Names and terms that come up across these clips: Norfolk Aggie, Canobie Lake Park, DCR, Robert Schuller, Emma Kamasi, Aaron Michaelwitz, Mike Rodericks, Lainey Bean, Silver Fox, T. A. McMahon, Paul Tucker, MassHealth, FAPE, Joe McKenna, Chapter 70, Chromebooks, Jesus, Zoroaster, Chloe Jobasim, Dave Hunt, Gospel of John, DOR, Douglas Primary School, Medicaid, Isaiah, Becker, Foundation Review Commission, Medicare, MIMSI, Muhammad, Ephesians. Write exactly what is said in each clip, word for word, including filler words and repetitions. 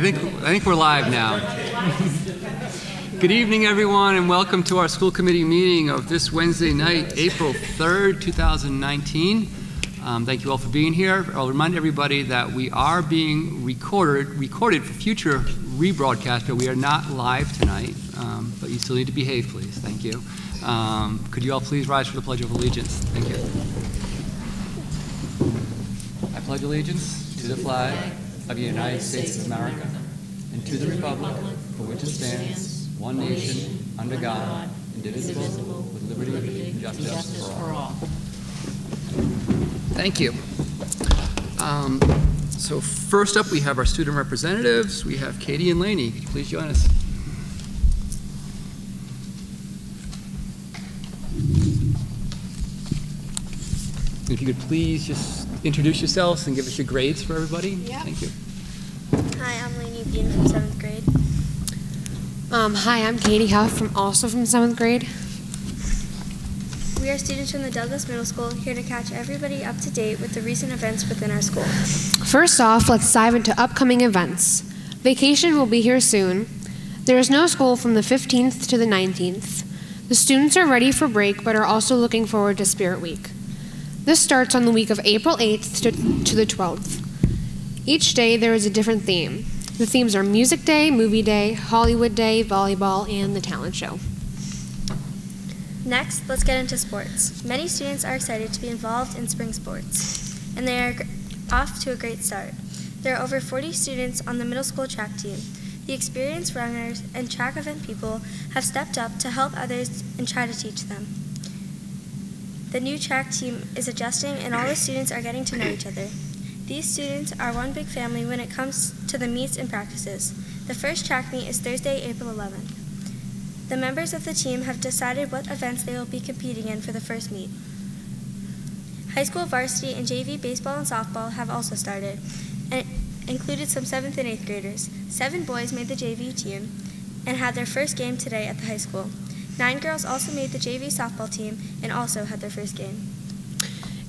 I think, I think we're live now. Good evening, everyone, and welcome to our school committee meeting of this Wednesday night, April third, two thousand nineteen. Um, thank you all for being here. I'll remind everybody that we are being recorded, recorded for future rebroadcast, but we are not live tonight, um, but you still need to behave, please. Thank you. Um, could you all please rise for the Pledge of Allegiance? Thank you. I pledge allegiance to the flag of the United States of America, and to the republic for which it stands, one nation, under God, indivisible, with liberty and justice for all. Thank you. Um, so first up, we have our student representatives. We have Katie and Lainey. Could you please join us? If you could please just introduce yourselves and give us your grades for everybody. Yep. Thank you. Hi, I'm Lainey Bean from seventh grade. Um, hi, I'm Katie Huff, from also from seventh grade. We are students from the Douglas Middle School, here to catch everybody up to date with the recent events within our school. First off, let's dive into upcoming events. Vacation will be here soon. There is no school from the fifteenth to the nineteenth. The students are ready for break, but are also looking forward to Spirit Week. This starts on the week of April eighth to, to the twelfth. Each day there is a different theme. The themes are Music Day, Movie Day, Hollywood Day, Volleyball, and the Talent Show. Next, let's get into sports. Many students are excited to be involved in spring sports, and they are off to a great start. There are over forty students on the middle school track team. The experienced runners and track event people have stepped up to help others and try to teach them. The new track team is adjusting, and all the students are getting to know each other. These students are one big family when it comes to the meets and practices. The first track meet is Thursday, April eleventh. The members of the team have decided what events they will be competing in for the first meet. High school varsity and J V baseball and softball have also started, and included some seventh and eighth graders. Seven boys made the J V team and had their first game today at the high school. Nine girls also made the J V softball team and also had their first game.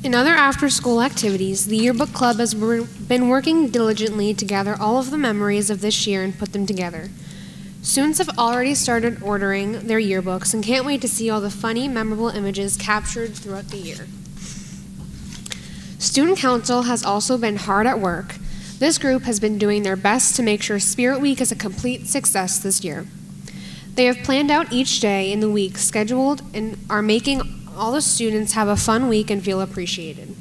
In other after-school activities, the yearbook club has been working diligently to gather all of the memories of this year and put them together. Students have already started ordering their yearbooks and can't wait to see all the funny, memorable images captured throughout the year. Student Council has also been hard at work. This group has been doing their best to make sure Spirit Week is a complete success this year. They have planned out each day in the week, scheduled, and are making all the students have a fun week and feel appreciated.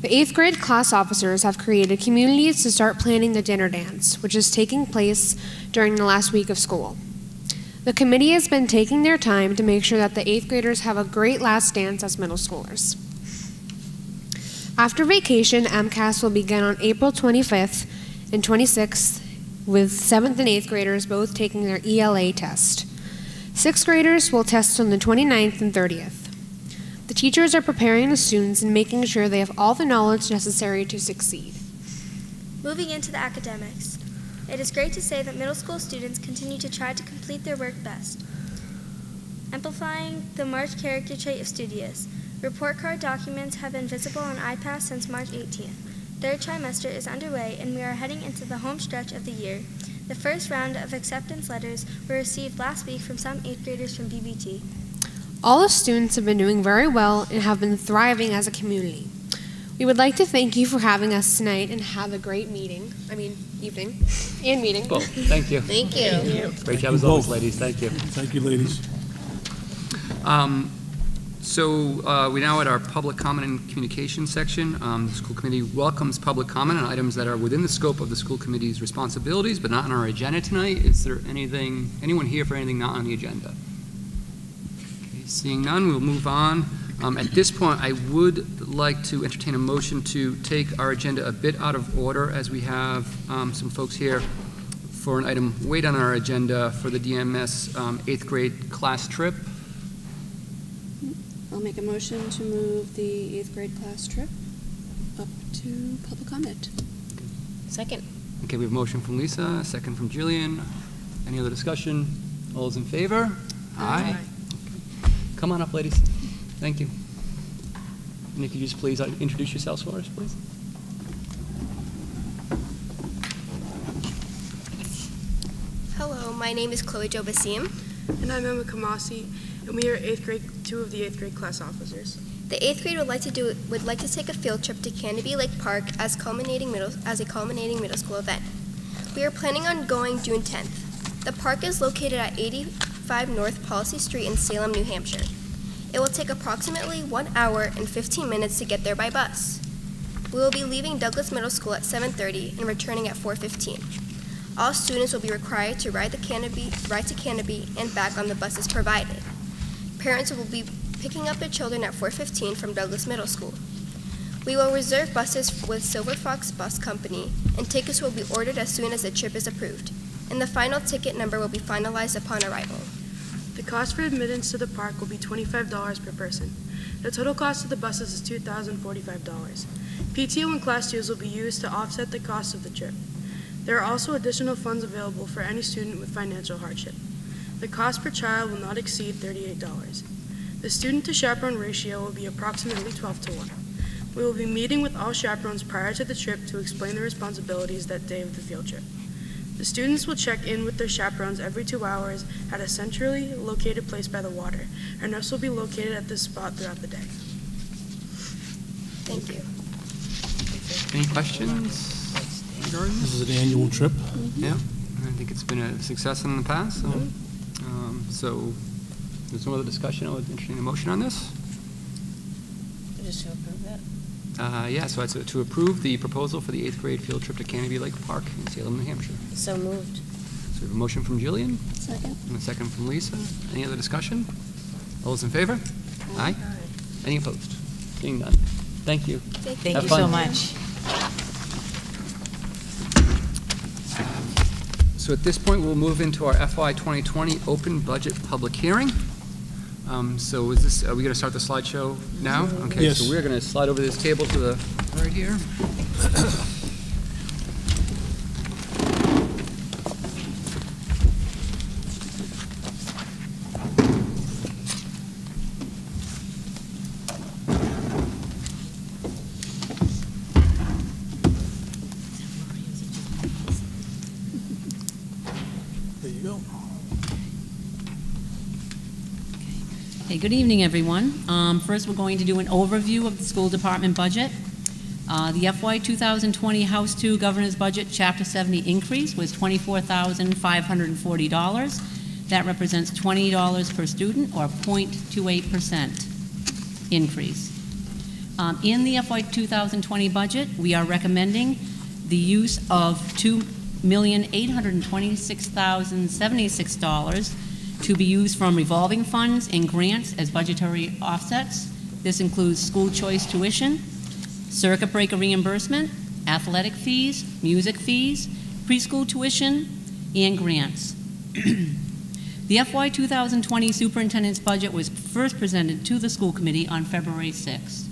The eighth grade class officers have created communities to start planning the dinner dance, which is taking place during the last week of school. The committee has been taking their time to make sure that the eighth graders have a great last dance as middle schoolers. After vacation, M C A S will begin on April twenty-fifth and twenty-sixth, with seventh and eighth graders both taking their E L A test. sixth graders will test on the twenty-ninth and thirtieth. The teachers are preparing the students and making sure they have all the knowledge necessary to succeed. Moving into the academics, it is great to say that middle school students continue to try to complete their work best. Amplifying the March character trait of studious, report card documents have been visible on iPads since March eighteenth. Third trimester is underway, and we are heading into the home stretch of the year. The first round of acceptance letters were received last week from some eighth graders from B B T. All the students have been doing very well and have been thriving as a community. We would like to thank you for having us tonight and have a great meeting. I mean, evening and meeting. Cool. Thank you. Thank you. Thank you. Great job as always, ladies. Thank you. Thank you, ladies. Um, So uh, we're now at our public comment and communication section. Um, the school committee welcomes public comment on items that are within the scope of the school committee's responsibilities, but not on our agenda tonight. Is there anything, anyone here for anything not on the agenda? Okay, seeing none, we'll move on. Um, at this point, I would like to entertain a motion to take our agenda a bit out of order, as we have um, some folks here for an item weighed on our agenda for the D M S um, eighth grade class trip. I'll make a motion to move the eighth grade class trip up to public comment. Second. Okay, we have a motion from Lisa, second from Jillian. Any other discussion? All those in favor? Aye. Aye. Okay. Come on up, ladies. Thank you. And if you just please introduce yourselves for us, please. My name is Chloe Jobasim. And I'm Emma Kamasi, and we are eighth grade, two of the eighth grade class officers. The eighth grade would like to do would like to take a field trip to Canobie Lake Park as culminating middle as a culminating middle school event. We are planning on going June tenth. The park is located at eighty-five North Policy Street in Salem, New Hampshire. It will take approximately one hour and fifteen minutes to get there by bus. We will be leaving Douglas Middle School at seven thirty and returning at four fifteen. All students will be required to ride, the Canobie, ride to Canobie and back on the buses provided. Parents will be picking up their children at four fifteen from Douglas Middle School. We will reserve buses with Silver Fox Bus Company, and tickets will be ordered as soon as the trip is approved, and the final ticket number will be finalized upon arrival. The cost for admittance to the park will be twenty-five dollars per person. The total cost of the buses is two thousand forty-five dollars. P T O and class dues will be used to offset the cost of the trip. There are also additional funds available for any student with financial hardship. The cost per child will not exceed thirty-eight dollars. The student to chaperone ratio will be approximately twelve to one. We will be meeting with all chaperones prior to the trip to explain the responsibilities that day of the field trip. The students will check in with their chaperones every two hours at a centrally located place by the water. Our nurse will be located at this spot throughout the day. Thank you. Any questions? This is an annual trip. Mm-hmm. Yeah, I think it's been a success in the past. So, mm-hmm. um, so there's no other discussion. I would entertain a motion on this. Just to approve that. Uh, yeah, so it's to approve the proposal for the eighth grade field trip to Canobie Lake Park in Salem, New Hampshire. So moved. So we have a motion from Jillian. Second. And a second from Lisa. Any other discussion? All those in favor? Oh, aye. Aye. Any opposed? Being none. Thank you. Thank, Thank you fun. so much. So at this point, we'll move into our F Y twenty twenty open budget public hearing. Um, so is this, are we going to start the slideshow now? Okay, yes. So we're going to slide over this table to the right here. Good evening, everyone. Um, first, we're going to do an overview of the school department budget. Uh, the F Y twenty twenty House two Governor's Budget Chapter seventy increase was twenty-four thousand five hundred forty dollars. That represents twenty dollars per student, or zero point two eight percent increase. Um, in the F Y twenty twenty budget, we are recommending the use of two million eight hundred twenty-six thousand seventy-six dollars to be used from revolving funds and grants as budgetary offsets. This includes school choice tuition, circuit breaker reimbursement, athletic fees, music fees, preschool tuition, and grants. The F Y twenty twenty superintendent's budget was first presented to the school committee on February sixth.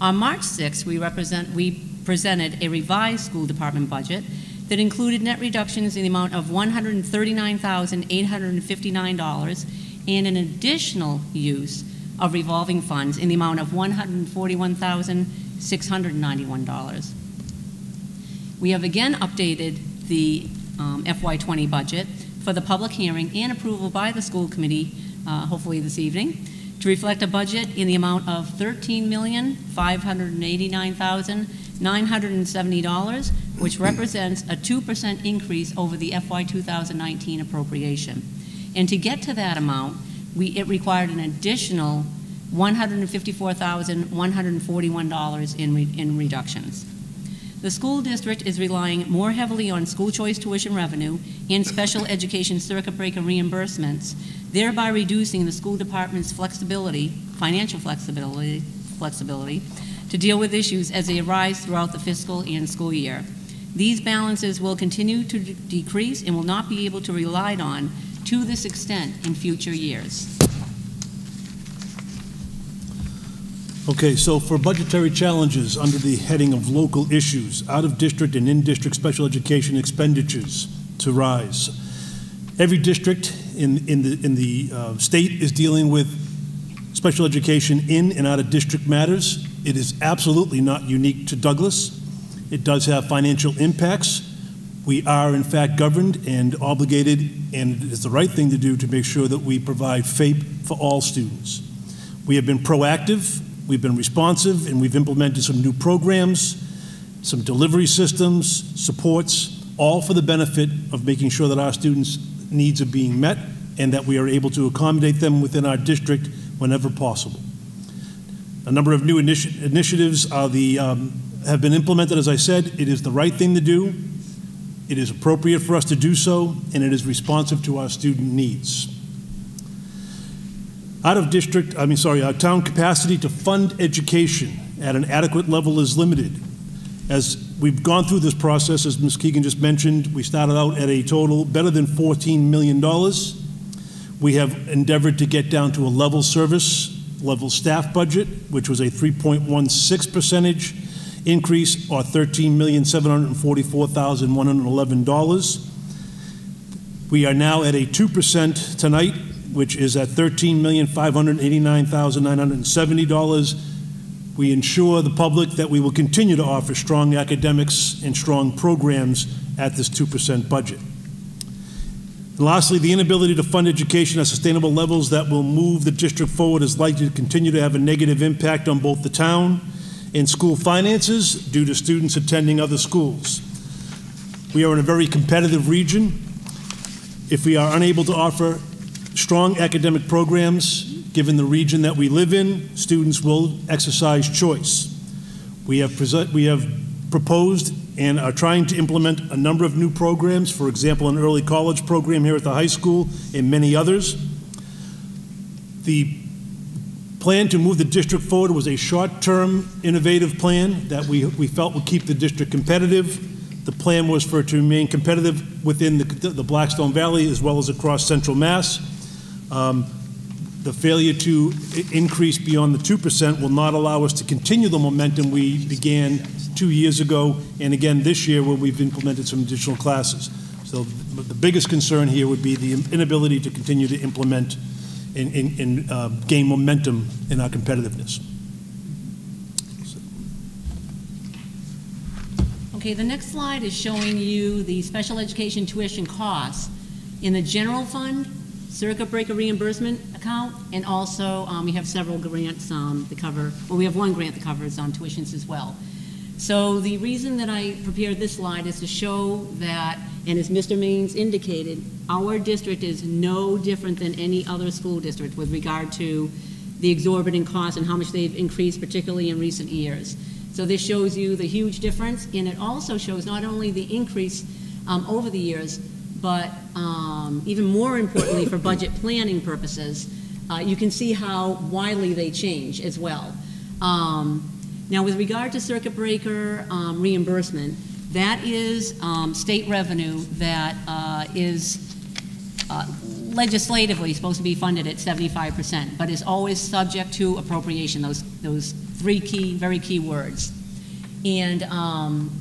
On March sixth, we, represent, we presented a revised school department budget that included net reductions in the amount of one hundred thirty-nine thousand eight hundred fifty-nine dollars and an additional use of revolving funds in the amount of one hundred forty-one thousand six hundred ninety-one dollars. We have again updated the um, F Y twenty budget for the public hearing and approval by the school committee, uh, hopefully this evening, to reflect a budget in the amount of thirteen million five hundred eighty-nine thousand nine hundred seventy dollars, which represents a two percent increase over the F Y twenty nineteen appropriation. And to get to that amount, we, it required an additional one hundred fifty-four thousand one hundred forty-one dollars in, re, in reductions. The school district is relying more heavily on school choice tuition revenue and special education circuit breaker reimbursements, thereby reducing the school department's flexibility, financial flexibility, flexibility to deal with issues as they arise throughout the fiscal and school year. These balances will continue to de decrease and will not be able to be relied on to this extent in future years. Okay, so for budgetary challenges under the heading of local issues, out-of-district and in-district special education expenditures to rise. Every district in, in the, in the uh, state is dealing with special education in and out-of-district matters. It is absolutely not unique to Douglas. It does have financial impacts, we are in fact governed and obligated, and it's the right thing to do to make sure that we provide FAPE for all students. We have been proactive, we've been responsive, and we've implemented some new programs, some delivery systems, supports, all for the benefit of making sure that our students' needs are being met and that we are able to accommodate them within our district whenever possible. A number of new initi initiatives are the, um, have been implemented, as I said. It is the right thing to do. It is appropriate for us to do so, and it is responsive to our student needs. Out of district, I mean, sorry, our town capacity to fund education at an adequate level is limited. As we've gone through this process, as Miz Keegan just mentioned, we started out at a total better than fourteen million dollars. We have endeavored to get down to a level service, level staff budget, which was a three point one six percent increase, or thirteen million seven hundred forty-four thousand one hundred eleven dollars. We are now at a two percent tonight, which is at thirteen million five hundred eighty-nine thousand nine hundred seventy dollars. We ensure the public that we will continue to offer strong academics and strong programs at this two percent budget. And lastly, the inability to fund education at sustainable levels that will move the district forward is likely to continue to have a negative impact on both the town and school finances due to students attending other schools. We are in a very competitive region. If we are unable to offer strong academic programs, given the region that we live in, students will exercise choice. We have, we have proposed and are trying to implement a number of new programs, for example, an early college program here at the high school and many others. The plan to move the district forward was a short-term innovative plan that we, we felt would keep the district competitive. The plan was for it to remain competitive within the, the Blackstone Valley as well as across Central Mass. Um, The failure to increase beyond the two percent will not allow us to continue the momentum we began two years ago, and again this year where we've implemented some additional classes. So the biggest concern here would be the inability to continue to implement and, and, and uh, gain momentum in our competitiveness. So. Okay, the next slide is showing you the special education tuition costs in the general fund, circuit breaker reimbursement account, and also um, we have several grants um, that cover, well, we have one grant that covers um, tuitions as well. So the reason that I prepared this slide is to show that, and as Mister Means indicated, our district is no different than any other school district with regard to the exorbitant costs and how much they've increased, particularly in recent years. So this shows you the huge difference, and it also shows not only the increase um, over the years, but um, even more importantly for budget planning purposes, uh, you can see how widely they change as well. Um, now with regard to circuit breaker um, reimbursement, that is um, state revenue that uh, is uh, legislatively supposed to be funded at seventy-five percent, but is always subject to appropriation, those, those three key, very key words. And um,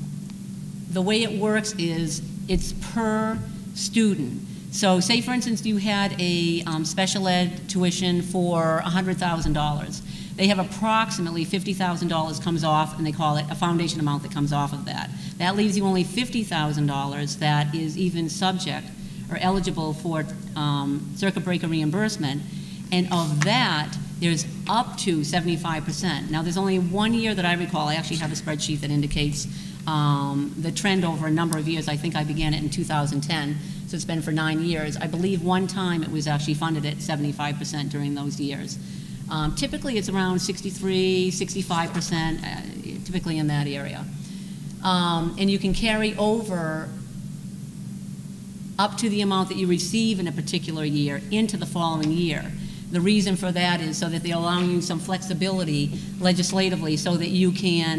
the way it works is it's per student. So say for instance you had a um, special ed tuition for one hundred thousand dollars. They have approximately fifty thousand dollars comes off, and they call it a foundation amount that comes off of that. That leaves you only fifty thousand dollars that is even subject or eligible for um, circuit breaker reimbursement, and of that there's up to seventy-five percent. Now there's only one year that I recall, I actually have a spreadsheet that indicates Um, the trend over a number of years. I think I began it in two thousand ten, so it's been for nine years. I believe one time it was actually funded at seventy-five percent during those years. Um, typically it's around sixty-three, sixty-five percent, uh, typically in that area. Um, and you can carry over up to the amount that you receive in a particular year into the following year. The reason for that is so that they're allowing you some flexibility legislatively so that you can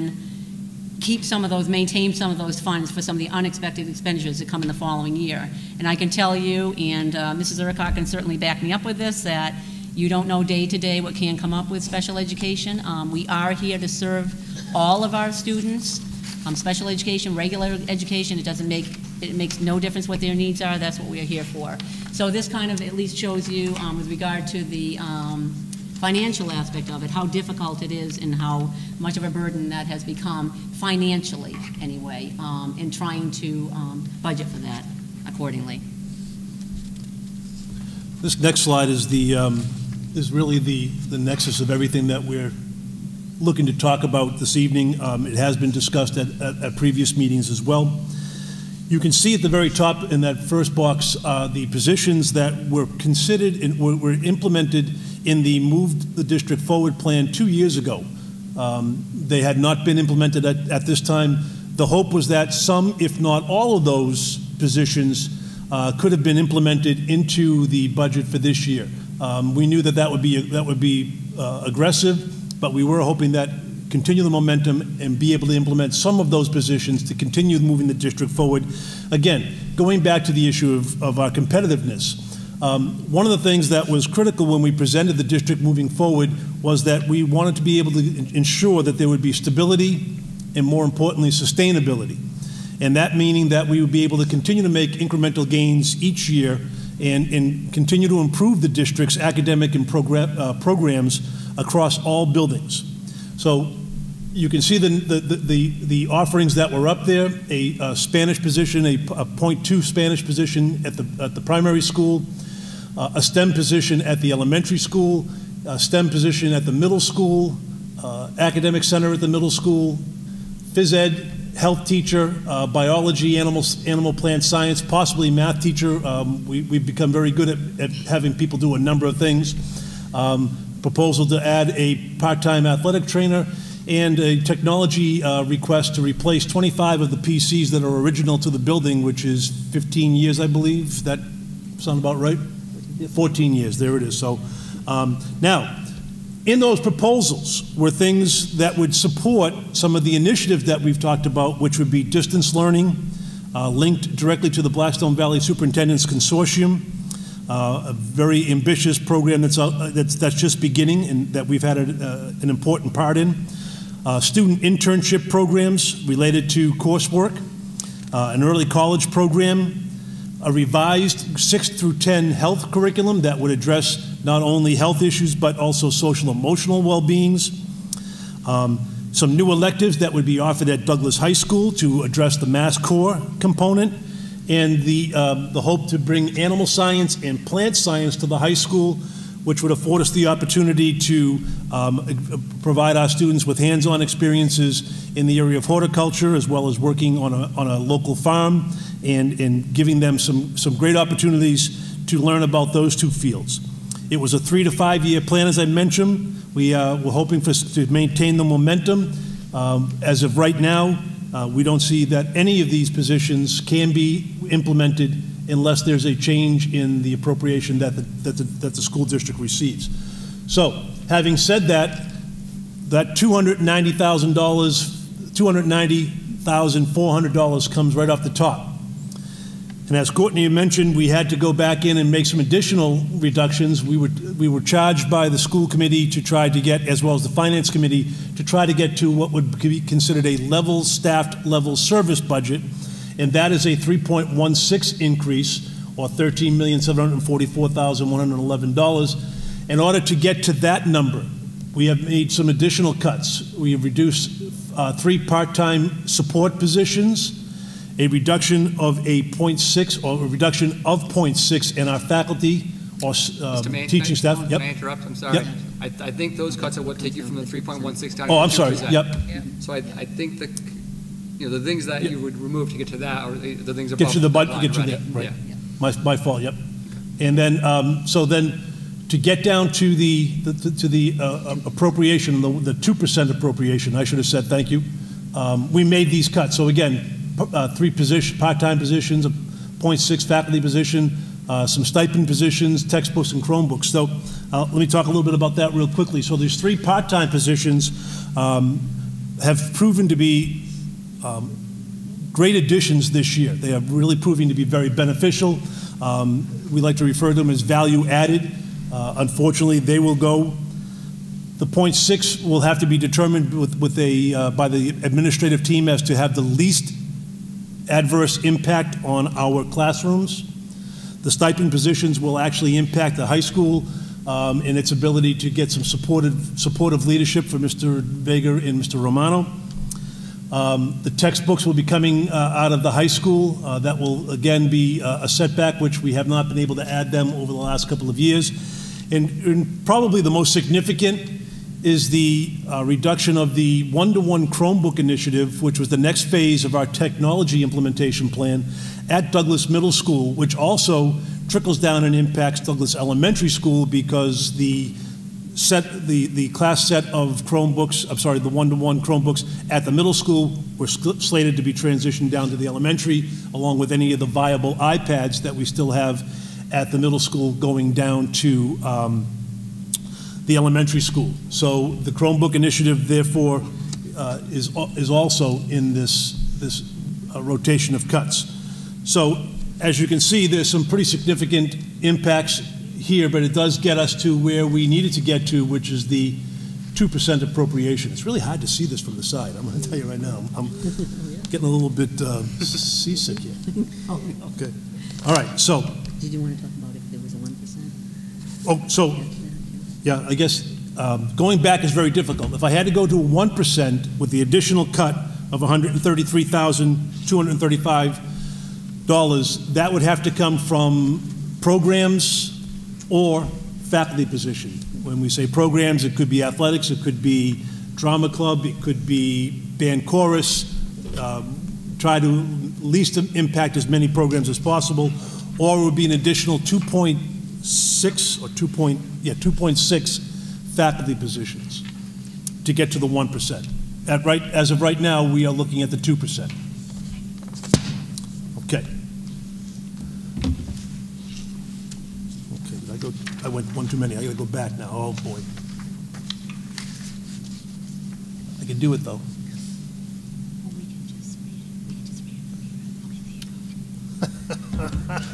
keep some of those, maintain some of those funds for some of the unexpected expenditures that come in the following year. And I can tell you, and uh, Missus Urquhart can certainly back me up with this, that you don't know day to day what can come up with special education. Um, we are here to serve all of our students. Um, special education, regular education, it doesn't make, it makes no difference what their needs are. That's what we are here for. So this kind of at least shows you um, with regard to the um, financial aspect of it, how difficult it is and how much of a burden that has become financially anyway, um, and trying to um, budget for that accordingly. This next slide is the um, is really the, the nexus of everything that we're looking to talk about this evening. Um, it has been discussed at, at, at previous meetings as well. You can see at the very top in that first box uh, the positions that were considered and were, were implemented in the Move the District Forward plan two years ago. Um, they had not been implemented at, at this time. The hope was that some, if not all of those positions uh, could have been implemented into the budget for this year. Um, we knew that that would be, that would be uh, aggressive, but we were hoping that continue the momentum and be able to implement some of those positions to continue moving the district forward. Again, going back to the issue of, of our competitiveness. Um, one of the things that was critical when we presented the district moving forward was that we wanted to be able to ensure that there would be stability and, more importantly, sustainability. And that meaning that we would be able to continue to make incremental gains each year and, and continue to improve the district's academic and program, uh, programs across all buildings. So you can see the, the, the, the offerings that were up there, a, a Spanish position, a, a point two Spanish position at the, at the primary school, uh, a STEM position at the elementary school, a STEM position at the middle school, uh, academic center at the middle school, phys ed, health teacher, uh, biology, animal, animal plant science, possibly math teacher. Um, we, we've become very good at, at having people do a number of things. Um, proposal to add a part-time athletic trainer and a technology uh, request to replace twenty-five of the P Cs that are original to the building, which is fifteen years, I believe. That sound about right? fourteen years, there it is. So um, now, in those proposals were things that would support some of the initiatives that we've talked about, which would be distance learning, uh, linked directly to the Blackstone Valley Superintendent's Consortium, Uh, a very ambitious program that's, uh, that's, that's just beginning and that we've had a, uh, an important part in. Uh, student internship programs related to coursework, uh, an early college program, a revised six through ten health curriculum that would address not only health issues but also social emotional well-beings. Um, some new electives that would be offered at Douglas High School to address the Mass Core component, and the, uh, the hope to bring animal science and plant science to the high school, which would afford us the opportunity to um, provide our students with hands-on experiences in the area of horticulture, as well as working on a, on a local farm, and, and giving them some, some great opportunities to learn about those two fields. It was a three to five year plan, as I mentioned. We uh, were hoping for, to maintain the momentum. Um, as of right now, Uh, we don't see that any of these positions can be implemented unless there's a change in the appropriation that the, that the, that the school district receives. So, having said that, that two hundred ninety thousand four hundred dollars comes right off the top. And as Courtney mentioned, we had to go back in and make some additional reductions. We were, we were charged by the school committee to try to get, as well as the finance committee, to try to get to what would be considered a level staffed level service budget. And that is a three point one six increase, or thirteen million seven hundred forty-four thousand one hundred eleven dollars. In order to get to that number, we have made some additional cuts. We have reduced uh, three part-time support positions, a reduction of a point six, or a reduction of point six in our faculty or uh, Mayor, teaching staff. Yep. May I interrupt? I'm sorry. Yep. I, th I think those cuts are what take you from the three point one six down. Oh, I'm sorry. Yep. Yeah. So I, I think the, you know, the things that yep. you would remove to get to that are the, the things above. Get you the budget. Get you right. there. Right. Yeah. Yeah. My my fault. Yep. Okay. And then um, so then to get down to the, the to, to the uh, appropriation, the two percent appropriation. I should have said thank you. Um, we made these cuts. So again. Uh, three position, part-time positions, a point six faculty position, uh, some stipend positions, textbooks, and Chromebooks. So uh, let me talk a little bit about that real quickly. So these three part-time positions um, have proven to be um, great additions this year. They are really proving to be very beneficial. Um, we like to refer to them as value added. Uh, unfortunately, they will go. The point six will have to be determined with, with a, uh, by the administrative team as to have the least adverse impact on our classrooms. The stipend positions will actually impact the high school um, and its ability to get some supportive, supportive leadership for Mister Vega and Mister Romano. Um, the textbooks will be coming uh, out of the high school. Uh, that will again be uh, a setback, which we have not been able to add them over the last couple of years. And, and probably the most significant is the uh, reduction of the one-to-one Chromebook initiative, which was the next phase of our technology implementation plan at Douglas Middle School, which also trickles down and impacts Douglas Elementary School because the set, the, the class set of Chromebooks, I'm sorry, the one-to-one Chromebooks at the middle school were slated to be transitioned down to the elementary, along with any of the viable iPads that we still have at the middle school going down to um, the elementary school. So the Chromebook initiative, therefore, uh, is, is also in this, this uh, rotation of cuts. So as you can see, there's some pretty significant impacts here, but it does get us to where we needed to get to, which is the two percent appropriation. It's really hard to see this from the side. I'm going to tell you right now. I'm getting a little bit uh, seasick here. Oh, okay. All right, so. Did you want to talk about if there was a one percent? Oh, so, yeah, I guess um, going back is very difficult. If I had to go to one percent with the additional cut of one hundred thirty-three thousand two hundred thirty-five dollars, that would have to come from programs, or faculty position. When we say programs, it could be athletics, it could be drama club, it could be band chorus, um, try to least impact as many programs as possible, or it would be an additional two point six or two point, yeah, two point six faculty positions to get to the one percent. At right, as of right now, we are looking at the two percent. Okay. I went one too many. I gotta go back now. Oh boy. I can do it though.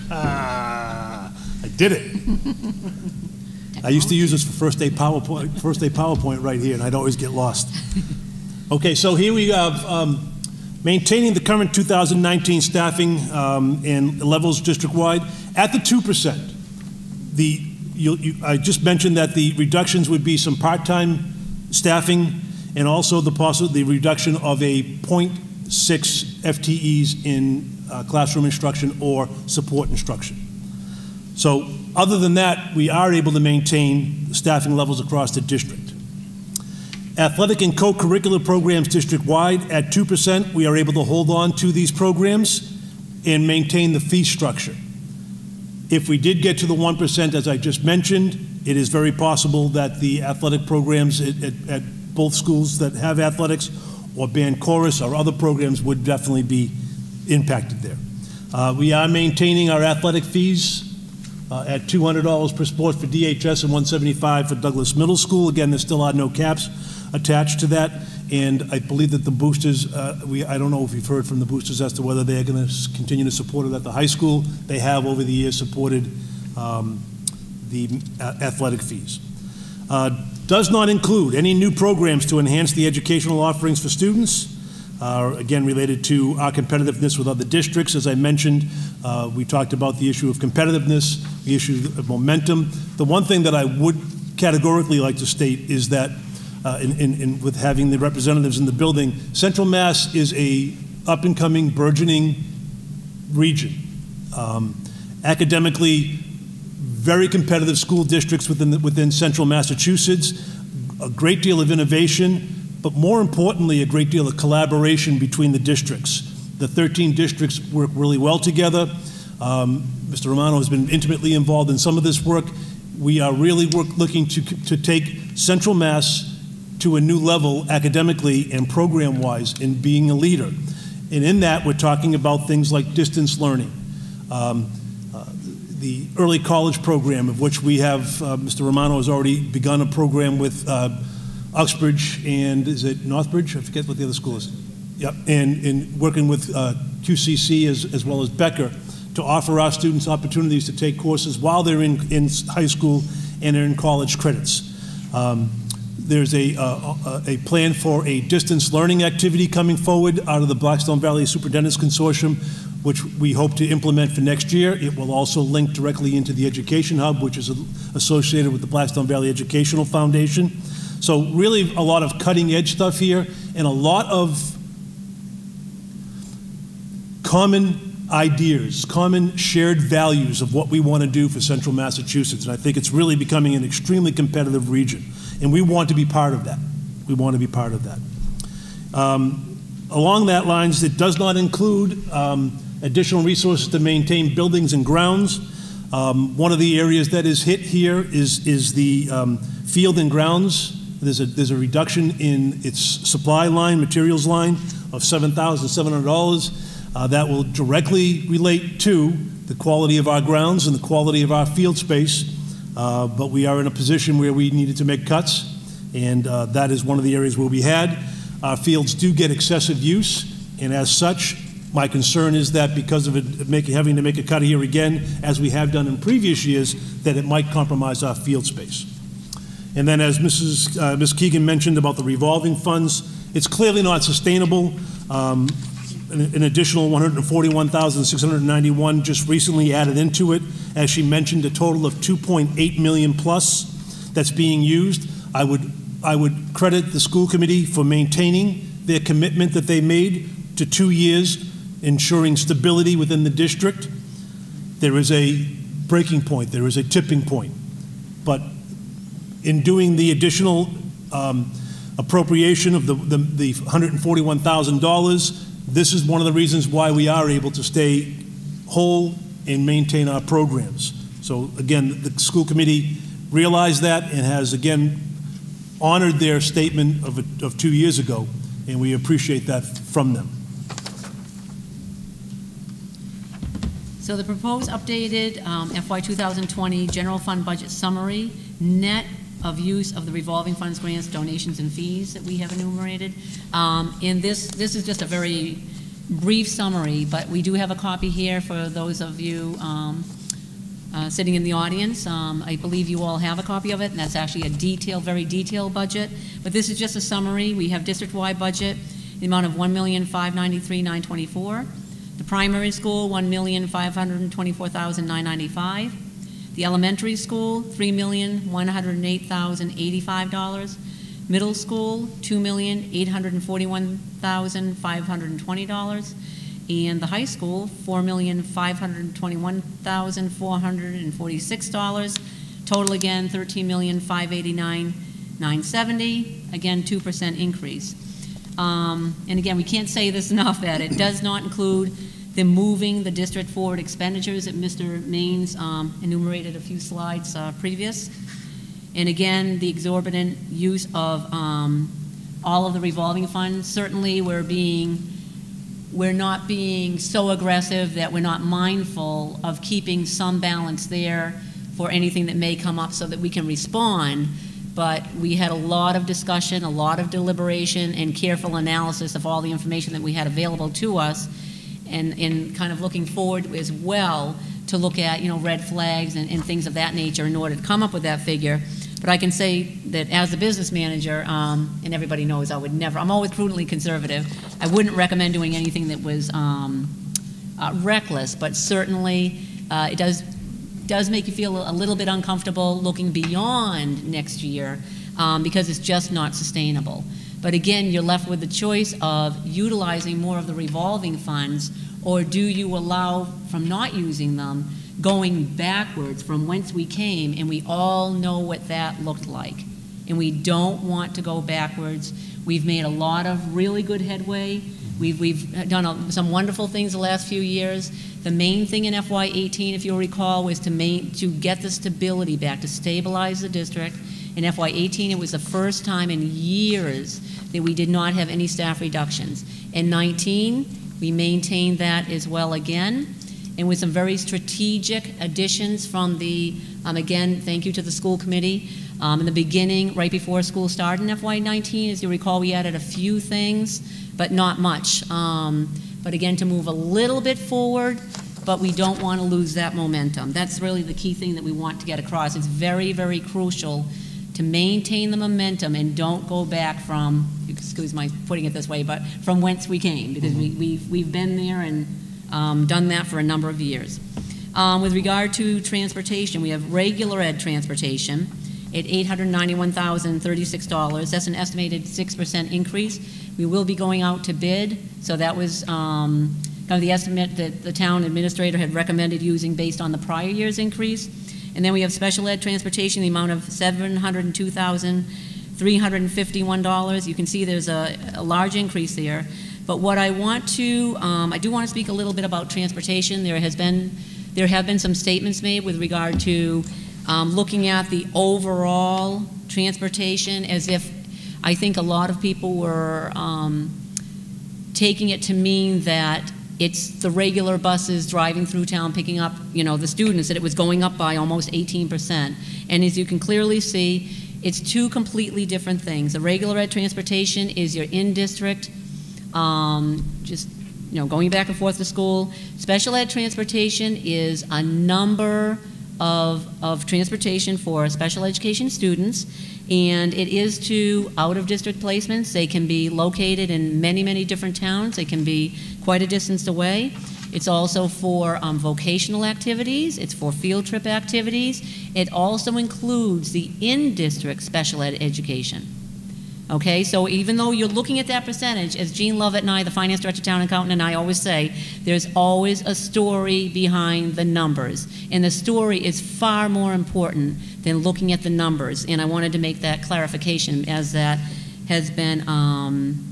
I did it. I used to use this for first day PowerPoint, first day PowerPoint right here, and I'd always get lost. Okay, so here we have um, maintaining the current two thousand nineteen staffing um, and levels district-wide at the two percent. The, you, you, I just mentioned that the reductions would be some part-time staffing and also the possible the reduction of a zero point six F T Es in uh, classroom instruction or support instruction. So other than that, we are able to maintain staffing levels across the district. Athletic and co-curricular programs district-wide at two percent, we are able to hold on to these programs and maintain the fee structure. If we did get to the one percent, as I just mentioned, it is very possible that the athletic programs at, at, at both schools that have athletics or band chorus or other programs would definitely be impacted there. Uh, we are maintaining our athletic fees uh, at two hundred dollars per sport for D H S and one hundred seventy-five dollars for Douglas Middle School. Again, there still are no caps attached to that. And I believe that the boosters, uh, we, I don't know if you've heard from the boosters as to whether they're going to continue to support it at the high school. They have over the years supported um, the athletic fees. Uh, does not include any new programs to enhance the educational offerings for students. Uh, again, related to our competitiveness with other districts. As I mentioned, uh, we talked about the issue of competitiveness, the issue of momentum. The one thing that I would categorically like to state is that Uh, in, in, in with having the representatives in the building, Central Mass is a up-and-coming, burgeoning region. Um, academically, very competitive school districts within, the, within Central Massachusetts, a great deal of innovation, but more importantly, a great deal of collaboration between the districts. The thirteen districts work really well together. Um, Mister Romano has been intimately involved in some of this work. We are really work, looking to, to take Central Mass to a new level academically and program-wise in being a leader. And in that, we're talking about things like distance learning, um, uh, the early college program, of which we have, uh, Mister Romano has already begun a program with uh, Uxbridge and, is it Northbridge? I forget what the other school is. Yep, and, and working with uh, Q C C as, as well as Becker to offer our students opportunities to take courses while they're in, in high school and earn college credits. Um, there's a, uh, a plan for a distance learning activity coming forward out of the Blackstone Valley Superintendent's Consortium, which we hope to implement for next year. It will also link directly into the Education Hub, which is associated with the Blackstone Valley Educational Foundation. So really a lot of cutting edge stuff here, and a lot of common ideas, common shared values of what we want to do for Central Massachusetts. And I think it's really becoming an extremely competitive region, and we want to be part of that. We want to be part of that. Um, along that lines, it does not include um, additional resources to maintain buildings and grounds. Um, one of the areas that is hit here is, is the um, field and grounds. There's a, there's a reduction in its supply line, materials line, of seven thousand seven hundred dollars. Uh, that will directly relate to the quality of our grounds and the quality of our field space. Uh, but we are in a position where we needed to make cuts, and uh, that is one of the areas where we had. Our fields do get excessive use, and as such, my concern is that because of it make, having to make a cut here again, as we have done in previous years, that it might compromise our field space. And then as Missus Uh, Miz Keegan mentioned about the revolving funds, it's clearly not sustainable. Um, an, an additional one hundred forty-one thousand six hundred ninety-one just recently added into it. As she mentioned, a total of two point eight million plus that's being used. I would, I would credit the school committee for maintaining their commitment that they made to two years, ensuring stability within the district. There is a breaking point, there is a tipping point. But in doing the additional um, appropriation of the, the, the one hundred forty-one thousand dollars, this is one of the reasons why we are able to stay whole and maintain our programs. So again, the school committee realized that and has again honored their statement of, a, of two years ago, and we appreciate that from them. So the proposed updated um, F Y two thousand twenty general fund budget summary, net of use of the revolving funds, grants, donations, and fees that we have enumerated. Um, and this, this is just a very brief summary, but we do have a copy here for those of you um, Uh, sitting in the audience. Um, I believe you all have a copy of it, and that's actually a detailed, very detailed budget. But this is just a summary. We have district-wide budget, the amount of one million five hundred ninety-three thousand nine hundred twenty-four dollars. The primary school, one million five hundred twenty-four thousand nine hundred ninety-five dollars. The elementary school, three million one hundred eight thousand eighty-five dollars. Middle school, two million eight hundred forty-one thousand five hundred twenty dollars. And the high school, four million five hundred twenty-one thousand four hundred forty-six dollars. Total again, thirteen million five hundred eighty-nine thousand nine hundred seventy dollars. Again, two percent increase. Um, and again, we can't say this enough, that it does not include the moving the district forward expenditures that Mister Maines um, enumerated a few slides uh, previous. And again, the exorbitant use of um, all of the revolving funds. Certainly we're being We're not being so aggressive that we're not mindful of keeping some balance there for anything that may come up so that we can respond. But we had a lot of discussion, a lot of deliberation, and careful analysis of all the information that we had available to us, and, and kind of looking forward as well to look at, you know, red flags and, and things of that nature in order to come up with that figure. But I can say that as a business manager, um, and everybody knows I would never, I'm always prudently conservative. I wouldn't recommend doing anything that was um, uh, reckless, but certainly uh, it does, does make you feel a little bit uncomfortable looking beyond next year um, because it's just not sustainable. But again, you're left with the choice of utilizing more of the revolving funds, or do you allow from not using them going backwards from whence we came, and we all know what that looked like. And we don't want to go backwards. We've made a lot of really good headway. We've, we've done a, some wonderful things the last few years. The main thing in F Y eighteen, if you'll recall, was to, main, to get the stability back, to stabilize the district. In F Y eighteen, it was the first time in years that we did not have any staff reductions. In nineteen, we maintained that as well again, and with some very strategic additions from the, um, again, thank you to the school committee. Um, in the beginning, right before school started in F Y nineteen, as you recall, we added a few things, but not much. Um, but again, to move a little bit forward, but we don't want to lose that momentum. That's really the key thing that we want to get across. It's very, very crucial to maintain the momentum and don't go back from, excuse my putting it this way, but from whence we came, because mm-hmm. we, we've, we've been there, and um, done that for a number of years. Um, with regard to transportation, we have regular ed transportation at eight hundred ninety-one thousand thirty-six dollars. That's an estimated six percent increase. We will be going out to bid, so that was um, kind of the estimate that the town administrator had recommended using based on the prior year's increase. And then we have special ed transportation, the amount of seven hundred two thousand three hundred fifty-one dollars. You can see there's a, a large increase there. But what I want to, um, I do want to speak a little bit about transportation. There has been, there have been some statements made with regard to um, looking at the overall transportation as if, I think a lot of people were um, taking it to mean that it's the regular buses driving through town picking up, you know, the students, that it was going up by almost eighteen percent. And as you can clearly see, it's two completely different things. The regular ed transportation is your in-district, um, just, you know, going back and forth to school. Special ed transportation is a number of, of transportation for special education students, and it is to out-of-district placements. They can be located in many, many different towns. They can be quite a distance away. It's also for um, vocational activities. It's for field trip activities. It also includes the in-district special ed education. Okay, so even though you're looking at that percentage, as Jean Lovett and I, the finance director, town accountant, and I always say, there's always a story behind the numbers. And the story is far more important than looking at the numbers. And I wanted to make that clarification, as that has been, um,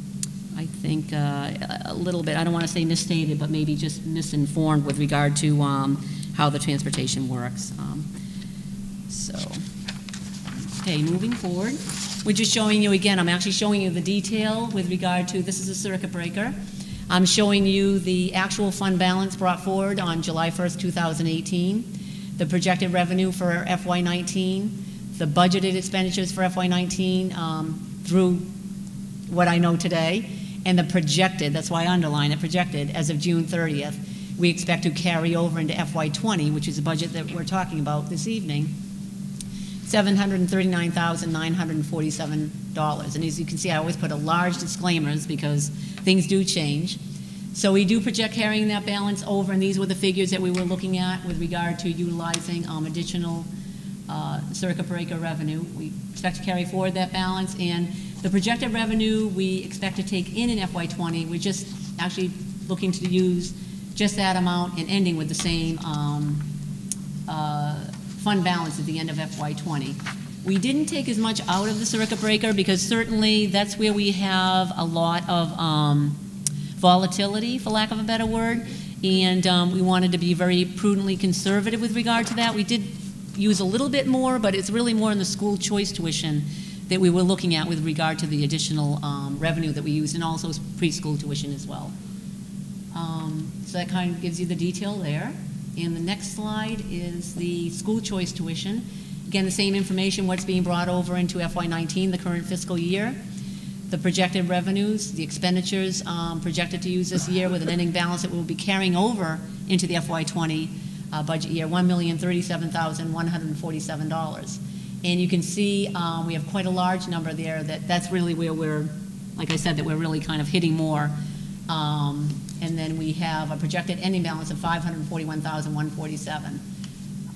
I think, uh, a little bit, I don't want to say misstated, but maybe just misinformed with regard to um, how the transportation works. Um, so, okay, moving forward. We're just showing you again, I'm actually showing you the detail with regard to, this is a circuit breaker. I'm showing you the actual fund balance brought forward on July first, two thousand eighteen, the projected revenue for F Y nineteen, the budgeted expenditures for F Y nineteen um, through what I know today, and the projected, that's why I underline it, projected as of June thirtieth, we expect to carry over into F Y twenty, which is the budget that we're talking about this evening. seven hundred thirty-nine thousand nine hundred forty-seven dollars. And as you can see, I always put a large disclaimers because things do change. So we do project carrying that balance over, and these were the figures that we were looking at with regard to utilizing um, additional uh, circuit breaker revenue. We expect to carry forward that balance, and the projected revenue we expect to take in in F Y twenty. We're just actually looking to use just that amount and ending with the same um, uh, fund balance at the end of F Y twenty. We didn't take as much out of the circuit breaker because certainly that's where we have a lot of um, volatility, for lack of a better word, and um, we wanted to be very prudently conservative with regard to that. We did use a little bit more, but it's really more in the school choice tuition that we were looking at with regard to the additional um, revenue that we used, and also preschool tuition as well. Um, so that kind of gives you the detail there. And the next slide is the school choice tuition. Again, the same information, what's being brought over into F Y nineteen, the current fiscal year, the projected revenues, the expenditures um, projected to use this year with an ending balance that we'll be carrying over into the F Y twenty uh, budget year, one million thirty-seven thousand one hundred forty-seven dollars. And you can see um, we have quite a large number there. That, that's really where we're, like I said, that we're really kind of hitting more. Um, and then we have a projected ending balance of five hundred forty-one thousand one hundred forty-seven dollars.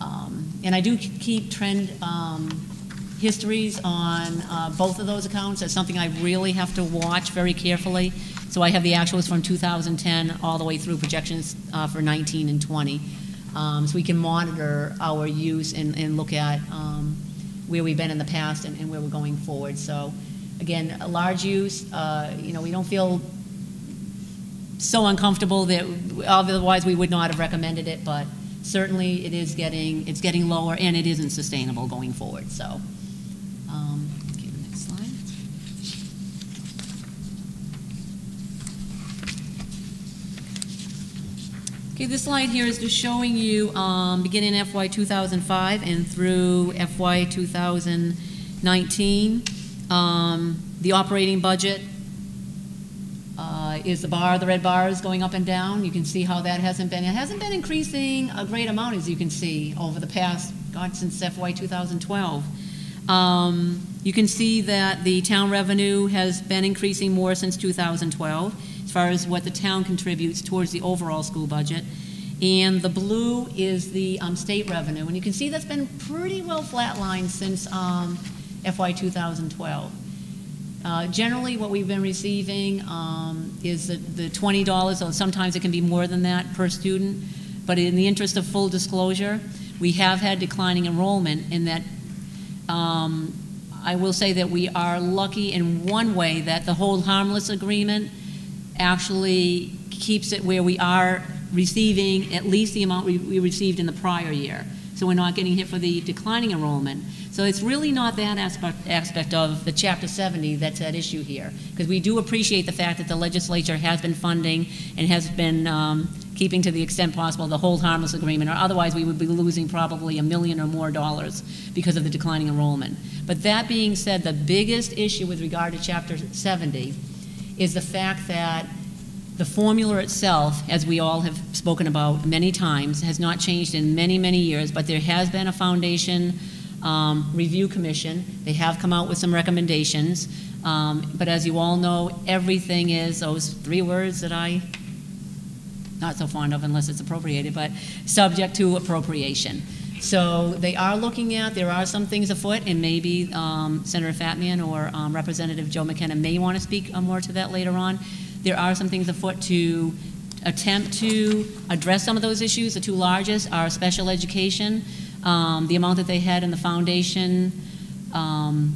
Um, and I do keep trend um, histories on uh, both of those accounts. That's something I really have to watch very carefully. So I have the actuals from two thousand ten all the way through projections uh, for nineteen and twenty. Um, so we can monitor our use and, and look at um, where we've been in the past and, and where we're going forward. So again, a large use, uh, you know, we don't feel so uncomfortable that otherwise we would not have recommended it, but certainly it is getting, it's getting lower, and it isn't sustainable going forward. So um, okay, the next slide. Okay, this slide here is just showing you um, beginning F Y two thousand five and through F Y two thousand nineteen, um, the operating budget Uh, is the bar, the red bar is going up and down. You can see how that hasn't been. It hasn't been increasing a great amount, as you can see, over the past, God, since F Y two thousand twelve. Um, you can see that the town revenue has been increasing more since two thousand twelve. as far as what the town contributes towards the overall school budget. And the blue is the um, state revenue. And you can see that's been pretty well flatlined since um, F Y two thousand twelve. Uh, generally, what we've been receiving um, is the, the twenty dollars, or sometimes it can be more than that per student. But in the interest of full disclosure, we have had declining enrollment in that. Um, I will say that we are lucky in one way that the hold harmless agreement actually keeps it where we are receiving at least the amount we, we received in the prior year. So we're not getting hit for the declining enrollment. So it's really not that aspect, aspect of the Chapter seventy that's at issue here, because we do appreciate the fact that the legislature has been funding and has been um, keeping to the extent possible the hold harmless agreement, or otherwise we would be losing probably a million or more dollars because of the declining enrollment. But that being said, the biggest issue with regard to Chapter seventy is the fact that the formula itself, as we all have spoken about many times, has not changed in many, many years, but there has been a Foundation um, Review Commission. They have come out with some recommendations, um, but as you all know, everything is those three words that I'm not so fond of unless it's appropriated, but subject to appropriation. So they are looking at, there are some things afoot, and maybe um, Senator Fattman or um, Representative Joe McKenna may want to speak more to that later on. There are some things afoot to attempt to address some of those issues. The two largest are special education, um, the amount that they had in the foundation um,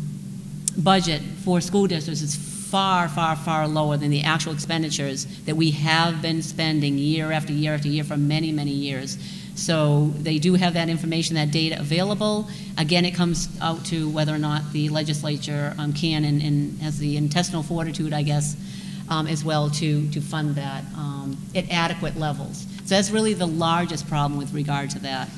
budget for school districts is far, far, far lower than the actual expenditures that we have been spending year after year after year for many, many years. So they do have that information, that data available. Again, it comes out to whether or not the legislature um, can and, and has the intestinal fortitude, I guess, Um, as well to, to fund that um, at adequate levels. So that's really the largest problem with regard to that.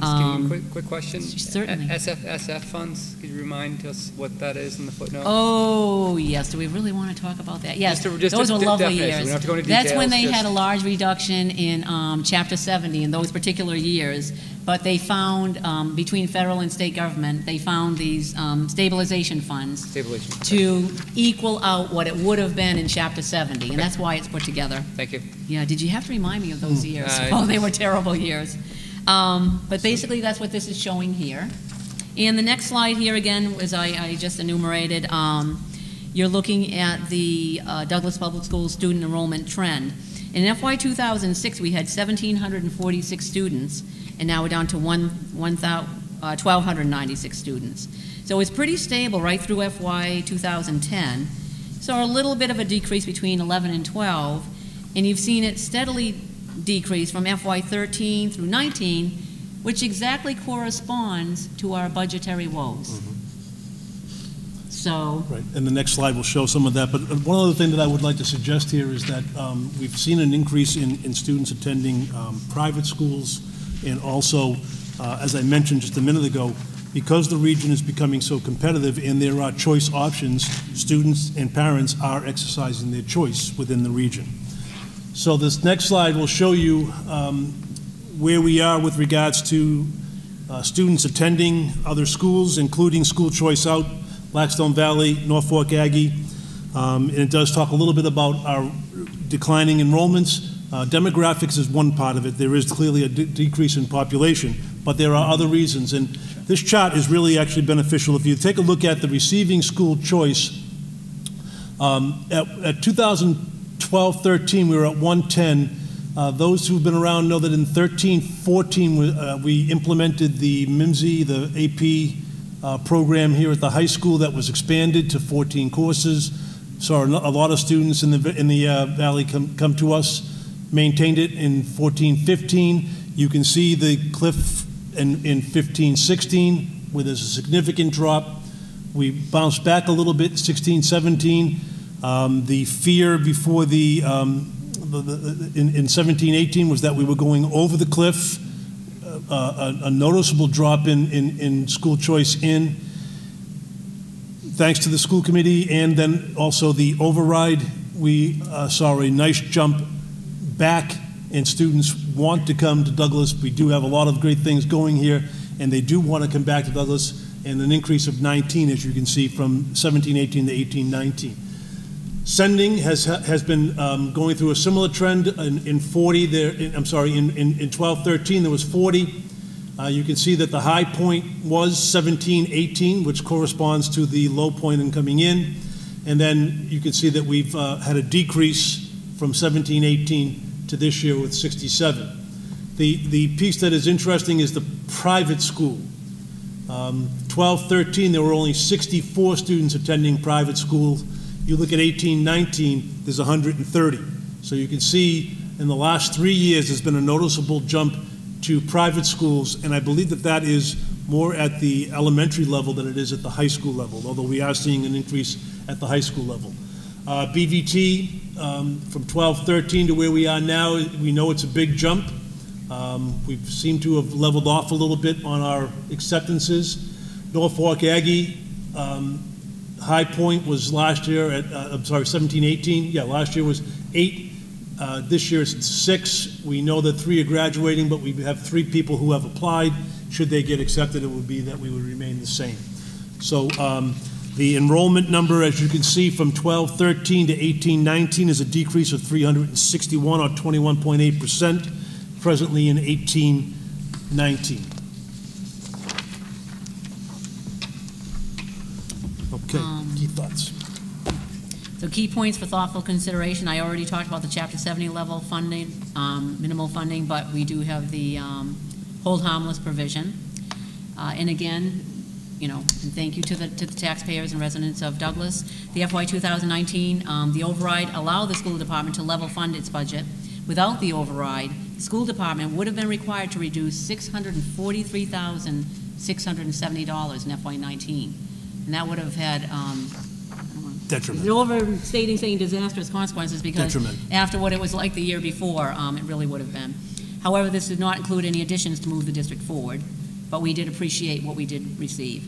Um, quick, quick question. Certainly. S F S F funds, could you remind us what that is in the footnote? Oh, yes. Do we really want to talk about that? Yes, just to, just those were lovely years. We don't have to go into details. That's when they just had a large reduction in um, Chapter seventy in those particular years, but they found, um, between federal and state government, they found these um, stabilization funds stabilization. to okay. equal out what it would have been in Chapter seventy, okay. and that's why it's put together. Thank you. Yeah, did you have to remind me of those years? Uh, oh, they were terrible years. Um, but basically that's what this is showing here. And the next slide here, again, as I, I just enumerated, um, you're looking at the uh, Douglas Public Schools student enrollment trend. In F Y two thousand six, we had one thousand seven hundred forty-six students, and now we're down to one thousand two hundred ninety-six students. So it's pretty stable right through F Y two thousand ten. So a little bit of a decrease between eleven and twelve, and you've seen it steadily decrease from F Y thirteen through nineteen, which exactly corresponds to our budgetary woes. Mm-hmm. So, right, and the next slide will show some of that. But one other thing that I would like to suggest here is that um, we've seen an increase in, in students attending um, private schools, and also, uh, as I mentioned just a minute ago, because the region is becoming so competitive and there are choice options, students and parents are exercising their choice within the region. So this next slide will show you um, where we are with regards to uh, students attending other schools, including School Choice Out, Blackstone Valley, Norfolk Aggie. Um, and it does talk a little bit about our declining enrollments. Uh, demographics is one part of it. There is clearly a de decrease in population, but there are other reasons. And this chart is really actually beneficial. If you take a look at the receiving school choice, um, at, at two thousand twelve, thirteen, we were at one ten. Uh, those who've been around know that in thirteen, fourteen, we, uh, we implemented the M I M S I, the A P uh, program here at the high school that was expanded to fourteen courses. So a lot of students in the, in the uh, valley come, come to us, maintained it in fourteen, fifteen. You can see the cliff in, in fifteen, sixteen, where there's a significant drop. We bounced back a little bit, sixteen, seventeen. Um, the fear before the, um, the, the in, in seventeen, eighteen was that we were going over the cliff, uh, a, a noticeable drop in, in, in school choice in, thanks to the school committee and then also the override, we uh, saw a nice jump back and students want to come to Douglas. We do have a lot of great things going here and they do want to come back to Douglas, and an increase of nineteen, as you can see, from seventeen, eighteen to eighteen, nineteen. Sending has has been um, going through a similar trend. In, in forty, there, in, I'm sorry, in, in, in twelve thirteen there was forty. Uh, you can see that the high point was seventeen eighteen, which corresponds to the low point in coming in. And then you can see that we've uh, had a decrease from seventeen eighteen to this year with sixty-seven. The, the piece that is interesting is the private school. Um, twelve thirteen, there were only sixty-four students attending private schools. You look at eighteen nineteen, there's one hundred thirty. So you can see in the last three years, there's been a noticeable jump to private schools, and I believe that that is more at the elementary level than it is at the high school level, although we are seeing an increase at the high school level. Uh, B B T, um, from twelve thirteen to where we are now, we know it's a big jump. Um, we seem to have leveled off a little bit on our acceptances. Norfolk Aggie, um, high point was last year at, uh, I'm sorry, seventeen eighteen. Yeah, last year was eight. Uh, this year it's six. We know that three are graduating, but we have three people who have applied. Should they get accepted, it would be that we would remain the same. So um, the enrollment number, as you can see, from twelve thirteen to eighteen nineteen is a decrease of three hundred sixty-one, or twenty-one point eight percent, presently in eighteen nineteen. Okay, um, key thoughts. So key points for thoughtful consideration. I already talked about the Chapter seventy level funding, um, minimal funding, but we do have the um, hold harmless provision. Uh, and again, you know, and thank you to the, to the taxpayers and residents of Douglas. The F Y two thousand nineteen, um, the override allowed the school department to level fund its budget. Without the override, the school department would have been required to reduce six hundred forty-three thousand six hundred seventy dollars in F Y nineteen. And that would have had, um, detriment. Overstating saying disastrous consequences, because detriment. After what it was like the year before, um, it really would have been. However, this did not include any additions to move the district forward, but we did appreciate what we did receive.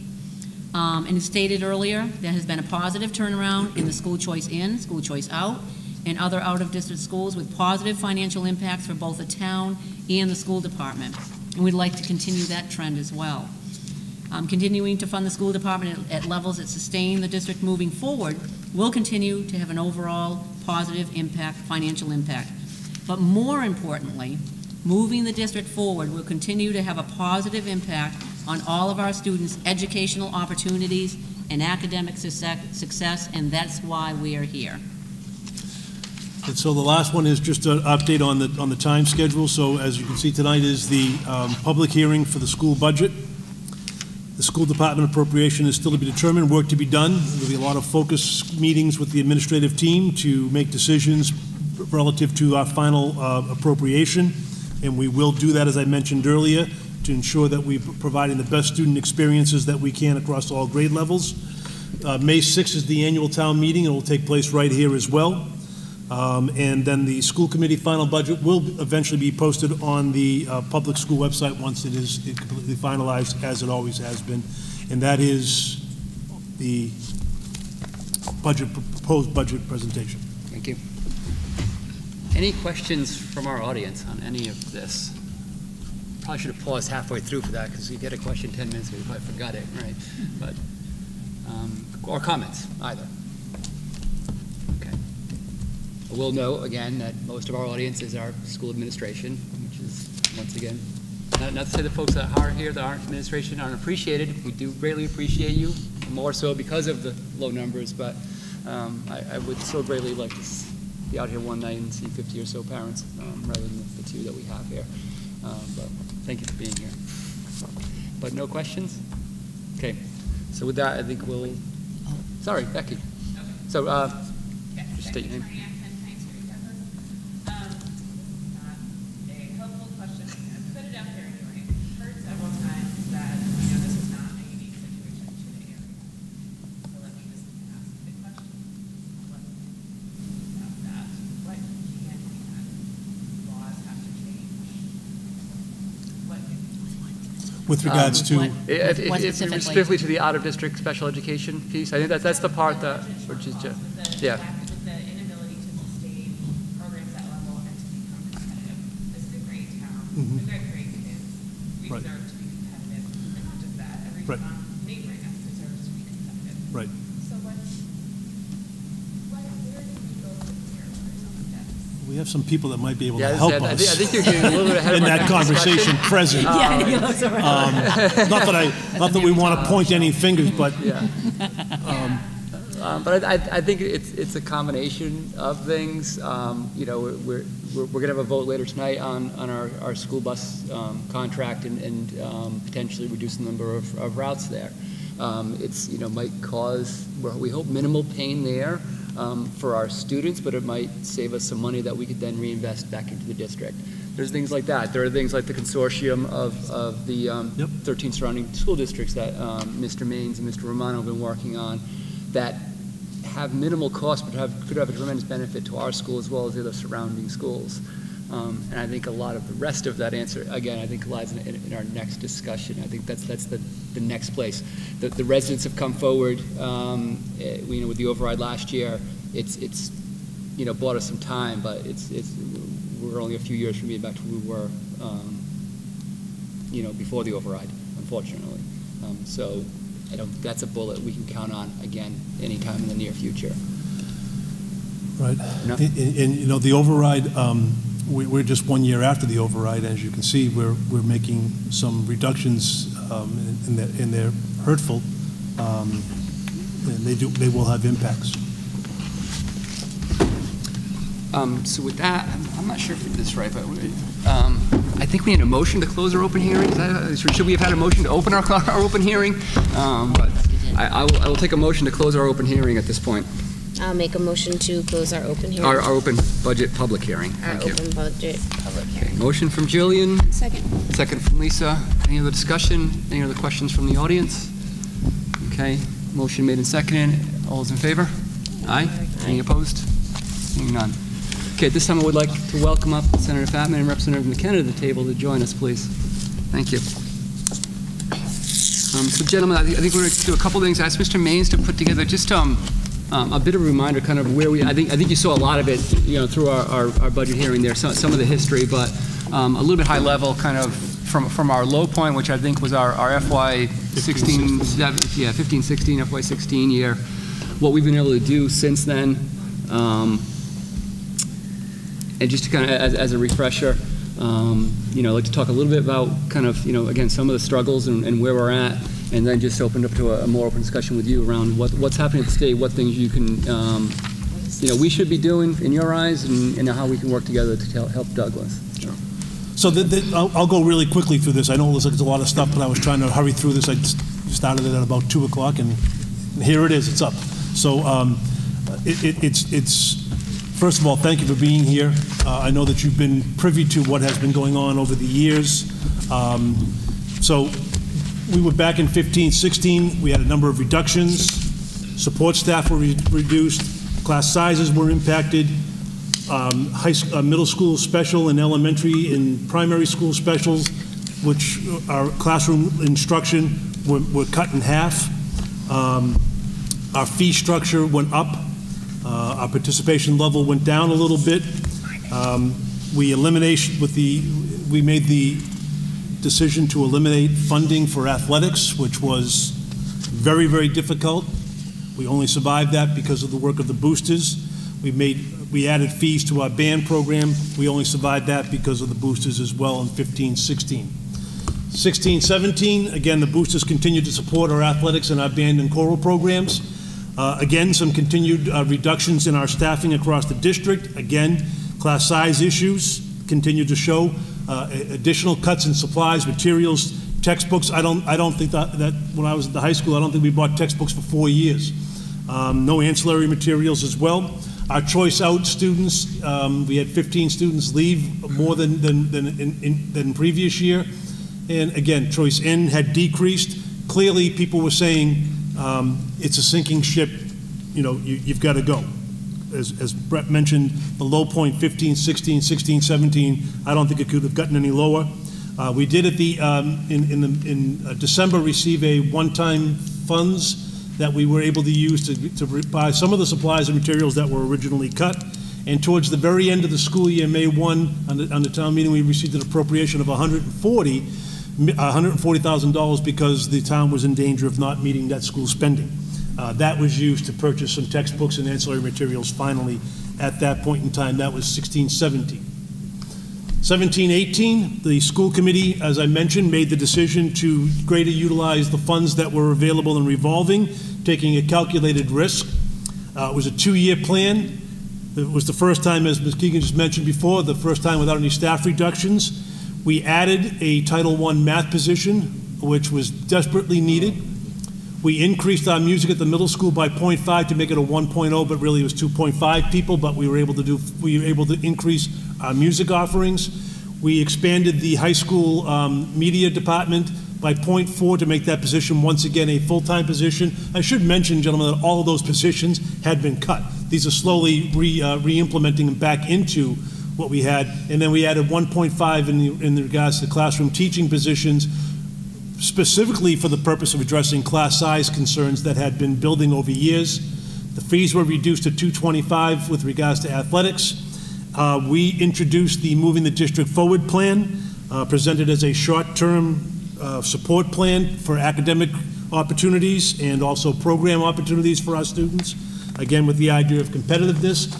Um, and as stated earlier, there has been a positive turnaround in the school choice in, school choice out, and other out-of-district schools, with positive financial impacts for both the town and the school department. And we'd like to continue that trend as well. Um, continuing to fund the school department at, at levels that sustain the district moving forward will continue to have an overall positive impact, financial impact. But more importantly, moving the district forward will continue to have a positive impact on all of our students' educational opportunities and academic success, and that's why we are here. And so the last one is just an update on the, on the time schedule. So as you can see, tonight is the um, public hearing for the school budget. The school department appropriation is still to be determined, work to be done. There'll be a lot of focus meetings with the administrative team to make decisions relative to our final uh, appropriation. And we will do that, as I mentioned earlier, to ensure that we're providing the best student experiences that we can across all grade levels. Uh, May sixth is the annual town meeting. It will take place right here as well. Um, and then the school committee final budget will eventually be posted on the uh, public school website once it is completely finalized, as it always has been. And that is the budget, proposed budget presentation. Thank you. Any questions from our audience on any of this? Probably should have paused halfway through for that, because you get a question ten minutes ago, you probably forgot it, right? But, um, or comments, either. We'll know, again, that most of our audience is our school administration, which is, once again, not, not to say the folks that are here, that aren't administration, aren't appreciated. We do greatly appreciate you, more so because of the low numbers, but um, I, I would so greatly like to be out here one night and see fifty or so parents, um, rather than the two that we have here. Um, but thank you for being here. But no questions? Okay. So with that, I think we'll, sorry, Becky. So uh, just state your name. With regards um, to what, if, if, what if specifically? specifically to the out-of-district special education piece, I think that that's the part that, which is just, yeah. Right. So what, what, where do we have some people that might be able yeah, to help that, us. I think, I think you're getting a little bit ahead in of that conversation present. Um, yeah, yeah, that's all right. um, not that I, not that we want to point any fingers, but. Yeah. Um, Um, but I, I think it's it's a combination of things. Um, you know, we're we're, we're going to have a vote later tonight on on our, our school bus um, contract and and um, potentially reduce the number of, of routes there. Um, it's you know might cause well, we hope minimal pain there um, for our students, but it might save us some money that we could then reinvest back into the district. There's things like that. There are things like the consortium of, of the um, yep. thirteen surrounding school districts that um, Mister Maines and Mister Romano have been working on that have minimal cost, but have, could have a tremendous benefit to our school as well as the other surrounding schools. Um, and I think a lot of the rest of that answer, again, I think lies in, in, in our next discussion. I think that's that's the, the next place. The, the residents have come forward. Um, it, you know, with the override last year, it's it's you know bought us some time, but it's it's we're only a few years from being back to where we were, um, you know, before the override, unfortunately. Um, so. I don't, that's a bullet we can count on again anytime in the near future. Right. No? And, and you know the override. Um, we, we're just one year after the override, as you can see. We're we're making some reductions, um, and, and, and they're hurtful, um, and they do they will have impacts. Um, so with that, I'm, I'm not sure if we did this right, but. We, um, I think we had a motion to close our open hearing. Should we have had a motion to open our, our open hearing? Um, but I, I, will, I will take a motion to close our open hearing at this point. I'll make a motion to close our open hearing. Our, our open budget public hearing. Our Thank open you. budget public hearing. Okay. Motion from Jillian. Second. Second from Lisa. Any other discussion? Any other questions from the audience? Okay. Motion made and seconded. All those in favor? Aye. Aye. Any opposed? Seeing none. Okay, this time I would like to welcome up Senator Fattman and Representative McKenna to the table to join us, please. Thank you. Um, so, gentlemen, I, th I think we're going to do a couple things. I asked Mister Maines to put together just um, um, a bit of a reminder, kind of where we. I think I think you saw a lot of it, you know, through our, our, our budget hearing there. Some, some of the history, but um, a little bit high level, kind of from from our low point, which I think was our, our F Y sixteen, yeah, fifteen sixteen, F Y sixteen year. What we've been able to do since then. Um, And just to kind of, as, as a refresher, um, you know, I'd like to talk a little bit about kind of, you know, again, some of the struggles and, and where we're at, and then just open up to a, a more open discussion with you around what, what's happening at the state, what things you can, um, you know, we should be doing in your eyes, and, and how we can work together to tell, help Douglas. Sure. So the, the, I'll, I'll go really quickly through this. I know there's a lot of stuff, but I was trying to hurry through this. I started it at about two o'clock, and here it is. It's up. So um, it, it, it's it's. First of all, thank you for being here. Uh, I know that you've been privy to what has been going on over the years. Um, so we were back in fifteen, sixteen. We had a number of reductions. Support staff were re reduced. Class sizes were impacted. Um, high sc uh, middle school special and elementary and primary school specials, which are classroom instruction, were, were cut in half. Um, our fee structure went up. Uh, our participation level went down a little bit. Um, we elimination with the we made the decision to eliminate funding for athletics, which was very very difficult. We only survived that because of the work of the boosters. We made we added fees to our band program. We only survived that because of the boosters as well in fifteen, sixteen. sixteen, seventeen, again the boosters continued to support our athletics and our band and choral programs. Uh, again, some continued uh, reductions in our staffing across the district. Again, class size issues continue to show. Uh, additional cuts in supplies, materials, textbooks. I don't, I don't think that, that when I was at the high school, I don't think we bought textbooks for four years. Um, no ancillary materials as well. Our choice out students, um, we had fifteen students leave more than, than, than, in, in, than previous year. And again, choice in had decreased. Clearly, people were saying, Um, it's a sinking ship, you know, you, you've got to go. As, as Brett mentioned, the low point, fifteen, sixteen, sixteen, seventeen, I don't think it could have gotten any lower. Uh, we did at the, um, in, in, the, in uh, December receive a one-time funds that we were able to use to, to buy some of the supplies and materials that were originally cut. And towards the very end of the school year, May first, on the, on the town meeting, we received an appropriation of one hundred forty. one hundred forty thousand dollars because the town was in danger of not meeting that school spending. Uh, that was used to purchase some textbooks and ancillary materials finally at that point in time, that was sixteen seventeen. seventeen eighteen, the school committee, as I mentioned, made the decision to greater utilize the funds that were available in revolving, taking a calculated risk. Uh, it was a two-year plan. It was the first time, as Miz Keegan just mentioned before, the first time without any staff reductions. We added a Title I math position, which was desperately needed. We increased our music at the middle school by zero point five to make it a one point oh, but really it was two point five people, but we were able to do, we were able to increase our music offerings. We expanded the high school um, media department by zero point four to make that position once again a full-time position. I should mention, gentlemen, that all of those positions had been cut. These are slowly re, uh, re-implementing them back into what we had. And then we added one point five in, the, in regards to the classroom teaching positions, specifically for the purpose of addressing class size concerns that had been building over years. The fees were reduced to two twenty-five with regards to athletics. Uh, we introduced the Moving the District Forward plan, uh, presented as a short-term uh, support plan for academic opportunities and also program opportunities for our students, again with the idea of competitiveness.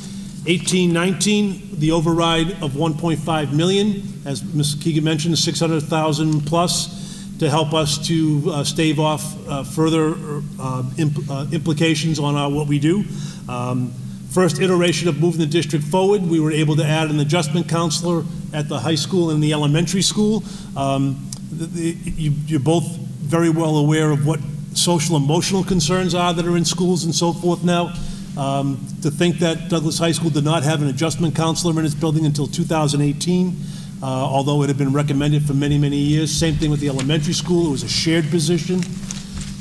eighteen nineteen, the override of one point five million, as Miz Keegan mentioned, six hundred thousand plus, to help us to uh, stave off uh, further uh, imp uh, implications on our, what we do. Um, first iteration of moving the district forward, we were able to add an adjustment counselor at the high school and the elementary school. Um, the, the, you, you're both very well aware of what social emotional concerns are that are in schools and so forth now. Um, to think that Douglas High School did not have an adjustment counselor in its building until two thousand eighteen, uh, although it had been recommended for many, many years. Same thing with the elementary school. It was a shared position.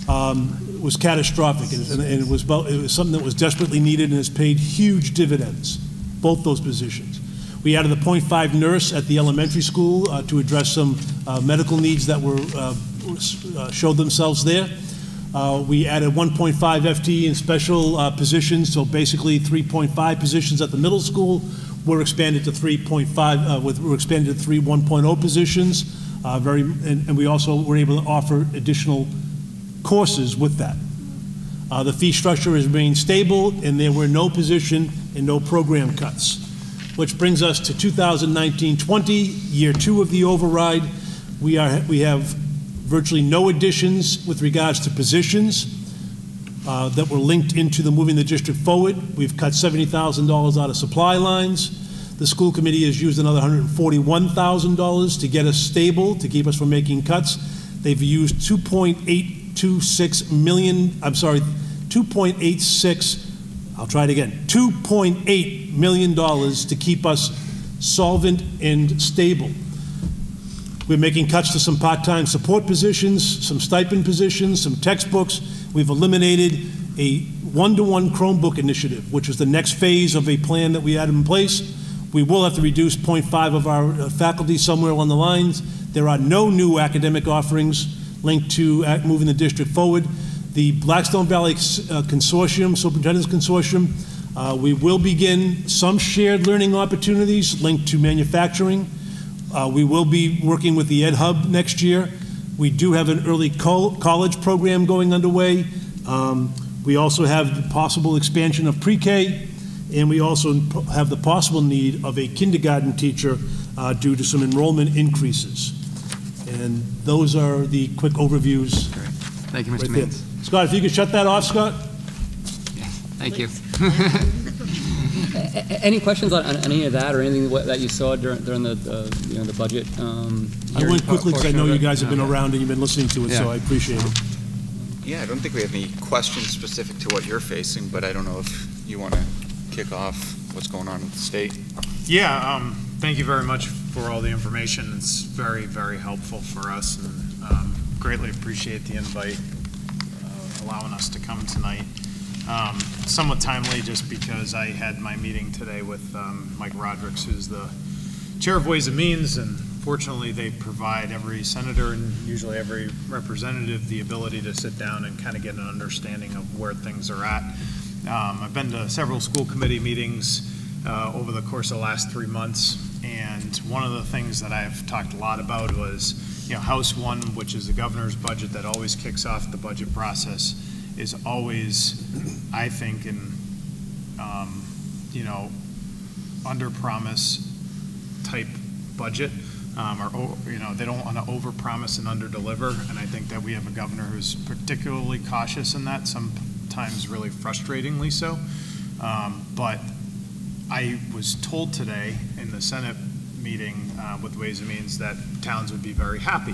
Um, it was catastrophic, and, and it, was about, it was something that was desperately needed and has paid huge dividends, both those positions. We added a point five nurse at the elementary school uh, to address some uh, medical needs that were uh, uh, showed themselves there. Uh, we added one point five F T E in special uh, positions, so basically three point five positions at the middle school were expanded to three point five, uh, with, were expanded to three one point oh positions, uh, very, and, and we also were able to offer additional courses with that. Uh, the fee structure has remained stable, and there were no position and no program cuts, which brings us to two thousand nineteen twenty, year two of the override. We are, we have virtually no additions with regards to positions uh, that were linked into the moving the district forward. We've cut seventy thousand dollars out of supply lines. The school committee has used another one hundred forty-one thousand dollars to get us stable, to keep us from making cuts. They've used two point eight two six million, I'm sorry, two point eight six, I'll try it again, two point eight million dollars to keep us solvent and stable. We're making cuts to some part-time support positions, some stipend positions, some textbooks. We've eliminated a one-to-one Chromebook initiative, which is the next phase of a plan that we had in place. We will have to reduce zero point five of our faculty somewhere along the lines. There are no new academic offerings linked to moving the district forward. The Blackstone Valley uh, Consortium, Superintendent's Consortium, uh, we will begin some shared learning opportunities linked to manufacturing. Uh, we will be working with the Ed Hub next year. We do have an early co college program going underway. Um, we also have the possible expansion of pre-K, and we also have the possible need of a kindergarten teacher uh, due to some enrollment increases. And those are the quick overviews. Great. Thank you, Mister Right Means. There. Scott, if you could shut that off, Scott. Yeah. Thank Please. you. Any questions on, on any of that or anything that you saw during, during the uh, you know the budget? Um, I went quickly because I know you guys have been around and you've been listening to it, yeah. So I appreciate it. Yeah, I don't think we have any questions specific to what you're facing, but I don't know if you want to kick off what's going on with the state. Yeah, um, thank you very much for all the information. It's very, very helpful for us, and um, greatly appreciate the invite, uh, allowing us to come tonight. Um, somewhat timely just because I had my meeting today with um, Mike Rodericks, who's the chair of Ways and Means, and fortunately they provide every senator and usually every representative the ability to sit down and kind of get an understanding of where things are at. Um, I've been to several school committee meetings uh, over the course of the last three months, and one of the things that I've talked a lot about was, you know, House One, which is the governor's budget that always kicks off the budget process, is always, I think, and um, you know, under promise type budget, um, or, you know, they don't want to over promise and under deliver. And I think that we have a governor who's particularly cautious in that, sometimes really frustratingly so. Um, but I was told today in the Senate meeting uh, with Ways and Means that towns would be very happy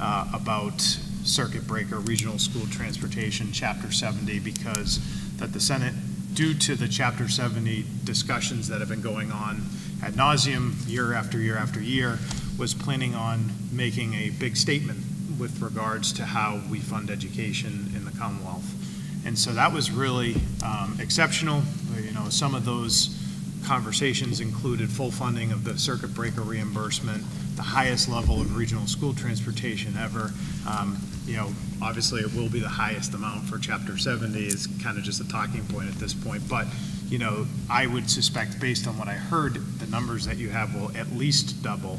uh, about circuit breaker, regional school transportation, Chapter seventy, because that the Senate, due to the Chapter seventy discussions that have been going on ad nauseum year after year after year, was planning on making a big statement with regards to how we fund education in the Commonwealth. And so that was really um, exceptional. You know, some of those conversations included full funding of the circuit breaker reimbursement, the highest level of regional school transportation ever. Um, you know, obviously it will be the highest amount for Chapter seventy. It's kind of just a talking point at this point. But, you know, I would suspect, based on what I heard, the numbers that you have will at least double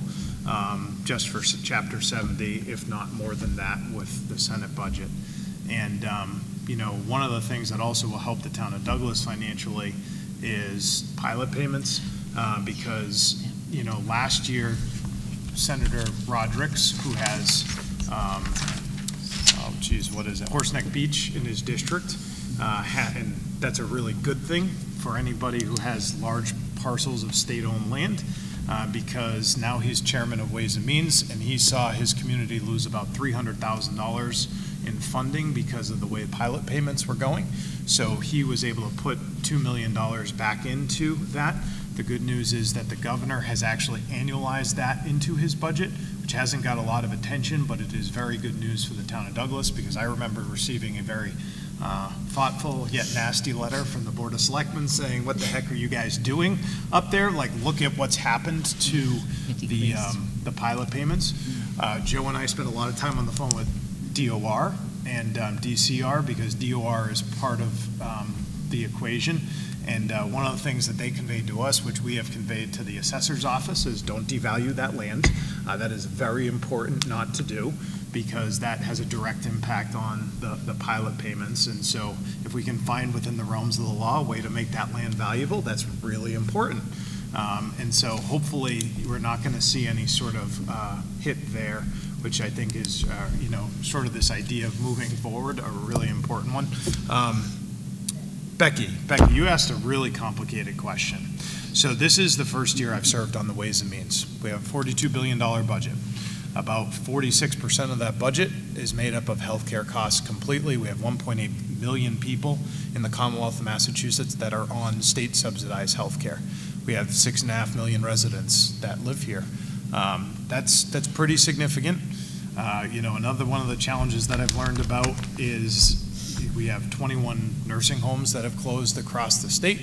um, just for Chapter seventy, if not more than that, with the Senate budget. And, um, you know, one of the things that also will help the town of Douglas financially is pilot payments, uh, because, you know, last year Senator Rodericks, who has, um, oh geez, what is it, Horseneck Beach in his district, uh, had, and that's a really good thing for anybody who has large parcels of state-owned land, uh, because now he's chairman of Ways and Means, and he saw his community lose about three hundred thousand dollars in funding because of the way pilot payments were going. So he was able to put two million dollars back into that. The good news is that the governor has actually annualized that into his budget, which hasn't got a lot of attention, but it is very good news for the town of Douglas, because I remember receiving a very uh, thoughtful yet nasty letter from the Board of Selectmen saying, what the heck are you guys doing up there? Like, look at what's happened to the, um, the pilot payments. Uh, Joe and I spent a lot of time on the phone with D O R and um, D C R, because D O R is part of um, the equation. And uh, one of the things that they conveyed to us, which we have conveyed to the assessor's office, is don't devalue that land. Uh, that is very important not to do, because that has a direct impact on the, the pilot payments. And so if we can find within the realms of the law a way to make that land valuable, that's really important. Um, and so hopefully we're not going to see any sort of uh, hit there, which I think is, uh, you know, sort of this idea of moving forward, a really important one. Um, Becky, Becky, you asked a really complicated question. So this is the first year I've served on the Ways and Means. We have a forty-two billion dollar budget. About forty-six percent of that budget is made up of healthcare costs completely. We have one point eight million people in the Commonwealth of Massachusetts that are on state subsidized healthcare. We have six and a half million residents that live here. Um, that's, that's pretty significant. Uh, you know, another one of the challenges that I've learned about is we have twenty-one nursing homes that have closed across the state.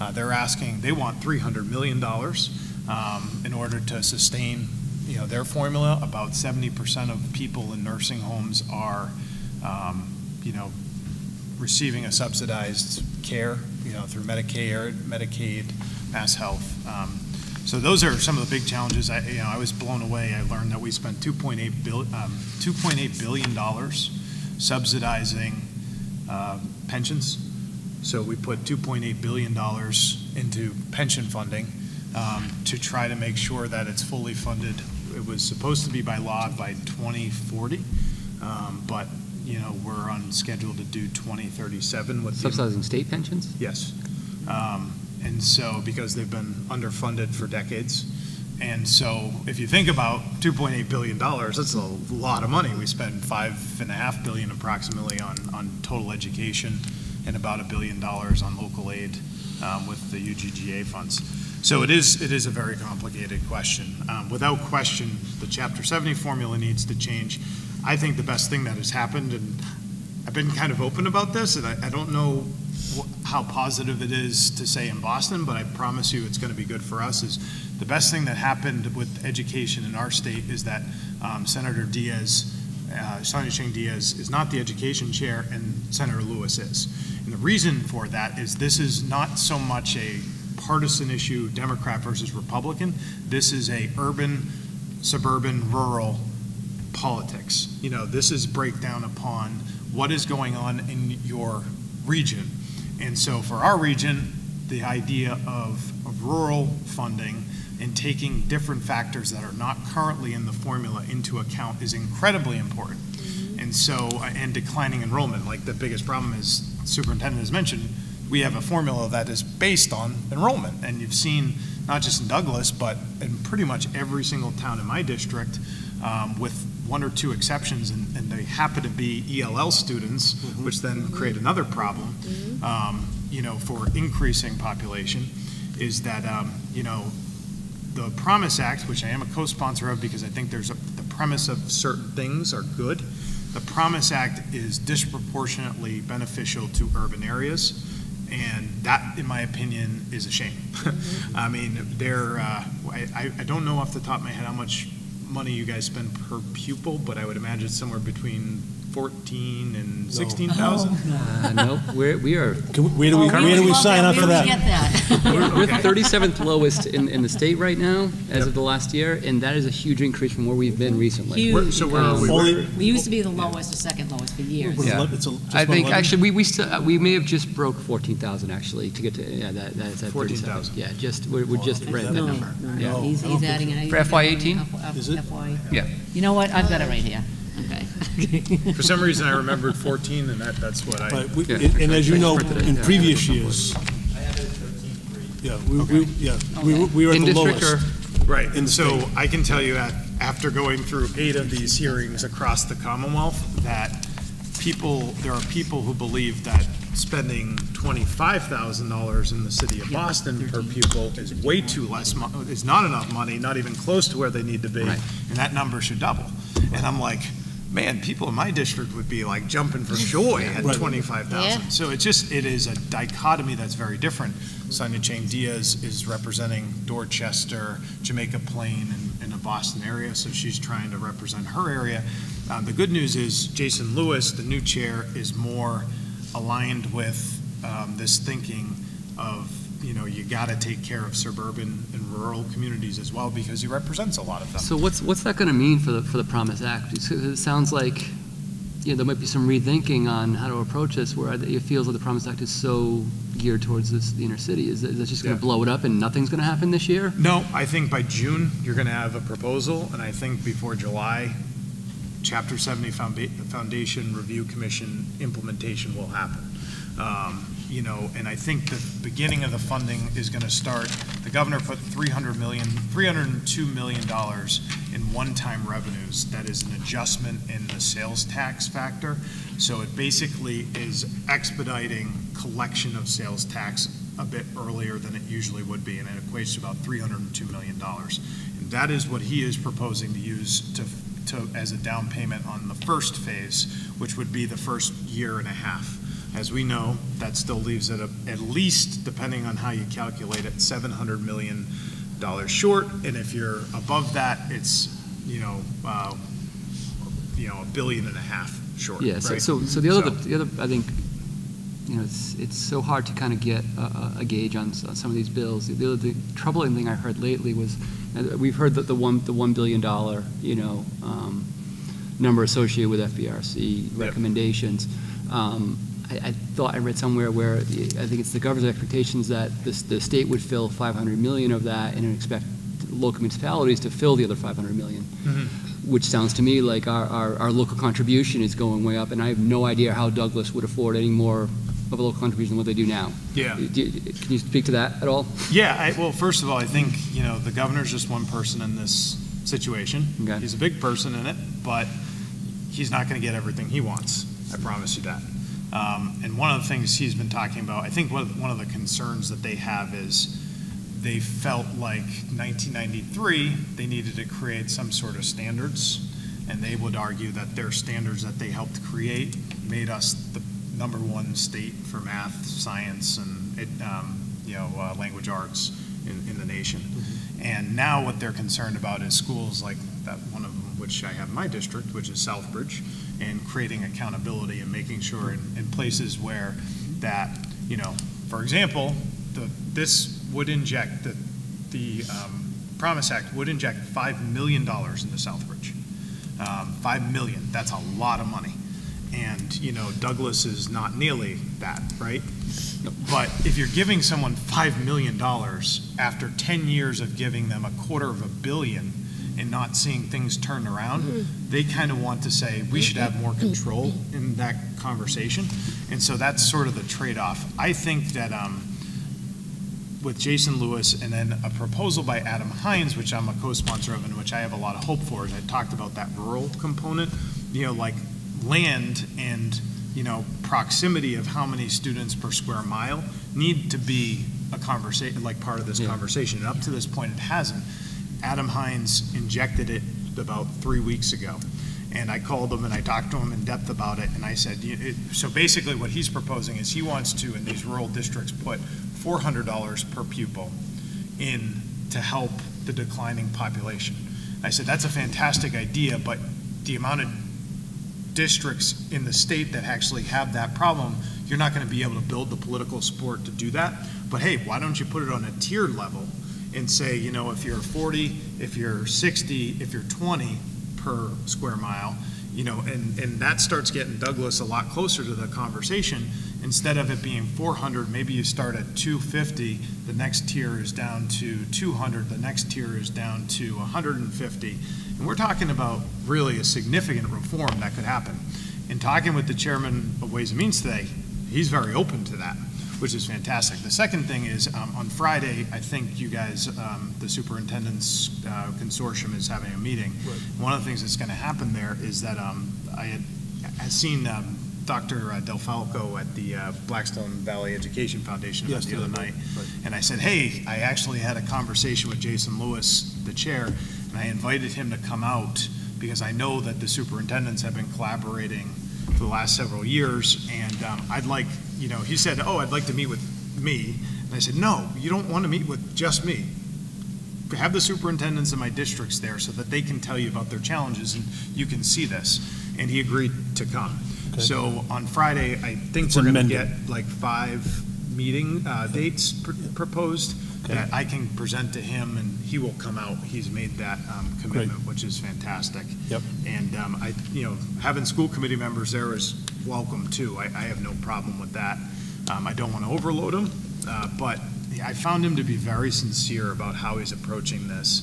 Uh, they're asking, they want three hundred million dollars um, in order to sustain, you know, their formula. About seventy percent of people in nursing homes are, um, you know, receiving a subsidized care, you know, through Medicare, Medicaid, MassHealth. Um, so those are some of the big challenges. I, you know, I was blown away. I learned that we spent two point eight billion dollars subsidizing Uh, pensions. So we put two point eight billion dollars into pension funding um, to try to make sure that it's fully funded. It was supposed to be by law by twenty forty, um, but you know, we're on schedule to do twenty thirty-seven with subsidizing the, state pensions. Yes, um, and so because they've been underfunded for decades. And so if you think about two point eight billion dollars, that's a lot of money. We spend five point five billion dollars approximately on, on total education, and about a billion dollars on local aid um, with the U G G A funds. So it is, it is a very complicated question. Um, without question, the Chapter seventy formula needs to change. I think the best thing that has happened, and I've been kind of open about this, and I, I don't know how positive it is to say in Boston, but I promise you it's going to be good for us, is the best thing that happened with education in our state is that um, Senator Diaz, uh, Sonia Ching Diaz, is not the education chair, and Senator Lewis is. And the reason for that is this is not so much a partisan issue, Democrat versus Republican. This is a urban, suburban, rural politics. You know, this is breakdown upon what is going on in your region. And so for our region, the idea of, of rural funding and taking different factors that are not currently in the formula into account is incredibly important. Mm-hmm. And so, and declining enrollment, like the biggest problem is, superintendent has mentioned, we have a formula that is based on enrollment. And you've seen, not just in Douglas, but in pretty much every single town in my district, um, with one or two exceptions, and, and they happen to be E L L students, mm-hmm. which then create another problem, mm-hmm. um, you know, for increasing population, is that, um, you know, the Promise Act, which I am a co-sponsor of because I think there's a, the premise of certain things are good. The Promise Act is disproportionately beneficial to urban areas, and that, in my opinion, is a shame. I mean, they're, uh, I, I don't know off the top of my head how much money you guys spend per pupil, but I would imagine somewhere between fourteen and no. sixteen thousand. Oh. Uh, nope. Where we are? Can we, where do we? Oh, we where do we sign that. up we for that? Get that. We're, we're okay. the thirty-seventh lowest in, in the state right now, as yep. of the last year, and that is a huge increase from where we've been recently. Huge. We're, so where are we? Only, we used to be the lowest, yeah. or second lowest for years. Yeah. Yeah. It's a, just I think eleven. Actually we we still, uh, we may have just broke fourteen thousand actually to get to yeah that that's at fourteen thousand. Yeah, just we're, we're oh, just right that no, number. No, yeah. no. He's, he's adding it for F Y eighteen. Is it? Yeah. You know what? I've got it right here. Okay. For some reason, I remembered fourteen, and that, that's what I. But we, yeah, and, and as you know, in previous years, I had it thirteen three. Yeah, we, okay. we, yeah, okay. we, we were at in the district lowest. Or, right, and so state. I can tell you, at, after going through eight of these hearings across the Commonwealth, that people, there are people who believe that spending twenty-five thousand dollars in the city of Boston yeah. per pupil is way too less, is not enough money, not even close to where they need to be, right. and that number should double. And I'm like, man, people in my district would be like jumping for joy at right. twenty-five thousand. Yeah. So it's just, it is a dichotomy that's very different. Sonia Chang Diaz is representing Dorchester, Jamaica Plain, and, and the Boston area, so she's trying to represent her area. Um, the good news is Jason Lewis, the new chair, is more aligned with um, this thinking of, you know, you got to take care of suburban and rural communities as well, because he represents a lot of them. So what's what's that going to mean for the for the Promise Act? It sounds like, you know, there might be some rethinking on how to approach this, where it feels like the Promise Act is so geared towards this, the inner city. Is that, is that just going to yeah. blow it up and nothing's going to happen this year? No, I think by June you're going to have a proposal, and I think before July, Chapter seventy Foundation Review Commission implementation will happen. Um, You know, and I think the beginning of the funding is going to start. The governor put three hundred million dollars, three hundred two million dollars in one-time revenues. That is an adjustment in the sales tax factor. So it basically is expediting collection of sales tax a bit earlier than it usually would be, and it equates to about three hundred two million dollars. And that is what he is proposing to use to, to as a down payment on the first phase, which would be the first year and a half. As we know, that still leaves it a, at least, depending on how you calculate it, seven hundred million dollars short. And if you're above that, it's, you know, uh, you know, a billion and a half short. Yeah. Right? So, so, so the other, so, the other, I think, you know, it's it's so hard to kind of get a, a gauge on, on some of these bills. The other the troubling thing I heard lately was, uh, we've heard that the one the one billion dollar, you know, um, number associated with F B R C recommendations. Yep. Um, I, I thought I read somewhere where the, I think it's the governor's expectations that this, the state would fill five hundred million of that, and expect local municipalities to fill the other five hundred million, mm-hmm. which sounds to me like our, our, our local contribution is going way up, and I have no idea how Douglas would afford any more of a local contribution than what they do now. Yeah. Do, can you speak to that at all? Yeah. I, well, first of all, I think, you know, the governor's just one person in this situation. Okay. He's a big person in it, but he's not going to get everything he wants. I promise you that. Um, and one of the things he's been talking about, I think one of, the, one of the concerns that they have is they felt like nineteen ninety-three, they needed to create some sort of standards, and they would argue that their standards that they helped create made us the number one state for math, science, and it, um, you know, uh, language arts in, in the nation. Mm-hmm. And now what they're concerned about is schools like that one of them, which I have in my district, which is Southbridge, and creating accountability and making sure in, in places where that, you know, for example, the, this would inject, the, the um, Promise Act would inject five million dollars into Southbridge. Um, five million, that's a lot of money. and you know, Douglas is not nearly that, right? No. But if you're giving someone five million dollars after ten years of giving them a quarter of a billion and not seeing things turn around, mm-hmm. they kind of want to say, we should have more control in that conversation. And so that's sort of the trade-off. I think that um, with Jason Lewis and then a proposal by Adam Hines, which I'm a co-sponsor of and which I have a lot of hope for, is I talked about that rural component, you know, like land and, you know, proximity of how many students per square mile need to be a conversation, like part of this yeah. conversation. And up to this point, it hasn't. Adam Hines injected it about three weeks ago. And I called him and I talked to him in depth about it. And I said, it, so basically what he's proposing is he wants to, in these rural districts, put four hundred dollars per pupil in to help the declining population. I said, that's a fantastic idea, but the amount of districts in the state that actually have that problem, you're not going to be able to build the political support to do that. But hey, why don't you put it on a tiered level and say, you know, if you're forty, if you're sixty, if you're twenty per square mile, you know, and, and that starts getting Douglas a lot closer to the conversation. Instead of it being four hundred, maybe you start at two fifty, the next tier is down to two hundred, the next tier is down to one hundred fifty. And we're talking about really a significant reform that could happen. In talking with the chairman of Ways and Means today, he's very open to that, which is fantastic. The second thing is um, on Friday, I think you guys, um, the superintendent's uh, consortium is having a meeting. Right. One of the things that's going to happen there is that um, I had I seen um, Doctor Uh, Delfalco at the uh, Blackstone Valley Education Foundation yes, the other night. Right. And I said, hey, I actually had a conversation with Jason Lewis, the chair, and I invited him to come out because I know that the superintendents have been collaborating for the last several years. And um, I'd like, you know, he said, oh, I'd like to meet with me. And I said, no, you don't want to meet with just me. Have the superintendents in my districts there so that they can tell you about their challenges and you can see this. And he agreed to come. Okay. So on Friday, I think it's we're going to get like five meeting uh, dates pr proposed. Okay. That I can present to him, and he will come out. He's made that um, commitment, great. Which is fantastic. Yep. And um, I, you know, having school committee members there is welcome too. I, I have no problem with that. Um, I don't want to overload him, uh, but I found him to be very sincere about how he's approaching this,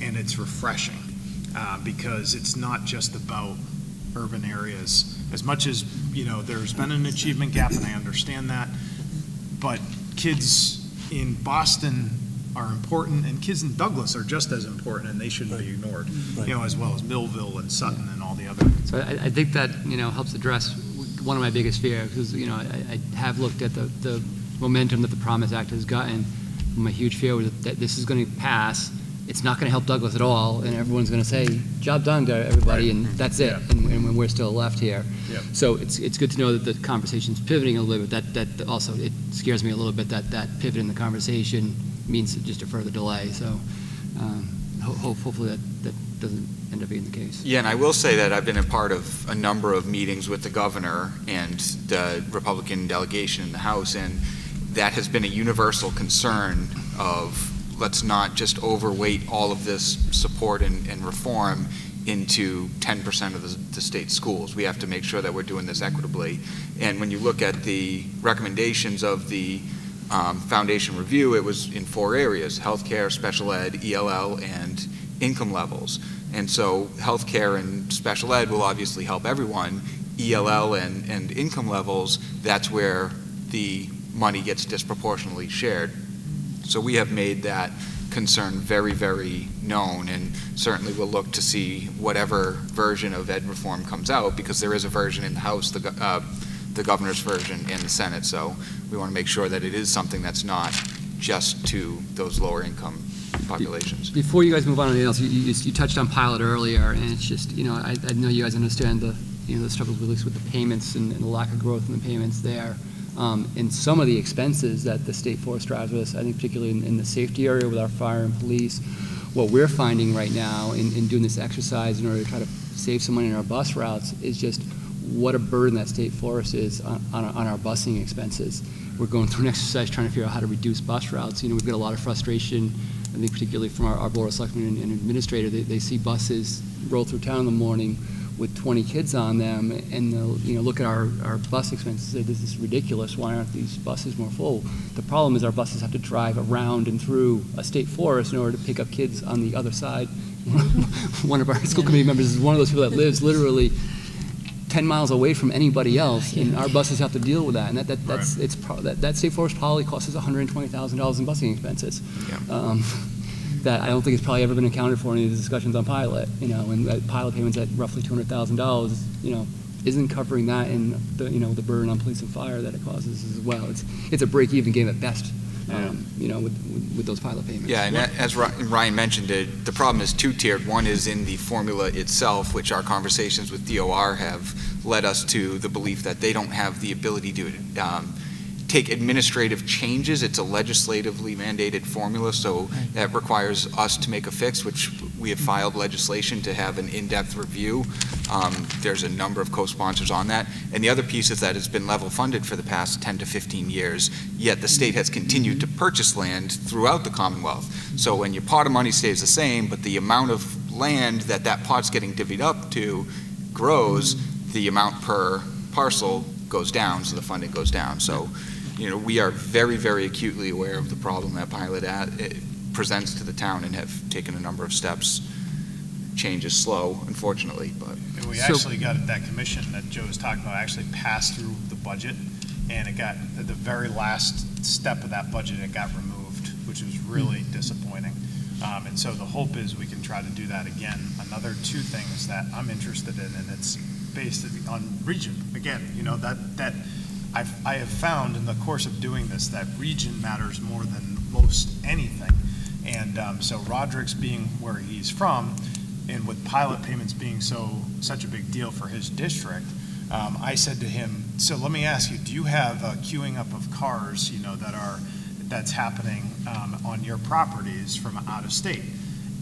and it's refreshing uh, because it's not just about urban areas. As much as you know, there's been an achievement gap, and I understand that, but kids in Boston are important, and kids in Douglas are just as important, and they shouldn't right. be ignored, right. you know, as well as Millville and Sutton yeah. and all the other. So I, I think that, you know, helps address one of my biggest fears, because, you know, I, I have looked at the, the momentum that the Promise Act has gotten. My huge fear was that this is going to pass, it's not going to help Douglas at all, and everyone's going to say, job done to everybody, right. and that's it, yeah. and, and we're still left here. Yeah. So it's, it's good to know that the conversation's pivoting a little bit. That, that also, it scares me a little bit that that pivot in the conversation means just a further delay. So um, ho ho hopefully that, that doesn't end up being the case. Yeah, and I will say that I've been a part of a number of meetings with the governor and the Republican delegation in the House, and that has been a universal concern of, let's not just overweight all of this support and, and reform into ten percent of the, the state schools. We have to make sure that we're doing this equitably. And when you look at the recommendations of the um, Foundation Review, it was in four areas: healthcare, special ed, E L L, and income levels. And so healthcare and special ed will obviously help everyone. E L L and, and income levels, that's where the money gets disproportionately shared. So we have made that concern very, very known, and certainly we'll look to see whatever version of ed reform comes out, because there is a version in the House, the, uh, the governor's version, and the Senate. So we want to make sure that it is something that's not just to those lower income populations. Before you guys move on to anything else, you, you, you touched on pilot earlier, and it's just, you know, I, I know you guys understand the, you know, the struggles with the payments and, and the lack of growth in the payments there. Um, and some of the expenses that the state force drives with us, I think particularly in, in the safety area with our fire and police, what we're finding right now in, in doing this exercise in order to try to save some money in our bus routes is just what a burden that state force is on, on, on our busing expenses. We're going through an exercise trying to figure out how to reduce bus routes. You know, we've got a lot of frustration, I think particularly from our, our board of selectmen and, and administrator. They, they see buses roll through town in the morning with twenty kids on them, and they'll, you know, look at our, our bus expenses and say, this is ridiculous, why aren't these buses more full? The problem is our buses have to drive around and through a state forest in order to pick up kids on the other side. One of our school committee members is one of those people that lives literally ten miles away from anybody else, yeah, yeah. and our buses have to deal with that. And that, that that's right. it's pro that, that state forest probably costs us one hundred twenty thousand dollars in busing expenses. Yeah. Um, that I don't think it's probably ever been accounted for in any of the discussions on pilot. You know, and that pilot payments at roughly two hundred thousand dollars, you know, isn't covering that and the, you know, the burden on police and fire that it causes as well. It's it's a break-even game at best. Yeah. Um, you know, with, with, with those pilot payments. Yeah, and yeah. as Ryan mentioned, it, the problem is two-tiered. One is in the formula itself, which our conversations with D O R have led us to the belief that they don't have the ability to um, take administrative changes. It's a legislatively mandated formula, so that requires us to make a fix, which we have filed legislation to have an in-depth review. Um, there's a number of co-sponsors on that. And the other piece is that it's been level funded for the past ten to fifteen years, yet the state has continued to purchase land throughout the Commonwealth. So when your pot of money stays the same, but the amount of land that that pot's getting divvied up to grows, the amount per parcel goes down, so the funding goes down. So, you know, we are very, very acutely aware of the problem that Pilot at, it presents to the town and have taken a number of steps. Change is slow, unfortunately, but. And we so, actually got that commission that Joe was talking about actually passed through the budget, and it got, at the very last step of that budget, it got removed, which was really disappointing. Um, and so the hope is we can try to do that again. Another two things that I'm interested in, and it's based on region. Again, you know, that, that I've, I have found in the course of doing this that region matters more than most anything. And um, so Roderick's being where he's from, and with pilot payments being so such a big deal for his district, um, I said to him, so let me ask you, do you have a queuing up of cars, you know, that are, that's happening um, on your properties from out of state?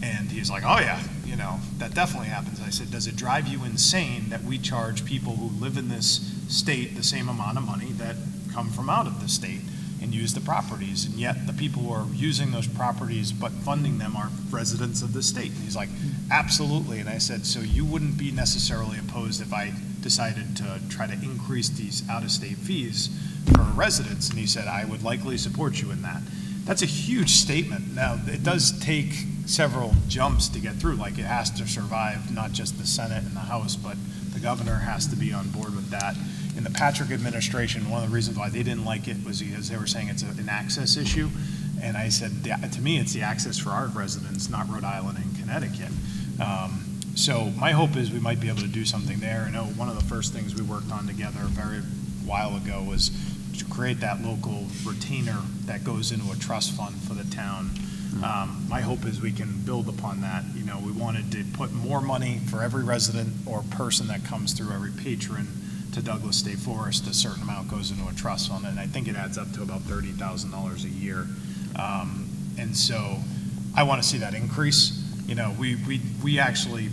And he's like, oh yeah, you know, that definitely happens. I said, does it drive you insane that we charge people who live in this state the same amount of money that come from out of the state and use the properties, and yet the people who are using those properties but funding them are residents of the state? And he's like, absolutely. And I said, so you wouldn't be necessarily opposed if I decided to try to increase these out-of-state fees for residents? And he said, I would likely support you in that. That's a huge statement. Now, it does take several jumps to get through. Like, it has to survive not just the Senate and the House, but the governor has to be on board with that. In the Patrick administration, one of the reasons why they didn't like it was because they were saying it's an access issue. And I said, to me, it's the access for our residents, not Rhode Island and Connecticut. Um, so my hope is we might be able to do something there. I know one of the first things we worked on together a very while ago was to create that local retainer that goes into a trust fund for the town. Um, my hope is we can build upon that. You know, we wanted to put more money for every resident or person that comes through, every patron to Douglas State Forest. A certain amount goes into a trust fund, and I think it adds up to about thirty thousand dollars a year. Um, and so I want to see that increase. You know, we, we, we actually,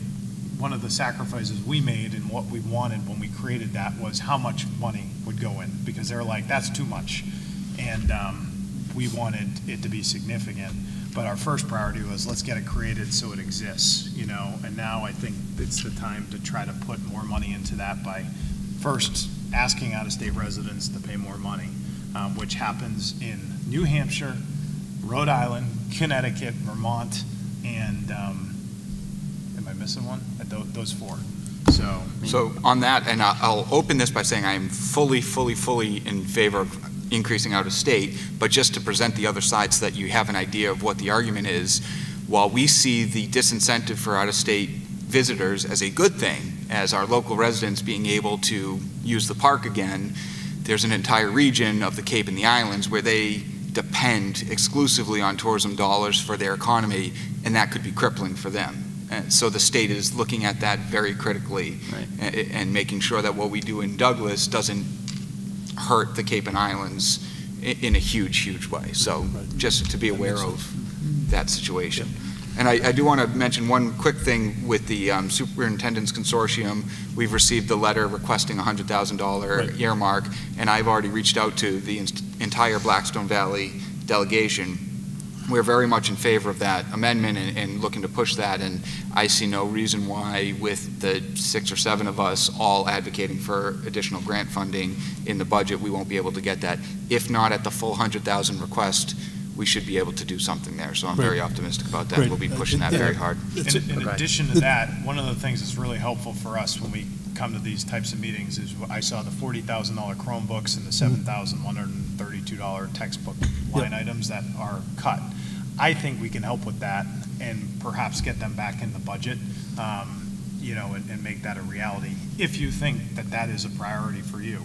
one of the sacrifices we made and what we wanted when we created that was how much money would go in, because they were like, that's too much. And um, we wanted it to be significant. But our first priority was, let's get it created so it exists, you know. And now I think it's the time to try to put more money into that by first asking out-of-state residents to pay more money, um, which happens in New Hampshire, Rhode Island, Connecticut, Vermont, and um, am I missing one? Those four. So, so on that, and I'll open this by saying I am fully, fully, fully in favor of increasing out-of-state, but just to present the other side so that you have an idea of what the argument is, while we see the disincentive for out-of-state visitors as a good thing, as our local residents being able to use the park again, there's an entire region of the Cape and the Islands where they depend exclusively on tourism dollars for their economy, and that could be crippling for them. And so the state is looking at that very critically, right, and, and making sure that what we do in Douglas doesn't hurt the Cape and Islands in, in a huge, huge way. So just to be aware of that situation. Yep. And I, I do want to mention one quick thing with the um, Superintendent's Consortium. We've received the letter requesting a one hundred thousand dollar right. earmark, and I've already reached out to the entire Blackstone Valley delegation we're very much in favor of that amendment and, and looking to push that, and I see no reason why, with the six or seven of us all advocating for additional grant funding in the budget, we won't be able to get that. If not at the full one hundred thousand request, we should be able to do something there. So I'm right. very optimistic about that. Right. We'll be pushing that yeah. very hard. In, in addition to that, one of the things that's really helpful for us when we come to these types of meetings is I saw the forty thousand dollar Chromebooks and the seven thousand one hundred thirty-two dollar textbook line yep. items that are cut. I think we can help with that and perhaps get them back in the budget, um, you know, and, and make that a reality if you think that that is a priority for you.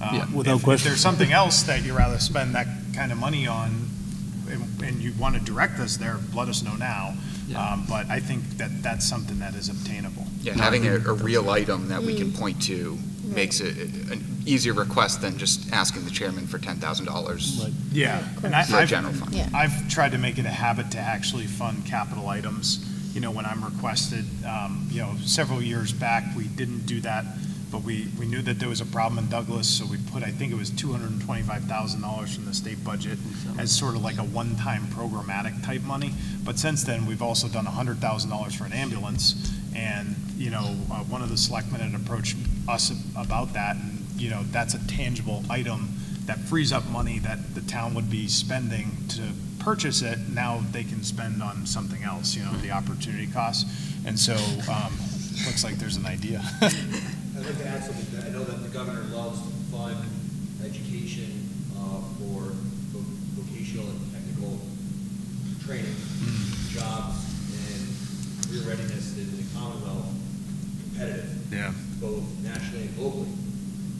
Um, yeah, without if, question. If there's something else that you'd rather spend that kind of money on and, and you want to direct us there, let us know now. Yeah. Um, but I think that that's something that is obtainable. Yeah, having a, a real item that we can point to right. makes it an easier request than just asking the chairman for ten thousand dollars right. yeah. yeah, and I, for I've, a general fund. Yeah. I've tried to make it a habit to actually fund capital items, you know, when I'm requested. Um, you know, several years back we didn't do that, but we, we knew that there was a problem in Douglas, so we put, I think it was two hundred twenty-five thousand dollars from the state budget as sort of like a one-time programmatic type money. But since then, we've also done one hundred thousand dollars for an ambulance. And, you know, uh, one of the selectmen had approached us about that. And, you know, that's a tangible item that frees up money that the town would be spending to purchase it. Now they can spend on something else, you know, the opportunity cost. And so um, looks like there's an idea. I'd like to add something. I know that the governor loves to fund education uh, for vocational and technical training, jobs, and career readiness in the Commonwealth, competitive, yeah. both nationally and globally.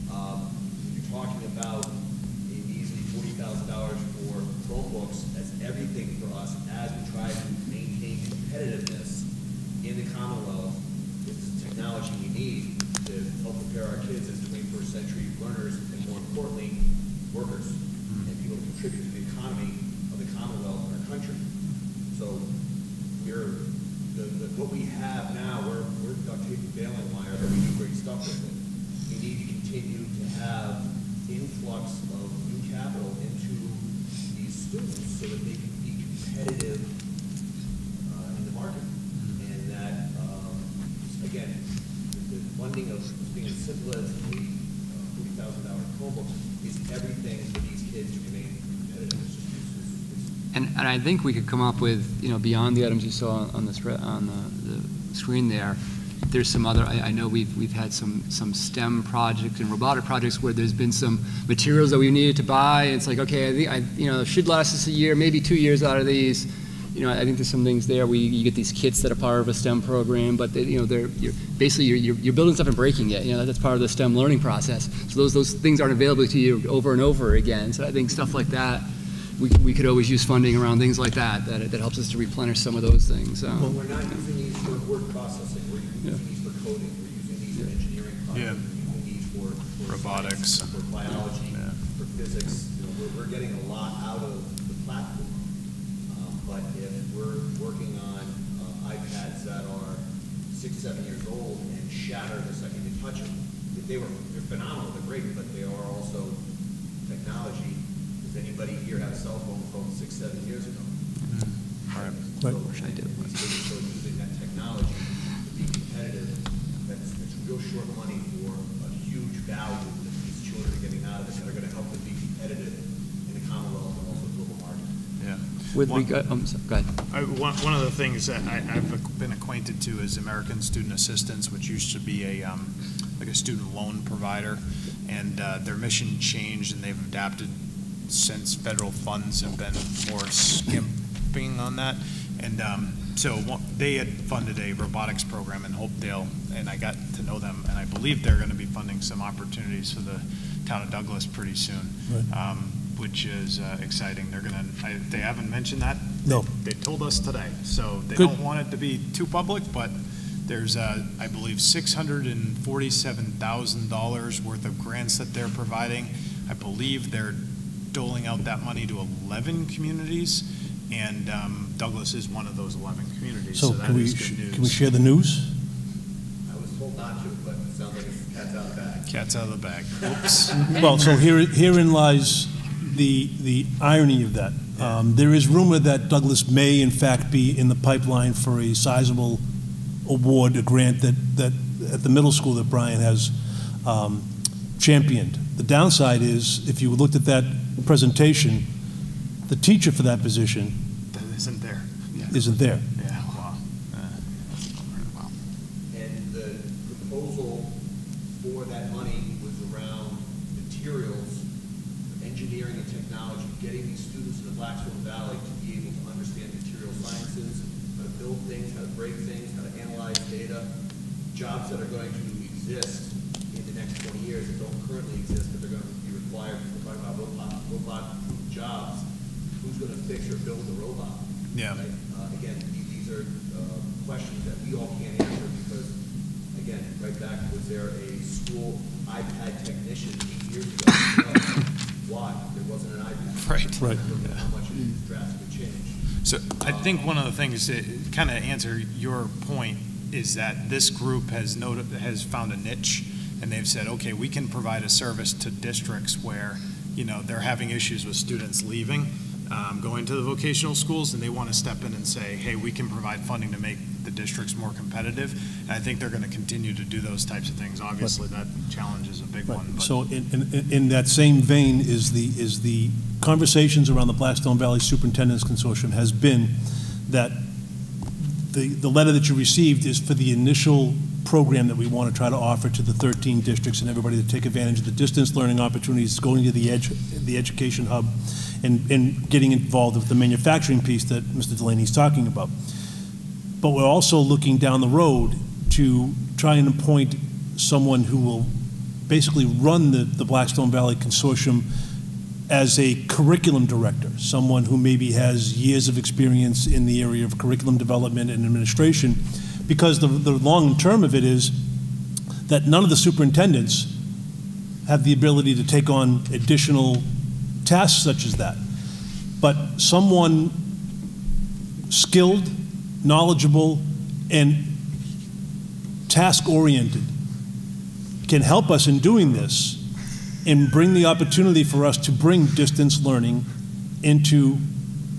Um, you're talking about an easily forty thousand dollars for Chromebooks. That's everything for us as we try to maintain competitiveness in the Commonwealth with the technology we need to help prepare our kids as twenty-first century learners and, more importantly, workers and people who contribute to the economy of the Commonwealth and our country. So we're, the, the, what we have now, we're, we're duct tape and bailing wire that we do great stuff with it. We need to continue to have influx of new capital into these students so that they can be competitive uh, in the market. And that, um, again, funding of being as simple as the uh, forty thousand dollar Chromebook is everything for these kids to remain competitive. It's just, it's, it's and, and I think we could come up with, you know, beyond the items you saw on the on the, the screen there. There's some other. I, I know we've we've had some some STEM projects and robotic projects where there's been some materials that we needed to buy. It's like, okay, I think I you know should last us a year, maybe two years out of these. You know, I think there's some things there where you, you get these kits that are part of a STEM program, but they, you know, they're you're basically you're you're building stuff and breaking it. You know, that's part of the STEM learning process. So those those things aren't available to you over and over again. So I think stuff like that, we we could always use funding around things like that that that helps us to replenish some of those things. Um, well, we're not using these for word processing. We're using yeah. these for coding. We're using these yeah. for engineering. Coding. Yeah. We're using these for, for robotics, science, for biology, yeah. for physics. You know, we're, we're getting a lot out of the platform. But if we're working on uh, iPads that are six, seven years old and shatter the second you touch them, if they were, they're phenomenal, they're great, but they are also technology. Does anybody here have a cell phone from six, seven years ago? Mm-hmm. All right. So, so, I did. So using that technology to be competitive, that's, that's real short money for a huge value that these children are getting out of this that are going to help them be competitive in the Commonwealth and also global market. Yeah. With one, go, um, sorry, go ahead. I, one, one of the things that I, I've been acquainted to is American Student Assistance, which used to be a um, like a student loan provider, and uh, their mission changed, and they've adapted since federal funds have been more skimping on that. And um, so one, they had funded a robotics program in Hopedale, and I got to know them, and I believe they're going to be funding some opportunities for the town of Douglas pretty soon. Right. Um, which is uh, exciting. They're gonna, I, they haven't mentioned that. No. They, they told us today. So they Good. Don't want it to be too public, but there's, uh, I believe, six hundred forty-seven thousand dollars worth of grants that they're providing. I believe they're doling out that money to eleven communities, and um, Douglas is one of those eleven communities. So, so that can, is we good news. Can we share the news? I was told not to, but it sounds like it's cat's out of the bag. Cat's out of the bag. Oops. Well, so here, herein lies The, the irony of that. Um, there is rumor that Douglas may, in fact, be in the pipeline for a sizable award, a grant that, that at the middle school that Brian has um, championed. The downside is, if you looked at that presentation, the teacher for that position that isn't there. Yeah. Isn't there. Yeah. Wow. Uh, wow. And the proposal for that money was around materials, engineering and technology, getting these students in the Blackstone Valley to be able to understand material sciences, how to build things, how to break things, how to analyze data, jobs that are going to exist in the next twenty years that don't currently exist, but they're going to be required. We're talking about robot, robot jobs. Who's going to fix or build the robot? Yeah. Right? Uh, again, these are uh, questions that we all can't answer because, again, right back, was there a school iPad technician eight years ago? No. Why? There wasn't an iPad. Right. Right. Yeah. How much it drastically changed. So I um, think one of the things that kind of answer your point is that this group has noted, has found a niche, and they've said, okay, we can provide a service to districts where, you know, they're having issues with students leaving, um, going to the vocational schools, and they want to step in and say, hey, we can provide funding to make the districts more competitive. And I think they're going to continue to do those types of things. Obviously, right. that challenge is a big right. one. But so in, in, in that same vein is the, is the conversations around the Blackstone Valley Superintendent's Consortium has been that the, the letter that you received is for the initial program that we want to try to offer to the thirteen districts and everybody to take advantage of the distance learning opportunities, going to the edge, the education hub, and, and getting involved with the manufacturing piece that Mister Delaney's talking about. But we're also looking down the road to try and appoint someone who will basically run the, the Blackstone Valley Consortium as a curriculum director, someone who maybe has years of experience in the area of curriculum development and administration, because the, the long term of it is that none of the superintendents have the ability to take on additional tasks such as that. But someone skilled, knowledgeable, and task-oriented can help us in doing this and bring the opportunity for us to bring distance learning into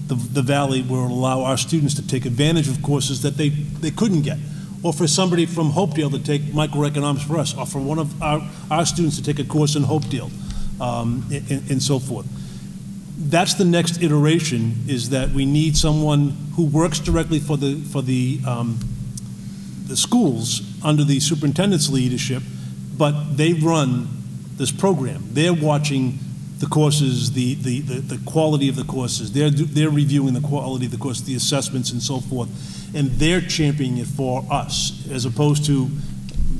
The, the valley, will allow our students to take advantage of courses that they, they couldn't get, or for somebody from Hopedale to take microeconomics for us, or for one of our, our students to take a course in Hopedale, um, and, and so forth. That's the next iteration, is that we need someone who works directly for the, for the, um, the schools under the superintendent's leadership, but they run this program. They're watching the courses, the, the, the, the quality of the courses. They're, they're reviewing the quality of the course, the assessments and so forth, and they're championing it for us, as opposed to,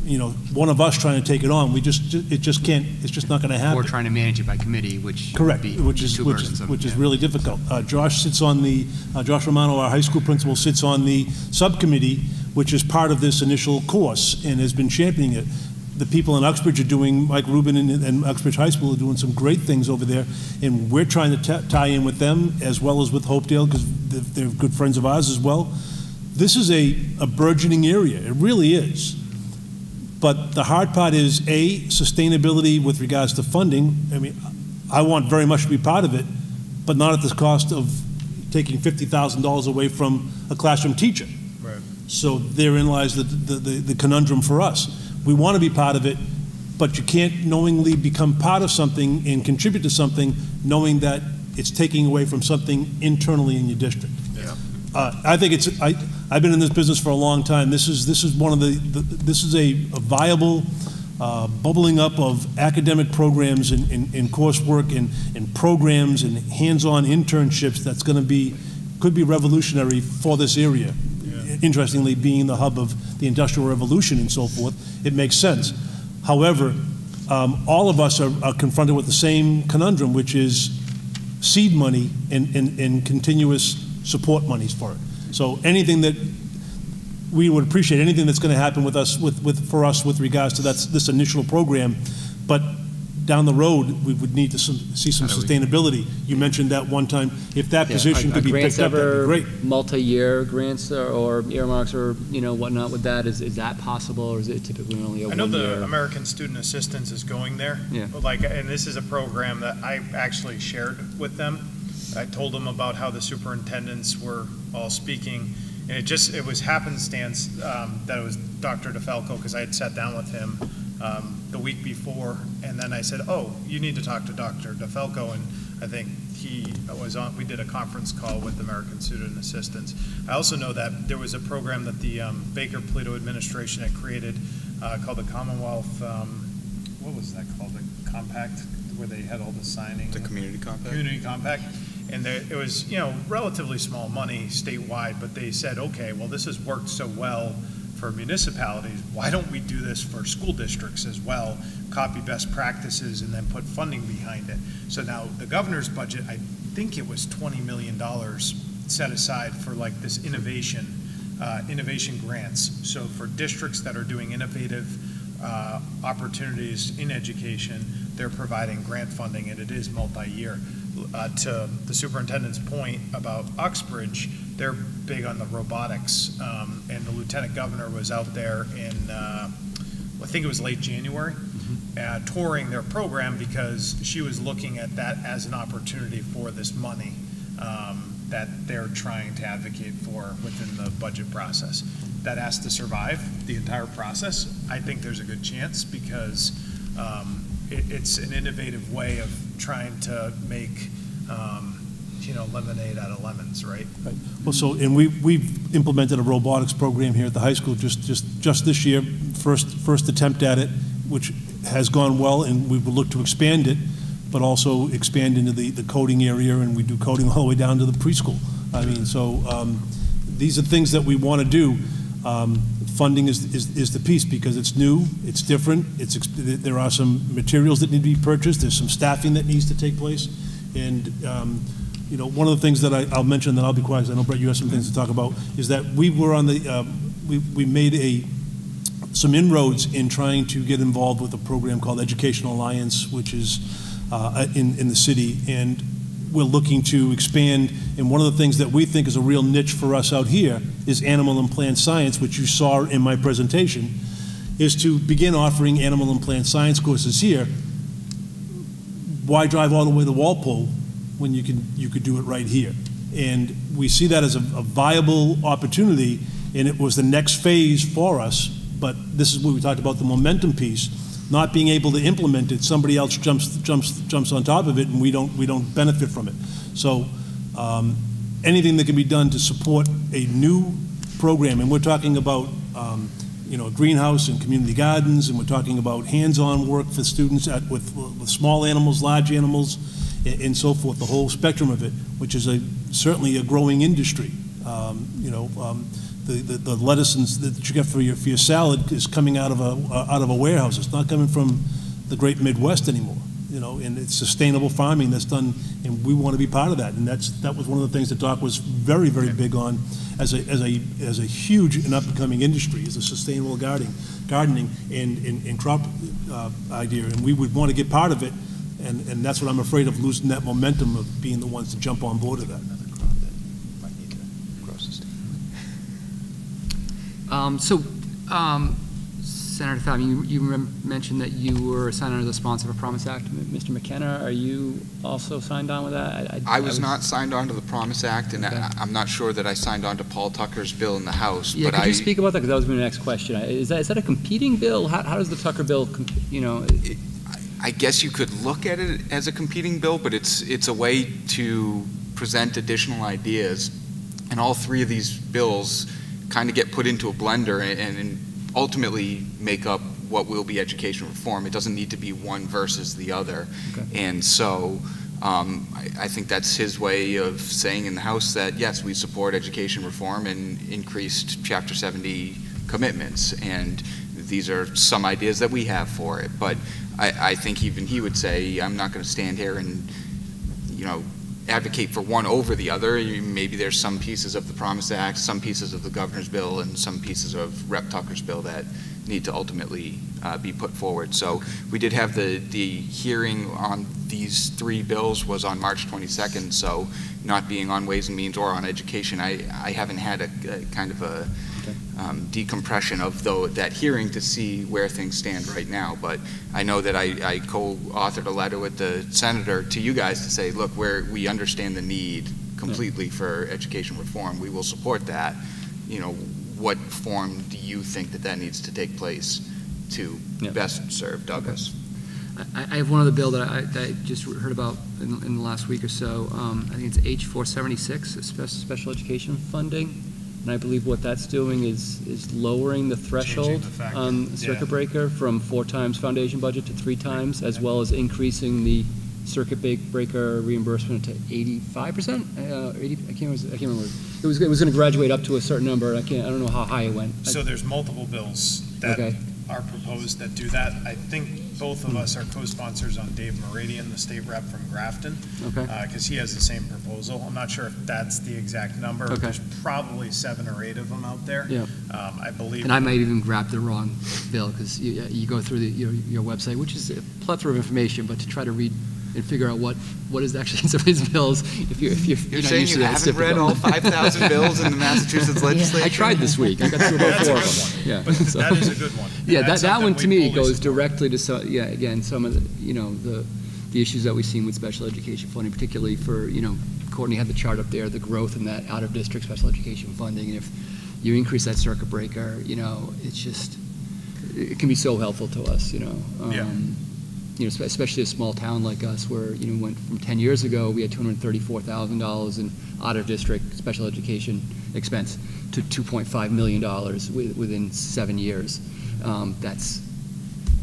you know, one of us trying to take it on. We just, it just can't, it's just not gonna happen. Or trying to manage it by committee, which Correct, would be which is, too which burdensome. Is, which yeah. is really difficult. Uh, Josh sits on the, uh, Josh Romano, our high school principal, sits on the subcommittee, which is part of this initial course and has been championing it. The people in Uxbridge are doing, Mike Rubin and, and Uxbridge High School are doing some great things over there, and we're trying to tie in with them as well as with Hopedale, because they're, they're good friends of ours as well. This is a, a burgeoning area, it really is. But the hard part is, A, sustainability with regards to funding. I mean, I want very much to be part of it, but not at the cost of taking fifty thousand dollars away from a classroom teacher. Right. So therein lies the, the, the, the conundrum for us. We want to be part of it, but you can't knowingly become part of something and contribute to something knowing that it's taking away from something internally in your district. Yeah. Uh, I think it's, I, I've been in this business for a long time. This is, this is one of the, the this is a, a viable uh, bubbling up of academic programs and, and, and coursework and, and programs and hands-on internships that's going to be, could be revolutionary for this area. Interestingly, being the hub of the Industrial Revolution and so forth, it makes sense. However, um, all of us are, are confronted with the same conundrum, which is seed money and, and, and continuous support monies for it. So anything that we would appreciate, anything that's going to happen with us, with, with, for us with regards to that's, this initial program, but down the road, we would need to some, see some sustainability. You mentioned that one time. If that yeah, position are, could are be picked up, that'd be great. Multi-year grants or, or earmarks or you know whatnot with that is is that possible, or is it typically only a one year? I know the American Student Assistance is going there. Yeah. Like, and this is a program that I actually shared with them. I told them about how the superintendents were all speaking, and it just, it was happenstance um, that it was Doctor DeFalco, because I had sat down with him um, the week before, and then I said, oh, you need to talk to Doctor DeFalco, and I think he was on, we did a conference call with American Student Assistance. I also know that there was a program that the um, Baker Polito administration had created uh, called the Commonwealth, um, what was that called, the Compact, where they had all the signing. The Community Compact. Community Compact. And there, it was, you know, relatively small money statewide, but they said, okay, well, this has worked so well for municipalities, why don't we do this for school districts as well, copy best practices and then put funding behind it. So now the governor's budget, I think it was twenty million dollars set aside for like this innovation, uh, innovation grants. So for districts that are doing innovative uh, opportunities in education, they're providing grant funding, and it is multi-year. Uh, to the superintendent's point about Uxbridge, they're big on the robotics, um, and the lieutenant governor was out there in, uh, I think it was late January, uh, touring their program because she was looking at that as an opportunity for this money um, that they're trying to advocate for within the budget process. That has to survive the entire process. I think there's a good chance because um, it, it's an innovative way of trying to make, um, you know, lemonade out of lemons, right? Right. Well, so, and we, we've implemented a robotics program here at the high school just, just, just this year, first, first attempt at it, which has gone well, and we will look to expand it, but also expand into the, the coding area, and we do coding all the way down to the preschool. I mean, so um, these are things that we want to do. Um, funding is, is, is the piece because it's new, it's different, it's, there are some materials that need to be purchased, there's some staffing that needs to take place, and um, you know, one of the things that I, I'll mention, then I'll be quiet, because I know, Brett, you have some things to talk about, is that we were on the, uh, we, we made a, some inroads in trying to get involved with a program called Education Alliance, which is uh, in, in the city, and we're looking to expand, and one of the things that we think is a real niche for us out here is animal and plant science, which you saw in my presentation, is to begin offering animal and plant science courses here. Why drive all the way to Walpole when you can, you could do it right here? And we see that as a, a viable opportunity, and it was the next phase for us, but this is what we talked about, the momentum piece, not being able to implement it. Somebody else jumps, jumps, jumps on top of it, and we don't, we don't benefit from it. So um, anything that can be done to support a new program, and we're talking about um, you know, a greenhouse and community gardens, and we're talking about hands-on work for students at, with, with small animals, large animals, and so forth, the whole spectrum of it, which is a, certainly a growing industry. Um, you know, um, the, the, the lettuce that you get for your, for your salad is coming out of, a, uh, out of a warehouse. It's not coming from the great Midwest anymore, you know, and it's sustainable farming that's done, and we want to be part of that. And that's, that was one of the things that Doc was very, very big on as a, as a, as a huge and up-and-coming industry, is the sustainable gardening, gardening and, and, and crop uh, idea, and we would want to get part of it. And, and that's what I'm afraid of, losing that momentum of being the ones to jump on board of that. Another crop that might need to cross the state. Um, so, um, Senator Fattman, you, you mentioned that you were signed under the sponsor of a Promise Act. Mister McKenna, are you also signed on with that? I, I, I, was, I was not signed on to the Promise Act, and okay. I, I'm not sure that I signed on to Paul Tucker's bill in the House. Yeah, but could I, you speak about that? Because that was my next question. Is that, is that a competing bill? How, how does the Tucker bill, you know? It, I guess you could look at it as a competing bill, but it's it's a way to present additional ideas, and all three of these bills kind of get put into a blender and, and ultimately make up what will be education reform. It doesn't need to be one versus the other, okay. And so um, I, I think that's his way of saying in the House that yes, we support education reform and increased Chapter seventy commitments, and these are some ideas that we have for it, but. I, I think even he would say, I'm not going to stand here and, you know, advocate for one over the other. Maybe there's some pieces of the Promise Act, some pieces of the governor's bill, and some pieces of Representative Tucker's bill that need to ultimately uh, be put forward. So we did have the, the hearing on these three bills was on March twenty-second, so not being on Ways and Means or on Education, I, I haven't had a, a kind of a um, decompression of the, that hearing to see where things stand right now. But I know that I, I co-authored a letter with the senator to you guys to say, look, we're, we understand the need completely for education reform. We will support that. You know, what form do you think that that needs to take place to yeah. best serve Douglas? I, I have one other bill that I, that I just heard about in, in the last week or so. Um, I think it's H four seventy-six, special education funding, and I believe what that's doing is is lowering the threshold on um, yeah. circuit breaker from four times foundation budget to three times, as well as increasing the circuit breaker reimbursement to eighty-five percent, uh, eighty. I can't. I can't remember. It was. It was going to graduate up to a certain number. I can't. I don't know how high it went. So I, there's multiple bills that okay. are proposed that do that. I think both of mm-hmm. us are co-sponsors on Dave Meridian, the state rep from Grafton, okay, because uh, he has the same proposal. I'm not sure if that's the exact number. Okay. There's probably seven or eight of them out there. Yeah. Um, I believe. And I might even grab the wrong bill because you, you go through the, your, your website, which is a plethora of information, but to try to read and figure out what what is actually in some of these bills. If you're if you're, you're, you're saying you haven't read all five thousand bills in the Massachusetts legislature. Yeah. I tried this week. I got through about four of them. Yeah, but so, that is a good one. And yeah, that that one to me goes support. directly to so, yeah again some of the, you know the the issues that we've seen with special education funding, particularly for you know Courtney had the chart up there, the growth in that out of district special education funding, and if you increase that circuit breaker, you know it's just it can be so helpful to us. You know. Um, yeah. You know, especially a small town like us, where you know, went from ten years ago, we had two hundred thirty-four thousand dollars in out-of-district special education expense to two point five million dollars within seven years. Um, that's,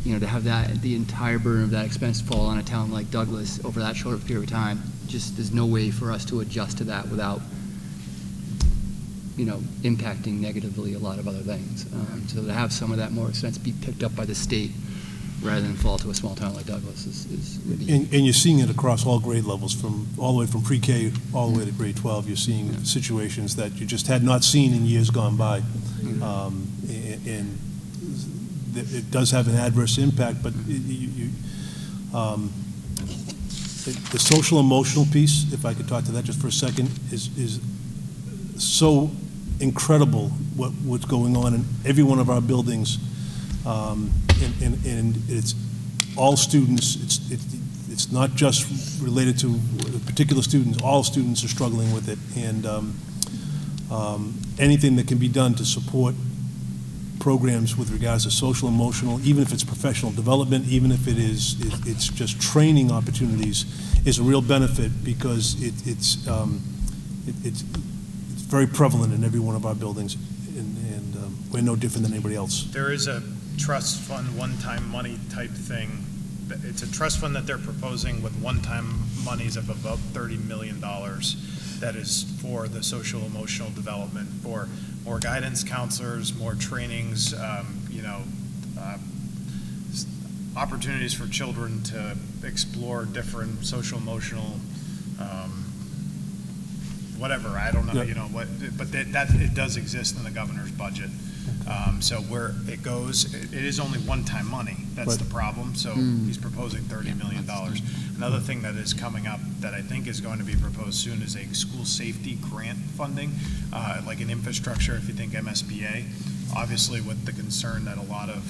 you know, to have that the entire burden of that expense fall on a town like Douglas over that short of a period of time. Just there's no way for us to adjust to that without, you know, impacting negatively a lot of other things. Um, so to have some of that more expense be picked up by the state, rather than fall to a small town like Douglas is, is really... And, and you're seeing it across all grade levels, from all the way from pre-K all the way to grade twelve. You're seeing yeah. situations that you just had not seen in years gone by. Mm-hmm. um, and, and it does have an adverse impact, but it, you, you, um, it, the social emotional piece, if I could talk to that just for a second, is, is so incredible what, what's going on in every one of our buildings. Um, and, and, and it's all students, it's, it, it's not just related to particular students, all students are struggling with it. And um, um, anything that can be done to support programs with regards to social, emotional, even if it's professional development, even if it is, it, it's just training opportunities, is a real benefit because it, it's, um, it, it's, it's very prevalent in every one of our buildings, and, and um, we're no different than anybody else. There is a trust fund one-time money type thing. It's a trust fund that they're proposing with one-time monies of about thirty million dollars that is for the social emotional development, for more guidance counselors, more trainings, um, you know, uh, opportunities for children to explore different social emotional um, whatever, I don't know, yeah. you know, what, but that, that it does exist in the governor's budget. Um, so where it goes, it, it is only one-time money. That's but, the problem. So mm, he's proposing thirty million dollars. Another thing that is coming up that I think is going to be proposed soon is a school safety grant funding, uh, like an infrastructure, if you think M S B A. Obviously, with the concern that a lot of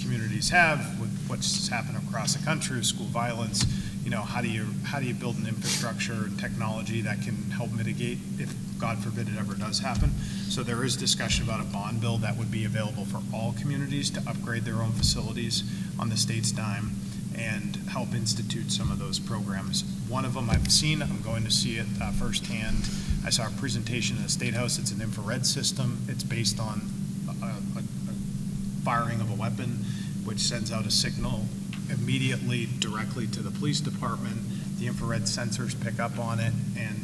communities have with what's happened across the country, school violence, you know, how do you, how do you build an infrastructure and technology that can help mitigate if, God forbid, it ever does happen? So there is discussion about a bond bill that would be available for all communities to upgrade their own facilities on the state's dime and help institute some of those programs. One of them I've seen, I'm going to see it uh, firsthand. I saw a presentation in the State House. It's an infrared system. It's based on a, a, a firing of a weapon, which sends out a signal immediately directly to the police department. The infrared sensors pick up on it, and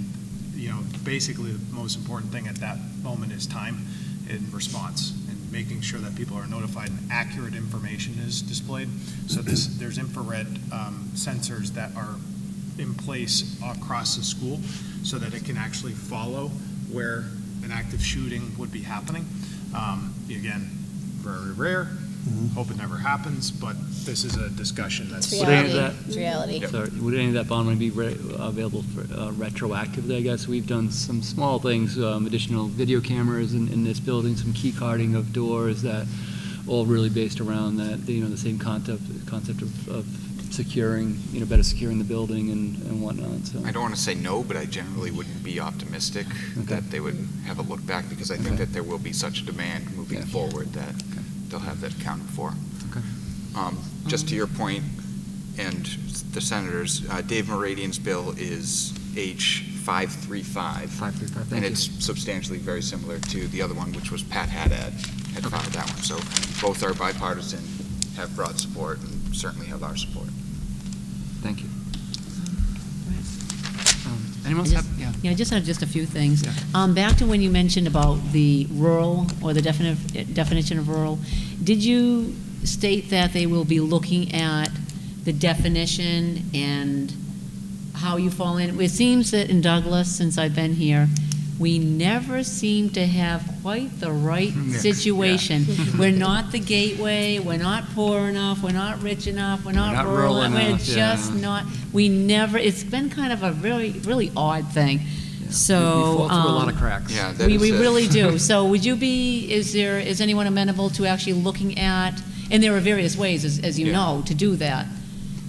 you know, basically the most important thing at that moment is time and response, and making sure that people are notified and accurate information is displayed. So this, there's infrared um, sensors that are in place across the school so that it can actually follow where an active shooting would be happening. Um, again, very rare, Mm-hmm. Hope it never happens, but this is a discussion that's it's reality. That, it's reality. Yep. Sorry, would any of that bond money be re available for, uh, retroactively? I guess we've done some small things, um, additional video cameras in, in this building, some key carding of doors, that all really based around that, you know, the same concept concept of, of securing, you know, better securing the building and, and whatnot. So I don't want to say no, but I generally wouldn't be optimistic okay. that they would have a look back, because I think okay. that there will be such demand moving yeah. forward that okay. they'll have that accounted for. Okay. Um, just to your point, and the senators, uh, Dave Maradian's bill is H five thirty-five, five thirty-five and it's you. substantially very similar to the other one, which was Pat Haddad had okay. filed that one. So both are bipartisan, have broad support, and certainly have our support. Thank you. Um, anyone else? I just, have, yeah. yeah, I just had just a few things. Yeah. Um, back to when you mentioned about the rural, or the defini definition of rural, did you state that they will be looking at the definition and how you fall in? It seems that in Douglas, since I've been here, we never seem to have quite the right yeah. situation. Yeah. We're not the gateway, we're not poor enough, we're not rich enough, we're not, not rural, rural enough, we're just yeah. not, we never, it's been kind of a really, really odd thing. Yeah. So, we, we fall through um, a lot of cracks. Yeah, we we really do. So would you be, is there, is anyone amenable to actually looking at, and there are various ways, as, as you yeah. know, to do that.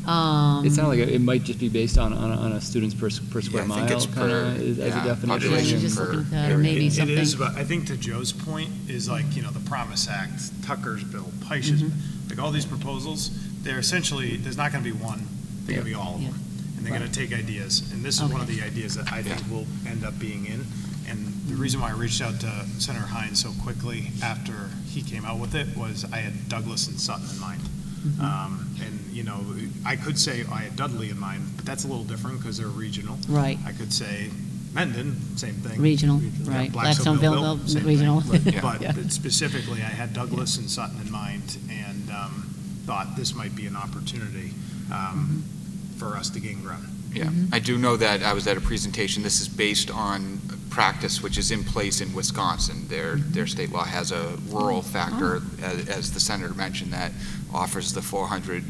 Um, it sounds like it might just be based on on, on a student's per, per square yeah, mile kind of as yeah, a definition. Yeah, just per per maybe it, something. It is, but I think to Joe's point is like, you know, the Promise Act, Tucker's bill, Pish's, mm-hmm. like all these proposals, they're essentially, there's not going to be one, they're yeah. going to be all of yeah. them. And they're right. going to take ideas. And this is okay. one of the ideas that I think yeah. will end up being in. And the reason why I reached out to Senator Hines so quickly after he came out with it was I had Douglas and Sutton in mind. Mm-hmm. um, and you know, I could say I had Dudley in mind, but that's a little different because they're regional. Right. I could say Mendon, same thing. Regional, regional. right. Yeah, Blackstone Valley regional. Thing, but, yeah. but yeah. specifically, I had Douglas yeah. and Sutton in mind, and um, thought this might be an opportunity um, mm-hmm. for us to gain ground. Yeah, mm-hmm. I do know that I was at a presentation. This is based on practice which is in place in Wisconsin. Their their state law has a rural factor, oh. as, as the senator mentioned, that offers the four hundred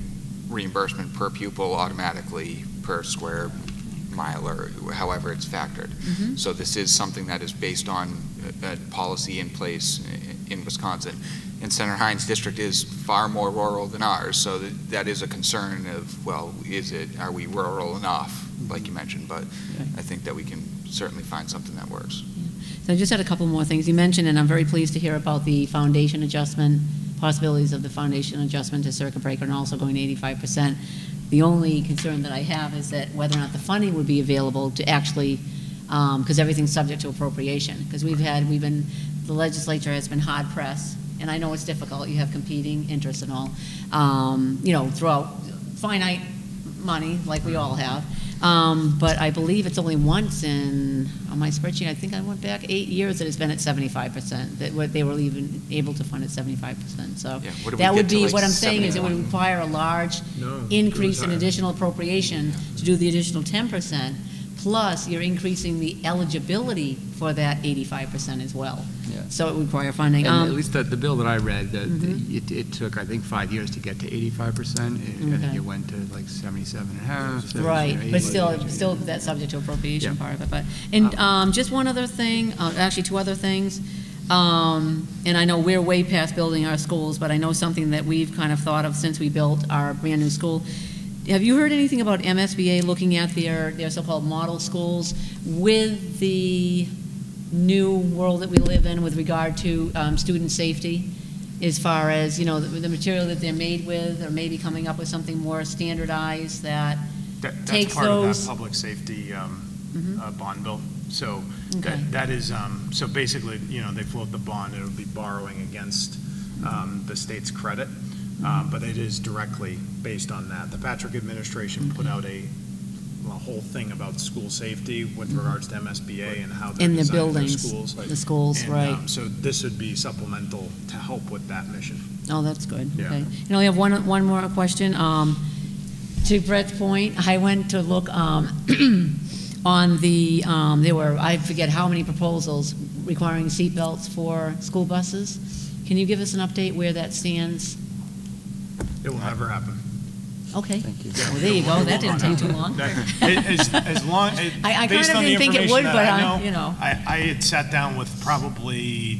reimbursement per pupil automatically per square mile or however it's factored. Mm-hmm. So this is something that is based on a, a policy in place in, in Wisconsin. And Senator Hines' district is far more rural than ours, so that, that is a concern of, well, is it, are we rural enough, mm-hmm. like you mentioned, but okay. I think that we can certainly find something that works. Yeah. So I just had a couple more things you mentioned, and I'm very pleased to hear about the foundation adjustment, possibilities of the foundation adjustment to circuit breaker, and also going to eighty-five percent. The only concern that I have is that whether or not the funding would be available to actually, because um, everything's subject to appropriation, because we've had, we've been, the legislature has been hard pressed, and I know it's difficult, you have competing interests and all, um, you know, throughout finite money, like we all have. Um, but I believe it's only once in, on my spreadsheet, I think I went back eight years that it's been at seventy-five percent, that they were even able to fund at seventy-five percent. So yeah, that would be, like what I'm saying is it would require a large no, increase in additional appropriation to do the additional ten percent, plus you're increasing the eligibility for that eighty-five percent as well. Yeah. So it would require funding. Um, at least the, the bill that I read, the, mm-hmm. the, it, it took, I think, five years to get to eighty-five percent. Okay. I think it went to like seventy-seven and a half. Right, but still, still that's subject to appropriation yeah. part of it. But, and um, just one other thing, uh, actually two other things. Um, and I know we're way past building our schools, but I know something that we've kind of thought of since we built our brand new school. Have you heard anything about M S B A looking at their, their so-called model schools with the new world that we live in with regard to um, student safety, as far as, you know, the, the material that they're made with, or maybe coming up with something more standardized that, that that's takes part those of that public safety um, mm-hmm. uh, bond bill. So okay. that, that is um, so basically, you know, they float the bond; it'll be borrowing against um, the state's credit, mm-hmm. um, but it is directly based on that. The Patrick administration mm-hmm. put out a. a whole thing about school safety with regards to M S B A right. and how they're in the buildings, schools. Like, the schools, and, right. Um, so this would be supplemental to help with that mission. Oh, that's good. Yeah. Okay. And I only have one, one more question. Um, to Brett's point, I went to look um, on the, um, there were, I forget how many proposals requiring seatbelts for school buses. Can you give us an update where that stands It will never happen. Okay. Thank you. Yeah, well, there you go. That didn't take too long. That, as, as long it, I, I kind of didn't think it would, but I, I know, you know. I, I had sat down with probably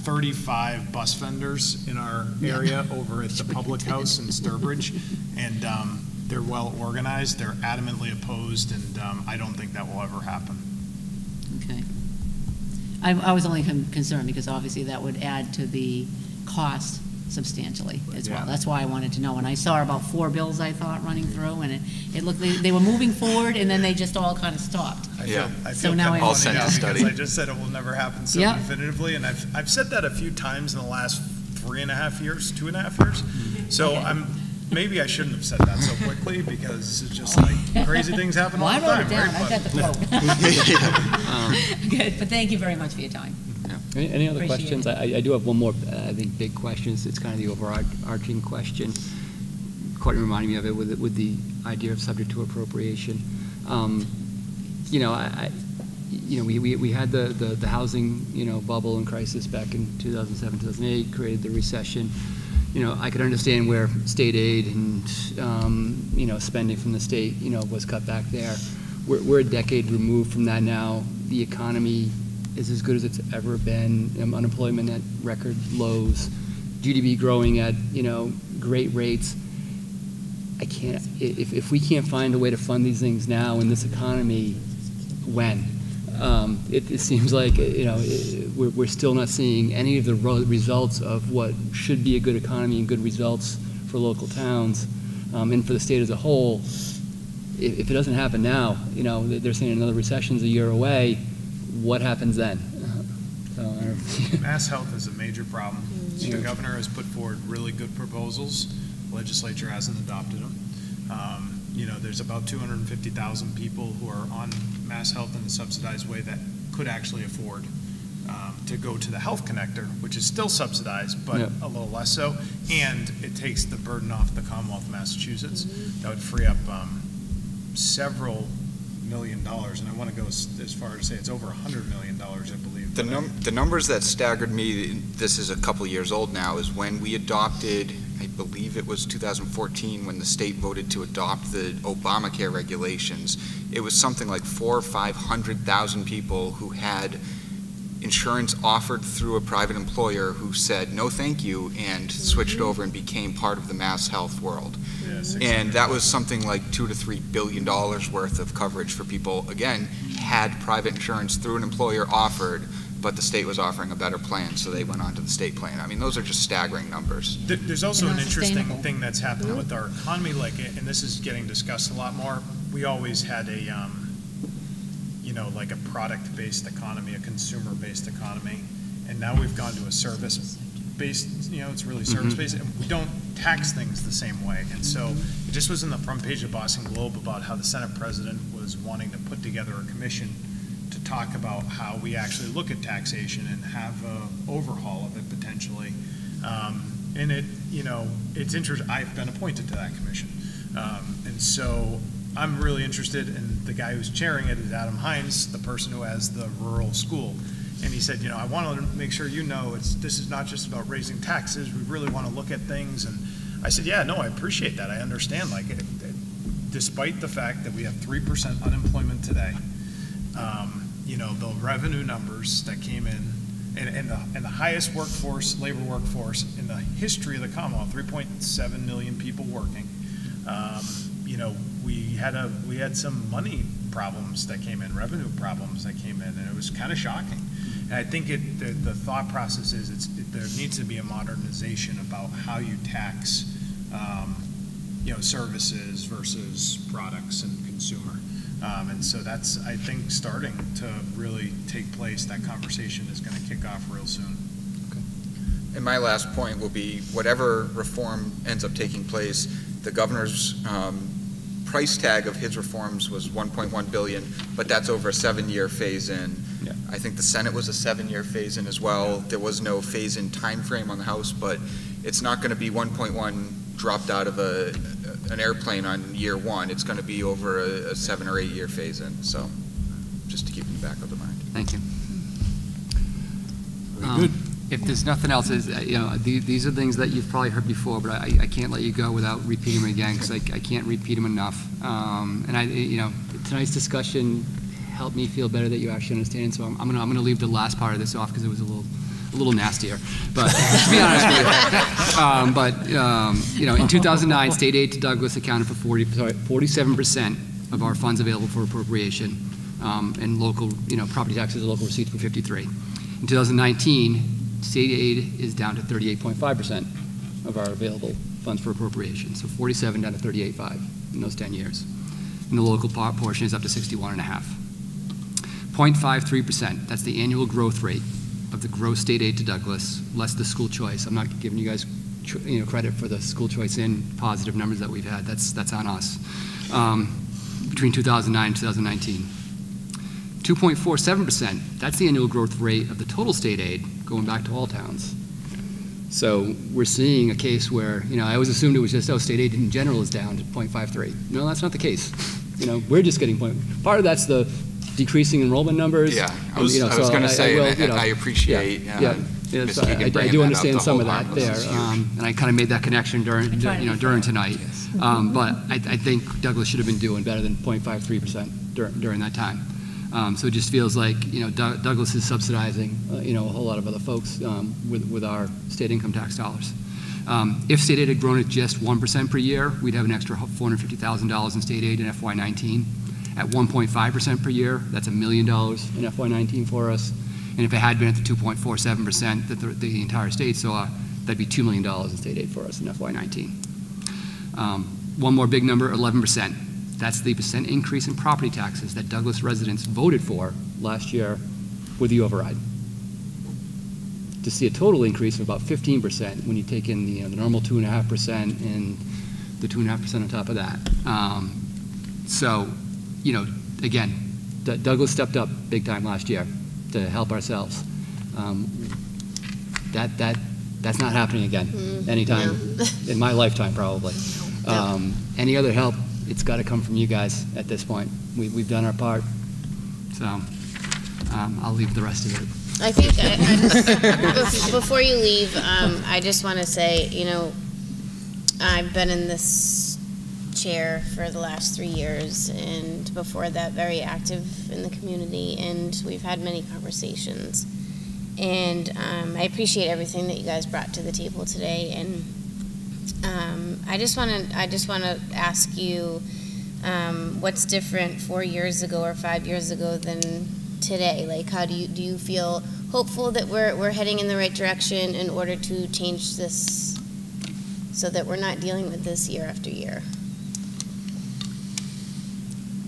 thirty-five bus vendors in our area yeah. over at the public house in Sturbridge, and um, they're well organized. They're adamantly opposed, and um, I don't think that will ever happen. Okay. I, I was only concerned because obviously that would add to the cost substantially as yeah. well. That's why I wanted to know. And I saw about four bills, I thought, running through, and it, it looked like they were moving forward, and then they just all kind of stopped. I feel, yeah. I feel so now I all sent to study. I just said it will never happen so yep. definitively, and I've, I've said that a few times in the last three and a half years, two and a half years. So okay. I'm maybe I shouldn't have said that so quickly because it's just like crazy things happen well, all the time. Well, I wrote it down. I've got the quote. um. Good, but thank you very much for your time. Any, any other Appreciate questions? I, I do have one more, uh, I think, big question. It's kind of the overarching question. Courtney reminded me of it with, with the idea of subject to appropriation. Um, you know, I, you know, we, we, we had the, the, the housing, you know, bubble and crisis back in two thousand seven, two thousand eight, created the recession. You know, I could understand where state aid and, um, you know, spending from the state, you know, was cut back there. We're, we're a decade removed from that now. The economy is as good as it's ever been. Um, unemployment at record lows, G D P growing at you know great rates. I can't. If if we can't find a way to fund these things now in this economy, when? Um, it, it seems like you know it, we're we're still not seeing any of the results of what should be a good economy and good results for local towns, um, and for the state as a whole. If, if it doesn't happen now, you know they're saying another recession's a year away. What happens then? Uh, MassHealth is a major problem. The governor has put forward really good proposals. The legislature hasn't adopted them. Um, you know, there's about two hundred fifty thousand people who are on MassHealth in a subsidized way that could actually afford um, to go to the health connector, which is still subsidized, but yeah. a little less so. And it takes the burden off the Commonwealth of Massachusetts. Mm-hmm. That would free up um, several million dollars, and I want to go as far as to say it's over a hundred million dollars, I believe. The, num the numbers that staggered me, this is a couple years old now, is when we adopted, I believe it was two thousand fourteen, when the state voted to adopt the Obamacare regulations, it was something like four or five hundred thousand people who had insurance offered through a private employer who said no thank you and switched over and became part of the mass health world. Yeah, and that was something like two to three billion dollars worth of coverage for people, again, had private insurance through an employer offered, but the state was offering a better plan, so they went on to the state plan. I mean, those are just staggering numbers. There, there's also an interesting thing that's happened mm-hmm. with our economy, like, and this is getting discussed a lot more. We always had a, um, you know, like a product-based economy, a consumer-based economy, and now we've gone to a service-based, you know, it's really service-based, mm-hmm. and we don't tax things the same way. And so it just was in the front page of Boston Globe about how the Senate president was wanting to put together a commission to talk about how we actually look at taxation and have an overhaul of it potentially. Um, and it, you know, it's interesting. I've been appointed to that commission. Um, and so I'm really interested, and the guy who's chairing it is Adam Hines, the person who has the rural school. And he said, you know, I want to make sure you know it's this is not just about raising taxes. We really want to look at things. And I said, yeah, no, I appreciate that. I understand. Like, it, it, despite the fact that we have three percent unemployment today, um, you know, the revenue numbers that came in, and, and, the, and the highest workforce, labor workforce, in the history of the Commonwealth, three point seven million people working, um, you know, we had a we had some money problems that came in, revenue problems that came in, and it was kind of shocking. And I think it the, the thought process is it's it, there needs to be a modernization about how you tax, um, you know, services versus products and consumer. Um, and so that's, I think, starting to really take place. That conversation is going to kick off real soon. Okay. And my last point will be whatever reform ends up taking place, the governor's um, price tag of his reforms was one point one billion dollars, but that's over a seven-year phase-in. Yeah. I think the Senate was a seven-year phase-in as well. Yeah. There was no phase-in time frame on the House, but it's not going to be one point one dropped out of a an airplane on year one. It's going to be over a, a seven or eight-year phase-in. So, just to keep in the back of the mind. Thank you. Very um, good. if there's nothing else, is, you know, th these are things that you've probably heard before, but I, I can't let you go without repeating them again, because I, I can't repeat them enough. Um, and I, you know, tonight's discussion helped me feel better that you actually understand. So I'm, I'm gonna I'm gonna leave the last part of this off because it was a little. A little nastier, but to be honest with you. Um, but um, you know, in two thousand nine, state aid to Douglas accounted for forty, sorry, forty-seven percent of our funds available for appropriation, um, and local, you know, property taxes and local receipts were fifty-three. In two thousand nineteen, state aid is down to thirty-eight point five percent of our available funds for appropriation. So forty-seven down to thirty-eight point five in those ten years, and the local portion is up to sixty-one and a half. zero point five three percent. That's the annual growth rate of the gross state aid to Douglas, less the school choice. I'm not giving you guys, you know, credit for the school choice in positive numbers that we've had. That's that's on us. Um, between two thousand nine and two thousand nineteen, two point four seven percent. That's the annual growth rate of the total state aid going back to all towns. So we're seeing a case where, you know, I always assumed it was just, oh, state aid in general is down to zero point five three. No, that's not the case. You know, we're just getting point. Part of that's the decreasing enrollment numbers. Yeah, I was, you know, was so going to say, I, I, will, you know, I appreciate. Yeah, uh, yeah. So I, I do understand up, some of that there, um, and I kind of made that connection during, you know, during tonight. Yes. Um, but I, I think Douglas should have been doing better than zero point five three percent during, during that time. Um, so it just feels like, you know, D Douglas is subsidizing, uh, you know, a whole lot of other folks um, with with our state income tax dollars. Um, if state aid had grown at just one percent per year, we'd have an extra four hundred fifty thousand dollars in state aid in F Y nineteen. At one point five percent per year, that's a million dollars in F Y nineteen for us. And if it had been at the two point four seven percent that the, the entire state saw, that'd be two million dollars in state aid for us in F Y nineteen. Um, one more big number, eleven percent. That's the percent increase in property taxes that Douglas residents voted for last year with the override. To see a total increase of about fifteen percent when you take in the, you know, the normal two point five percent and the two point five percent on top of that. Um, so. You know, again, D Douglas stepped up big time last year to help ourselves. Um, that that that's not happening again mm, anytime yeah. in my lifetime, probably. Um, yeah. Any other help, it's got to come from you guys at this point. We, we've done our part, so um, I'll leave the rest of it. I think I, I just, before you leave, um, I just want to say, you know, I've been in this chair for the last three years, and before that, very active in the community, and we've had many conversations. And um, I appreciate everything that you guys brought to the table today. And um, I just want to, I just want to ask you, um, what's different four years ago or five years ago than today? Like, how do you do you feel hopeful that we're we're heading in the right direction in order to change this, so that we're not dealing with this year after year?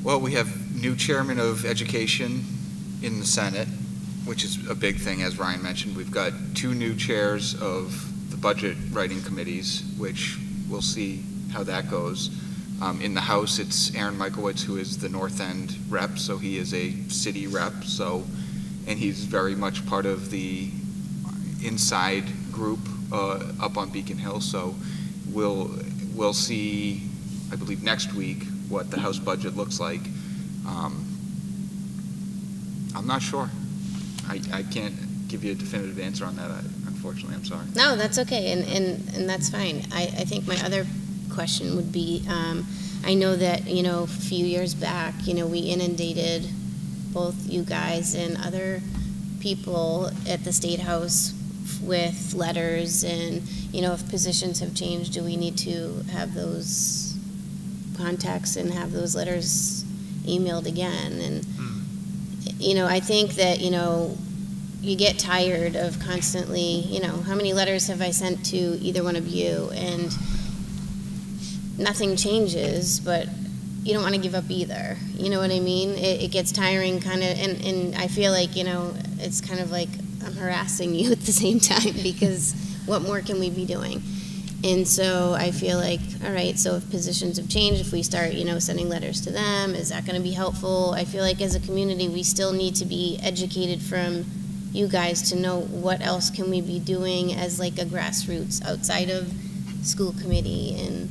Well, we have new chairman of education in the Senate, which is a big thing, as Ryan mentioned. We've got two new chairs of the budget writing committees, which we'll see how that goes. Um, in the House, it's Aaron Michaelwitz, who is the North End rep, so he is a city rep, so, and he's very much part of the inside group uh, up on Beacon Hill, so we'll, we'll see, I believe next week, what the House budget looks like. Um, I'm not sure. I, I can't give you a definitive answer on that, I, unfortunately. I'm sorry. No, that's okay, and, and, and that's fine. I, I think my other question would be, um, I know that, you know, a few years back, you know, we inundated both you guys and other people at the State House with letters and, you know, if positions have changed, do we need to have those contacts and have those letters emailed again? And you know, I think that, you know, you get tired of constantly, you know, how many letters have I sent to either one of you, and nothing changes, but you don't want to give up either, you know what I mean? It, it gets tiring, kind of, and, and I feel like, you know, it's kind of like I'm harassing you at the same time, because what more can we be doing? And so I feel like, all right, so if positions have changed, if we start, you know, sending letters to them, is that going to be helpful? I feel like as a community, we still need to be educated from you guys to know what else can we be doing as like a grassroots outside of school committee. And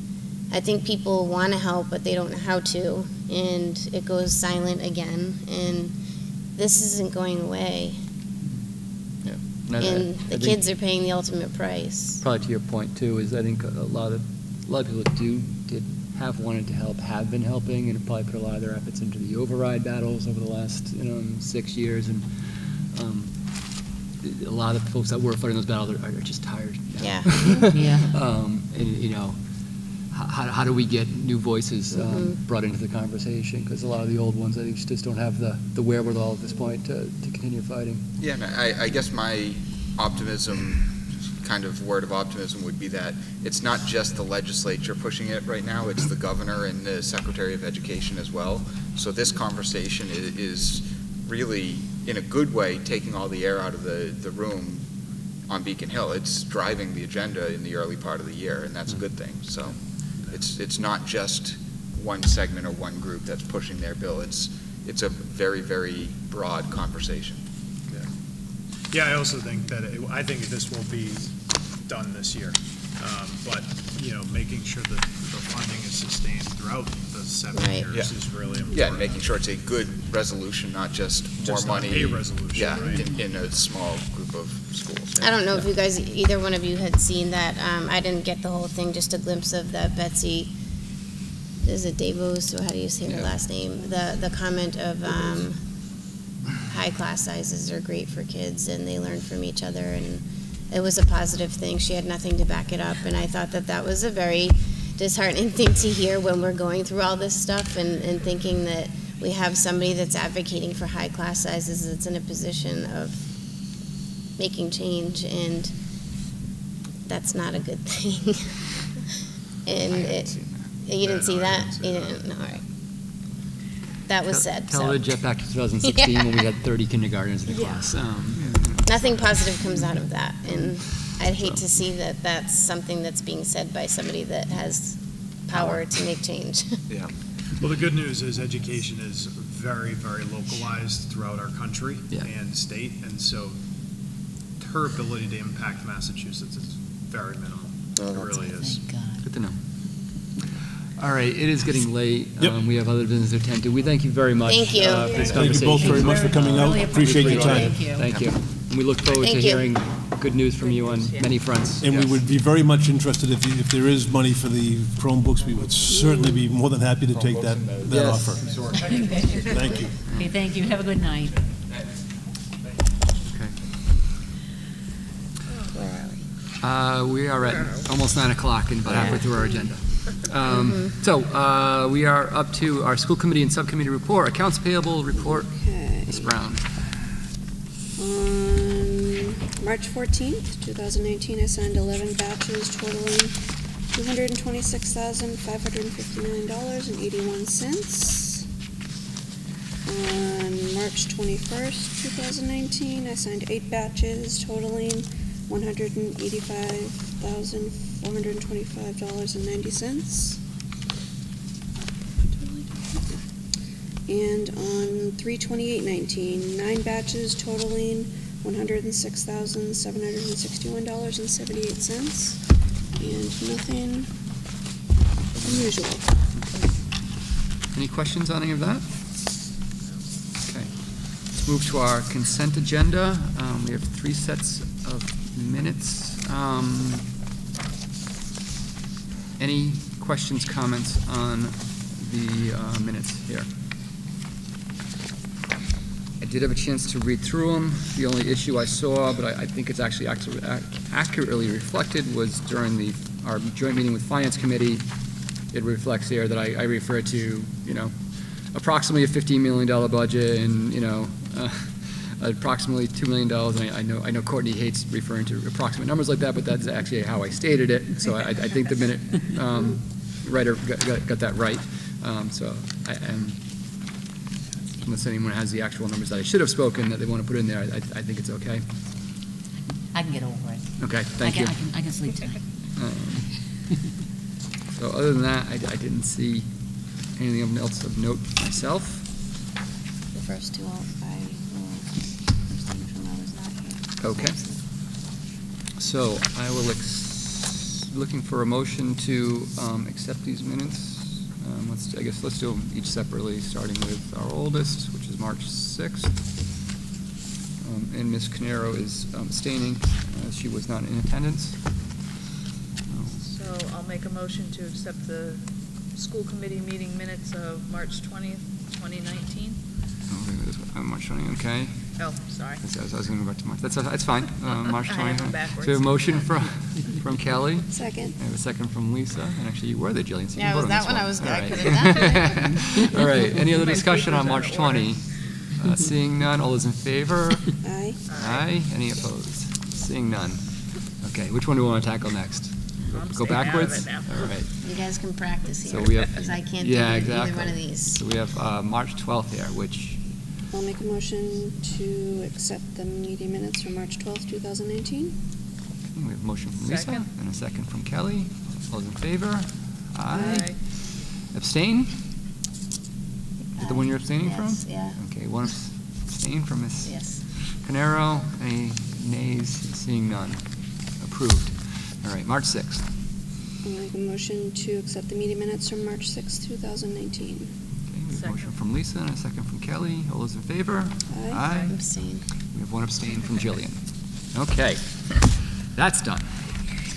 I think people want to help, but they don't know how to, and it goes silent again. And this isn't going away. And, and I, the I kids are paying the ultimate price. Probably to your point too is I think a lot of a lot of people do did have wanted to help, have been helping, and have probably put a lot of their efforts into the override battles over the last you know six years. And um, a lot of folks that were fighting those battles are, are just tired now. Yeah, yeah. Um, and you know, how how do we get new voices um, mm-hmm. brought into the conversation? Because a lot of the old ones, I think, just don't have the, the wherewithal at this point to, to continue fighting. Yeah, and I, I guess my optimism, kind of word of optimism, would be that it's not just the legislature pushing it right now, it's the governor and the Secretary of Education as well. So this conversation is, is really, in a good way, taking all the air out of the, the room on Beacon Hill. It's driving the agenda in the early part of the year, and that's a good thing. So. It's it's not just one segment or one group that's pushing their bill. It's it's a very very broad conversation. Yeah. Yeah. I also think that it, I think this will be done this year, um, but you know, making sure that the funding is sustained throughout the seven right. years yeah. is really important. Yeah, and making sure it's a good resolution, not just, just more money. A resolution. Yeah, right? in, in a small group of schools. I don't know yeah. if you guys, either one of you, had seen that. Um, I didn't get the whole thing, just a glimpse of that. Betsy, is it Davos? So how do you say yeah. her last name? The the comment of um, high class sizes are great for kids, and they learn from each other, and it was a positive thing. She had nothing to back it up, and I thought that that was a very disheartening thing to hear when we're going through all this stuff, and, and thinking that we have somebody that's advocating for high class sizes that's in a position of making change, and that's not a good thing. and it, you didn't see that? You didn't? No, all right. That was said. Tell her, Jeff, back to two thousand sixteen yeah. when we had thirty kindergartners in the yeah. class. Um, Nothing positive comes out of that, and I'd hate to see that that's something that's being said by somebody that has power to make change. Yeah. Well, the good news is education is very, very localized throughout our country yeah. and state, and so her ability to impact Massachusetts is very minimal. Well, it really is. Thank God. Good to know. All right, it is getting late. Yep. Um, we have other business to attend to. We thank you very much thank you. Uh, for this thank conversation. Thank you both very much for coming out. Really appreciate your time. Thank you. Thank you. And we look forward thank to you. hearing good news from you on yeah. many fronts. And yes. we would be very much interested if, you, if there is money for the Chromebooks. We would certainly be more than happy to Chromebooks take that, that yes. offer. Thank you. Okay, thank you. Have a good night. Okay. Uh, we are at almost nine o'clock and about yeah. halfway through our agenda. Um, mm-hmm. So uh, we are up to our school committee and subcommittee report, accounts payable report. Okay. Miz Brown. On March fourteenth, two thousand nineteen, I signed eleven batches totaling two hundred twenty-six thousand five hundred fifty-nine dollars and eighty-one cents. On March twenty-first, two thousand nineteen, I signed eight batches totaling one hundred eighty-five thousand four hundred twenty-five dollars and ninety cents. And on three twenty-eight nineteen, nine batches totaling one hundred six thousand seven hundred sixty-one dollars and seventy-eight cents. And nothing unusual. Okay. Any questions on any of that? Okay. Let's move to our consent agenda. Um, we have three sets of minutes. Um, any questions, comments on the uh, minutes here? I did have a chance to read through them. The only issue I saw, but I, I think it's actually ac accurately reflected, was during the our joint meeting with Finance Committee. It reflects here that I, I refer to, you know, approximately a fifteen million dollar budget, and you know, uh, approximately two million dollars. And I, I know I know Courtney hates referring to approximate numbers like that, but that's actually how I stated it. So I, I think the minute um, writer got, got, got that right. Um, so I am. Unless anyone has the actual numbers that I should have spoken that they want to put in there, I, I think it's okay. I can get over it. Okay, thank I can, you. I can, I can sleep tonight. Um, so other than that, I, I didn't see anything else of note myself. The first two, I abstained from. I was not here. Okay. So I will ex looking for a motion to um, accept these minutes. Um, let's, I guess let's do them each separately, starting with our oldest, which is March sixth. um, and Miz Canero is um, abstaining as she was not in attendance. So I'll make a motion to accept the school committee meeting minutes of March twentieth, twenty nineteen. Oh, March twentieth, okay. Oh, sorry. That's, I was going to go back to March. That's, that's fine. Uh, March twentieth. So a motion from from Kelly. Second. I have a second from Lisa. And actually, you were there, Jillian. So yeah, was on that one, one I was. All I right. could have done. All right. Any other discussion on March twentieth? Uh, seeing none. All those in favor? Aye. Aye. Any opposed? Seeing none. Okay. Which one do we want to tackle next? I'm go backwards. All right. You guys can practice here. So we have. I can't yeah, do exactly. either one of these. So we have uh, March twelfth here, which. I'll make a motion to accept the meeting minutes from March twelfth, two thousand nineteen. Okay, we have a motion from Lisa second. and a second from Kelly. All those in favor? Aye. Aye. Abstain? Is it the one you're abstaining yes, from? Yeah. Okay, one abstain from Miz Yes. Canero. Any nays? Seeing none. Approved. All right, March sixth. I'll make a motion to accept the meeting minutes from March sixth, two thousand nineteen. A motion from Lisa and a second from Kelly. All those in favor? Aye. Aye. Abstain. We have one abstain from Jillian. Okay, that's done.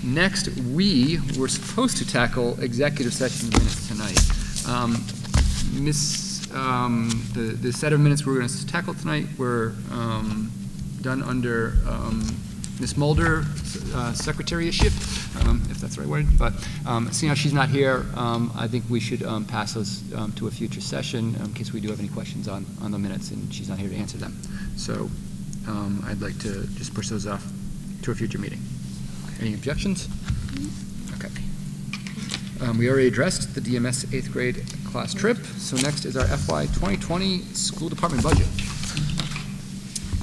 Next, we were supposed to tackle executive session minutes tonight. Um, miss, um, the, the set of minutes we were going to tackle tonight were um, done under um, Miz Mulder, uh, secretariatship, um, if that's the right word. But um, seeing how she's not here, um, I think we should um, pass those um, to a future session um, in case we do have any questions on, on the minutes and she's not here to answer them. So um, I'd like to just push those off to a future meeting. Any objections? Okay. Um, we already addressed the D M S eighth grade class trip. So next is our F Y twenty twenty school department budget.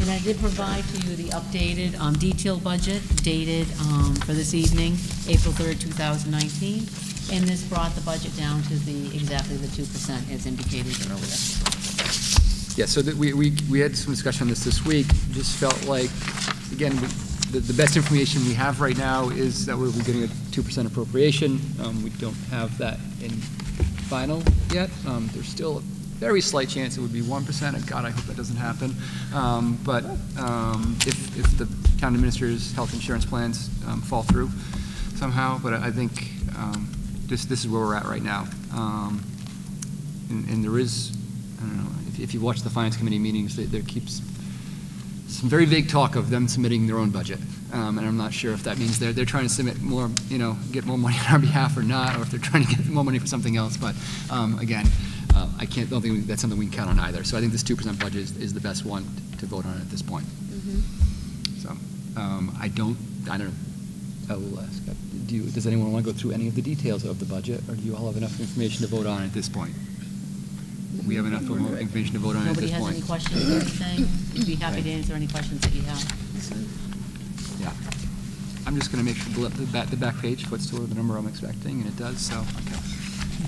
And I did provide to you the updated um, detailed budget dated um, for this evening, April third, two thousand nineteen. And this brought the budget down to the exactly the two percent as indicated earlier. Yeah, so that we, we, we had some discussion on this this week. Just felt like, again, we, the, the best information we have right now is that we're getting a two percent appropriation. Um, we don't have that in final yet. Um, there's still a very slight chance it would be one percent. And God, I hope that doesn't happen. Um, but um, if, if the town administrator's health insurance plans um, fall through somehow, but I think um, this, this is where we're at right now. Um, and, and there is, I don't know, if, if you watch the Finance Committee meetings, they, there keeps some very vague talk of them submitting their own budget. Um, and I'm not sure if that means they're, they're trying to submit more, you know, get more money on our behalf or not, or if they're trying to get more money for something else. But um, again, Uh, I can't, don't think that's something we can count on either. So I think this two percent budget is, is the best one to vote on at this point. Mm-hmm. So um, I don't, I don't know, I will ask, do you, does anyone want to go through any of the details of the budget, or do you all have enough information to vote on at this point? We have enough information to vote on Nobody at this point. Nobody has any questions or anything? I'd be happy right. to answer any questions that you have. Yeah. I'm just going to make sure the back, the back page puts to the number I'm expecting, and it does, so, okay.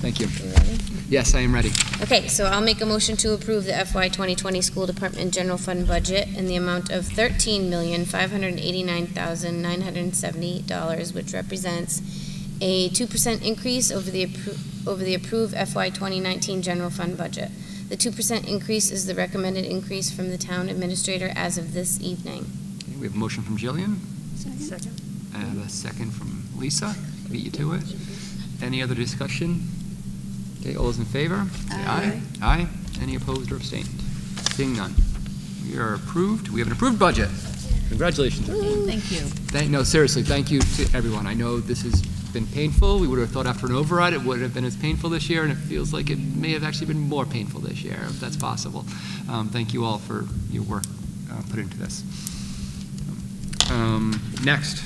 Thank you. Are you ready? Yes, I am ready. Okay, so I'll make a motion to approve the F Y twenty twenty school department general fund budget in the amount of thirteen million five hundred eighty-nine thousand nine hundred seventy dollars, which represents a two percent increase over the, over the approved F Y twenty nineteen general fund budget. The two percent increase is the recommended increase from the town administrator as of this evening. Okay, we have a motion from Jillian. Second. Second. I have a second from Lisa. Beat you to it. Any other discussion? Okay, all those in favor? Aye. Aye. Aye. Any opposed or abstained? Seeing none. We are approved. We have an approved budget. Congratulations. Ooh. Thank you. Thank, no, seriously, thank you to everyone. I know this has been painful. We would have thought after an override it would have been as painful this year, and it feels like it may have actually been more painful this year, if that's possible. Um, thank you all for your work uh, put into this. Um, next,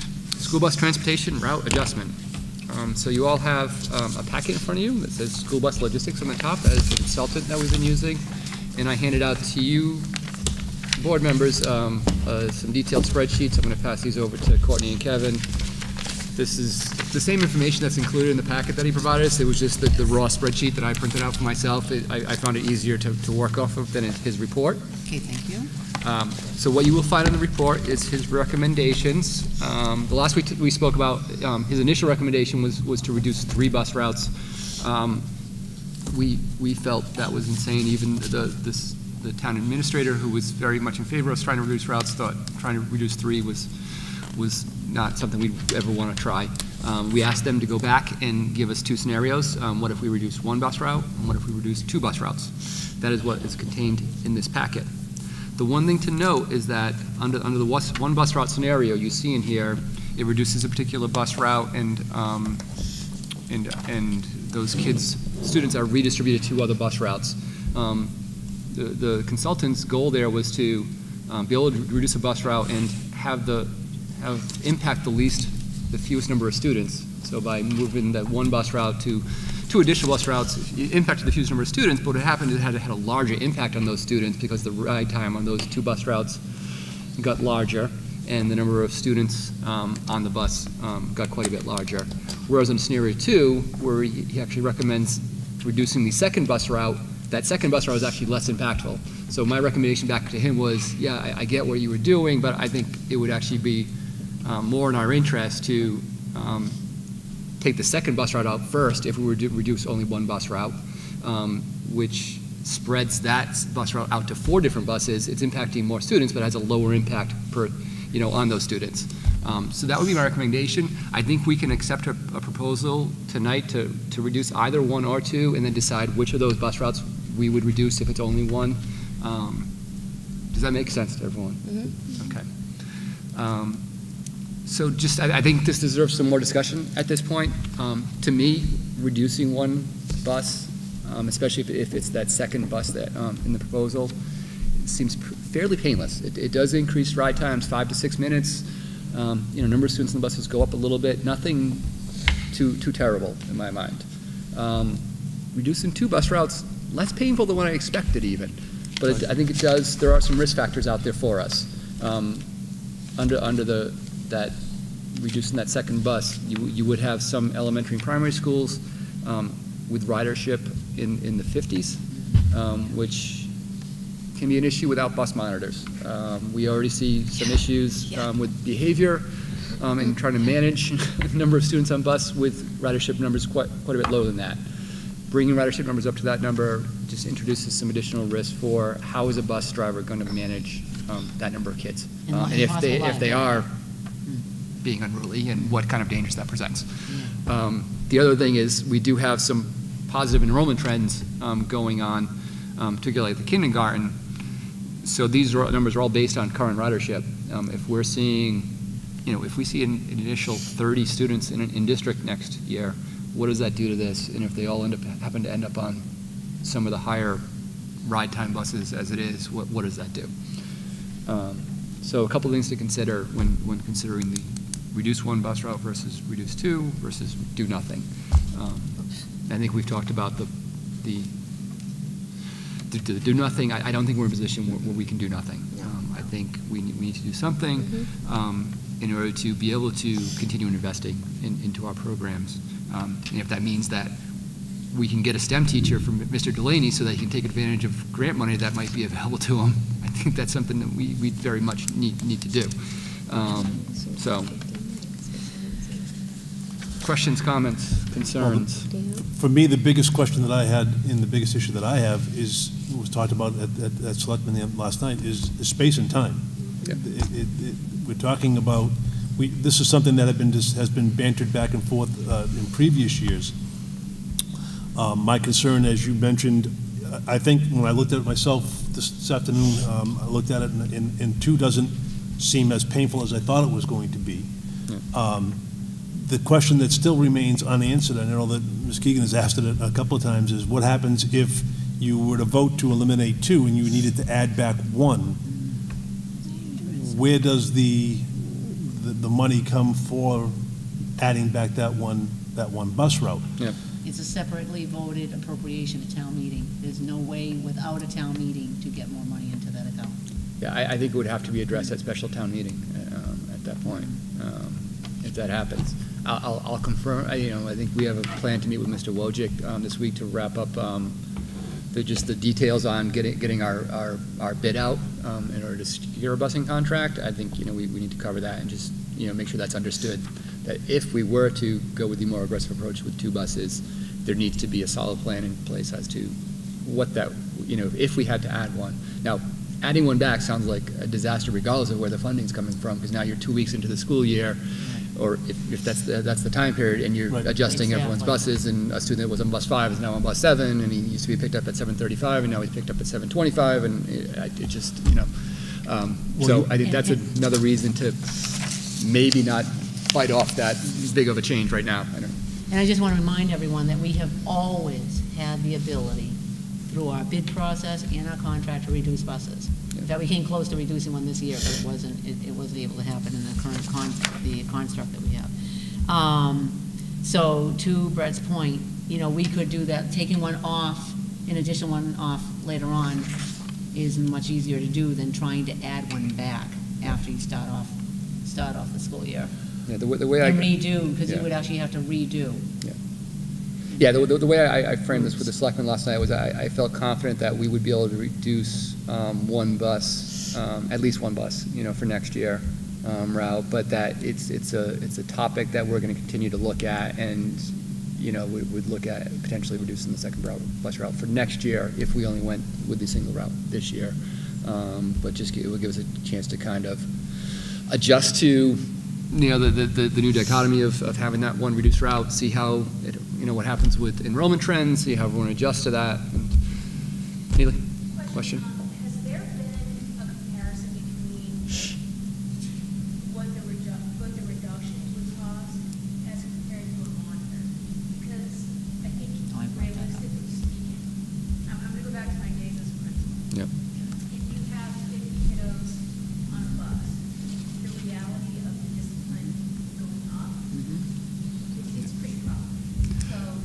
school bus transportation route adjustment. Um, so you all have um, a packet in front of you that says School Bus Logistics on the top as the consultant that we've been using. And I handed out to you, board members, um, uh, some detailed spreadsheets. I'm going to pass these over to Courtney and Kevin. This is the same information that's included in the packet that he provided us. It was just the, the raw spreadsheet that I printed out for myself. It, I, I found it easier to, to work off of than his report. Okay, thank you. Um, so what you will find in the report is his recommendations. Um, the last week t we spoke about um, his initial recommendation was was to reduce three bus routes. Um, we we felt that was insane. Even the this the town administrator, who was very much in favor of trying to reduce routes, thought trying to reduce three was was not something we'd ever want to try. Um, we asked them to go back and give us two scenarios. Um, what if we reduce one bus route, and what if we reduce two bus routes? That is what is contained in this packet. The one thing to note is that under, under the one bus route scenario you see in here, it reduces a particular bus route, and um, and and those kids, students are redistributed to other bus routes. Um, the, the consultant's goal there was to um, be able to reduce a bus route and have the have impact the least, the fewest number of students. So by moving that one bus route to two additional bus routes, it impacted the fewest number of students, but what happened is it had, it had a larger impact on those students because the ride time on those two bus routes got larger, and the number of students um, on the bus um, got quite a bit larger. Whereas in scenario two, where he, he actually recommends reducing the second bus route, that second bus route was actually less impactful. So my recommendation back to him was, yeah, I, I get what you were doing, but I think it would actually be Um, more in our interest to um, take the second bus route out first if we were to reduce only one bus route, um, which spreads that bus route out to four different buses. It's impacting more students, but has a lower impact per, you know, on those students. Um, so that would be my recommendation. I think we can accept a, a proposal tonight to, to reduce either one or two, and then decide which of those bus routes we would reduce if it's only one. Um, does that make sense to everyone? Mm-hmm. Okay. Um, So just, I, I think this deserves some more discussion at this point. Um, to me, reducing one bus, um, especially if, if it's that second bus that um, in the proposal, seems fairly painless. It, it does increase ride times five to six minutes. Um, you know, number of students in the buses go up a little bit. Nothing too too terrible in my mind. Um, reducing two bus routes, less painful than what I expected even, but it, I think it does. There are some risk factors out there for us um, under under the. That reducing that second bus, you, you would have some elementary and primary schools um, with ridership in, in the fifties, um, which can be an issue without bus monitors. Um, we already see some issues um, with behavior um, and trying to manage the number of students on bus with ridership numbers quite, quite a bit lower than that. Bringing ridership numbers up to that number just introduces some additional risk for how is a bus driver going to manage um, that number of kids. And, uh, and if, they, if they are being unruly, and what kind of dangers that presents. Yeah. Um, the other thing is we do have some positive enrollment trends um, going on, um, particularly at the kindergarten. So these are, numbers are all based on current ridership. Um, if we're seeing, you know, if we see an, an initial thirty students in an in district next year, what does that do to this? And if they all end up happen to end up on some of the higher ride time buses as it is, what, what does that do? Um, so a couple of things to consider when, when considering the reduce one bus route versus reduce two versus do nothing. Um, I think we've talked about the the, the, the do nothing. I, I don't think we're in a position where, where we can do nothing. Um, I think we, we need to do something mm-hmm. um, in order to be able to continue investing in, into our programs. Um, and if that means that we can get a STEM teacher from Mister Delaney so that he can take advantage of grant money that might be available to him, I think that's something that we, we very much need, need to do. Um, so. Questions, comments, concerns? Well, for me, the biggest question that I had, and the biggest issue that I have, is was talked about at, at, at Selectmen last night, is, is space and time. Yeah. It, it, it, we're talking about we. This is something that had been just, has been bantered back and forth uh, in previous years. Um, my concern, as you mentioned, I think when I looked at it myself this afternoon, um, I looked at it, and, and, and two doesn't seem as painful as I thought it was going to be. Yeah. Um, The question that still remains unanswered, I know that Miz Keegan has asked it a, a couple of times, is what happens if you were to vote to eliminate two and you needed to add back one? Where does the the, the money come for adding back that one that one bus route? Yep. It's a separately voted appropriation at town meeting. There's no way without a town meeting to get more money into that account. Yeah, I, I think it would have to be addressed at special town meeting um, at that point um, if that happens. I'll, I'll confirm. I, you know, I think we have a plan to meet with Mister Wojcik um, this week to wrap up um, the, just the details on getting getting our our, our bid out um, in order to secure a busing contract. I think you know we, we need to cover that and just you know make sure that's understood. That if we were to go with the more aggressive approach with two buses, there needs to be a solid plan in place as to what that, you know, if we had to add one. Now, adding one back sounds like a disaster regardless of where the funding's coming from, because now you're two weeks into the school year, or if, if that's, the, that's the time period, and you're right. adjusting exactly. everyone's buses, and a student that was on bus five is now on bus seven, and he used to be picked up at seven thirty-five, and now he's picked up at seven twenty-five, and it, it just, you know. Um, well, so you, I think that's and, another reason to maybe not fight off that big of a change right now. I don't know. And I just want to remind everyone that we have always had the ability through our bid process and our contract to reduce buses. Yeah. In fact, we came close to reducing one this year, but it wasn't, it, it wasn't able to happen in the current con the construct that we have. Um, so to Brett's point, you know, we could do that. Taking one off, in addition one off later on, is much easier to do than trying to add one back after you start off, start off the school year. Yeah, the, the way and I redo, because yeah. you would actually have to redo. Yeah. Yeah, the, the, the way I, I framed this with the selectmen last night was I, I felt confident that we would be able to reduce um, one bus, um, at least one bus, you know, for next year um, route. But that it's it's a it's a topic that we're going to continue to look at, and you know we would look at potentially reducing the second bus route for next year if we only went with the single route this year. Um, but just it would give us a chance to kind of adjust to you know the the, the new dichotomy of of having that one reduced route, see how it. You know what happens with enrollment trends, see how everyone adjusts to that. Neely, question? Has there been a comparison between what the, redu what the reduction would cost as compared to a monitor? Because I think oh, realistically speaking, I'm, I'm going to go back to my days as a principal. Yep. If you have fifty kiddos on a bus, the reality of the discipline going up mm-hmm. is, is pretty rough.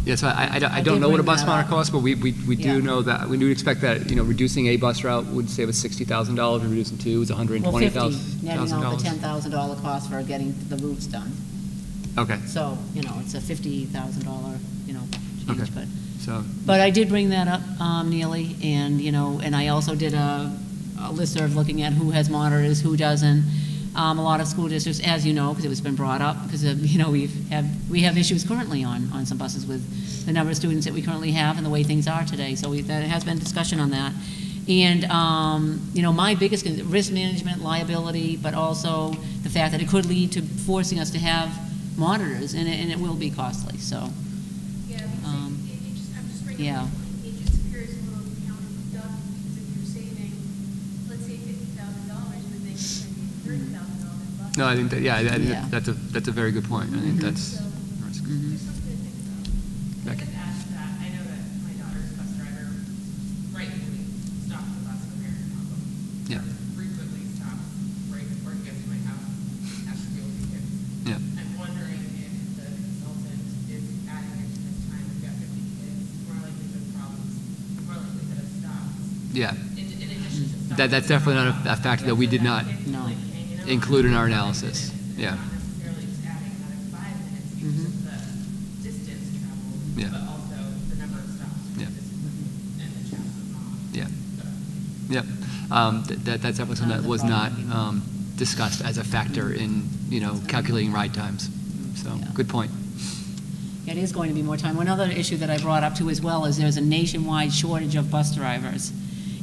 Yes, yeah, so I, I, I don't I know what a bus monitor costs, but we, we, we yeah. do know that we do expect that you know reducing a bus route would save us sixty thousand dollars, and reducing two is one hundred and twenty thousand dollars. Well, fifty, netting the ten thousand dollar cost for getting the routes done. Okay. So you know it's a fifty thousand dollar you know change, okay. but so but I did bring that up, um, Neely, and you know, and I also did a, a listserv looking at who has monitors, who doesn't. Um, a lot of school districts, as you know, because it was been brought up, because of, you know we have we have issues currently on on some buses with the number of students that we currently have and the way things are today. So we, there has been discussion on that, and um, you know my biggest risk management, liability, but also the fact that it could lead to forcing us to have monitors, and it, and it will be costly. So yeah, um, it, it just, I'm just bringing yeah. No, I think that yeah, I think yeah. That, that's a that's a very good point. I think mm-hmm. that's. So, mm-hmm. I can add to that. I know that my daughter's bus driver rightfully stops the bus from American Hub. Yeah. Frequently stops right before he gets to my house after dealing with kids. Yeah. I'm wondering if the consultant is adding into this time. We've got fifty kids. More likely to have problems. More likely to have stops. Yeah. In, in addition to stops. That that's definitely not a, a factor that we did not. No. Include in our analysis. Yeah. Not necessarily just adding another five minutes because of the distance traveled, yeah. but also the number of stops yeah. and the chance of mom. Yeah. So. Yeah. Um, th that that's definitely something that was not um, discussed as a factor in you know calculating ride times. So yeah. good point. It is going to be more time. One other issue that I brought up too as well is there's a nationwide shortage of bus drivers,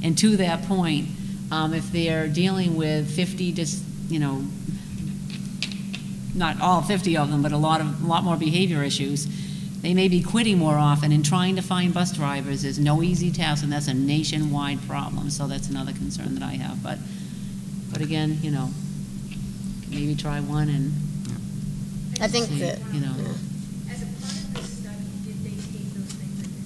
and to that point, um, if they are dealing with fifty to you know, not all fifty of them, but a lot of, a lot more behavior issues. They may be quitting more often, and trying to find bus drivers is no easy task, and that's a nationwide problem. So that's another concern that I have. But, but again, you know, maybe try one, and I think see, that you know. As a part of this study, did they take those things into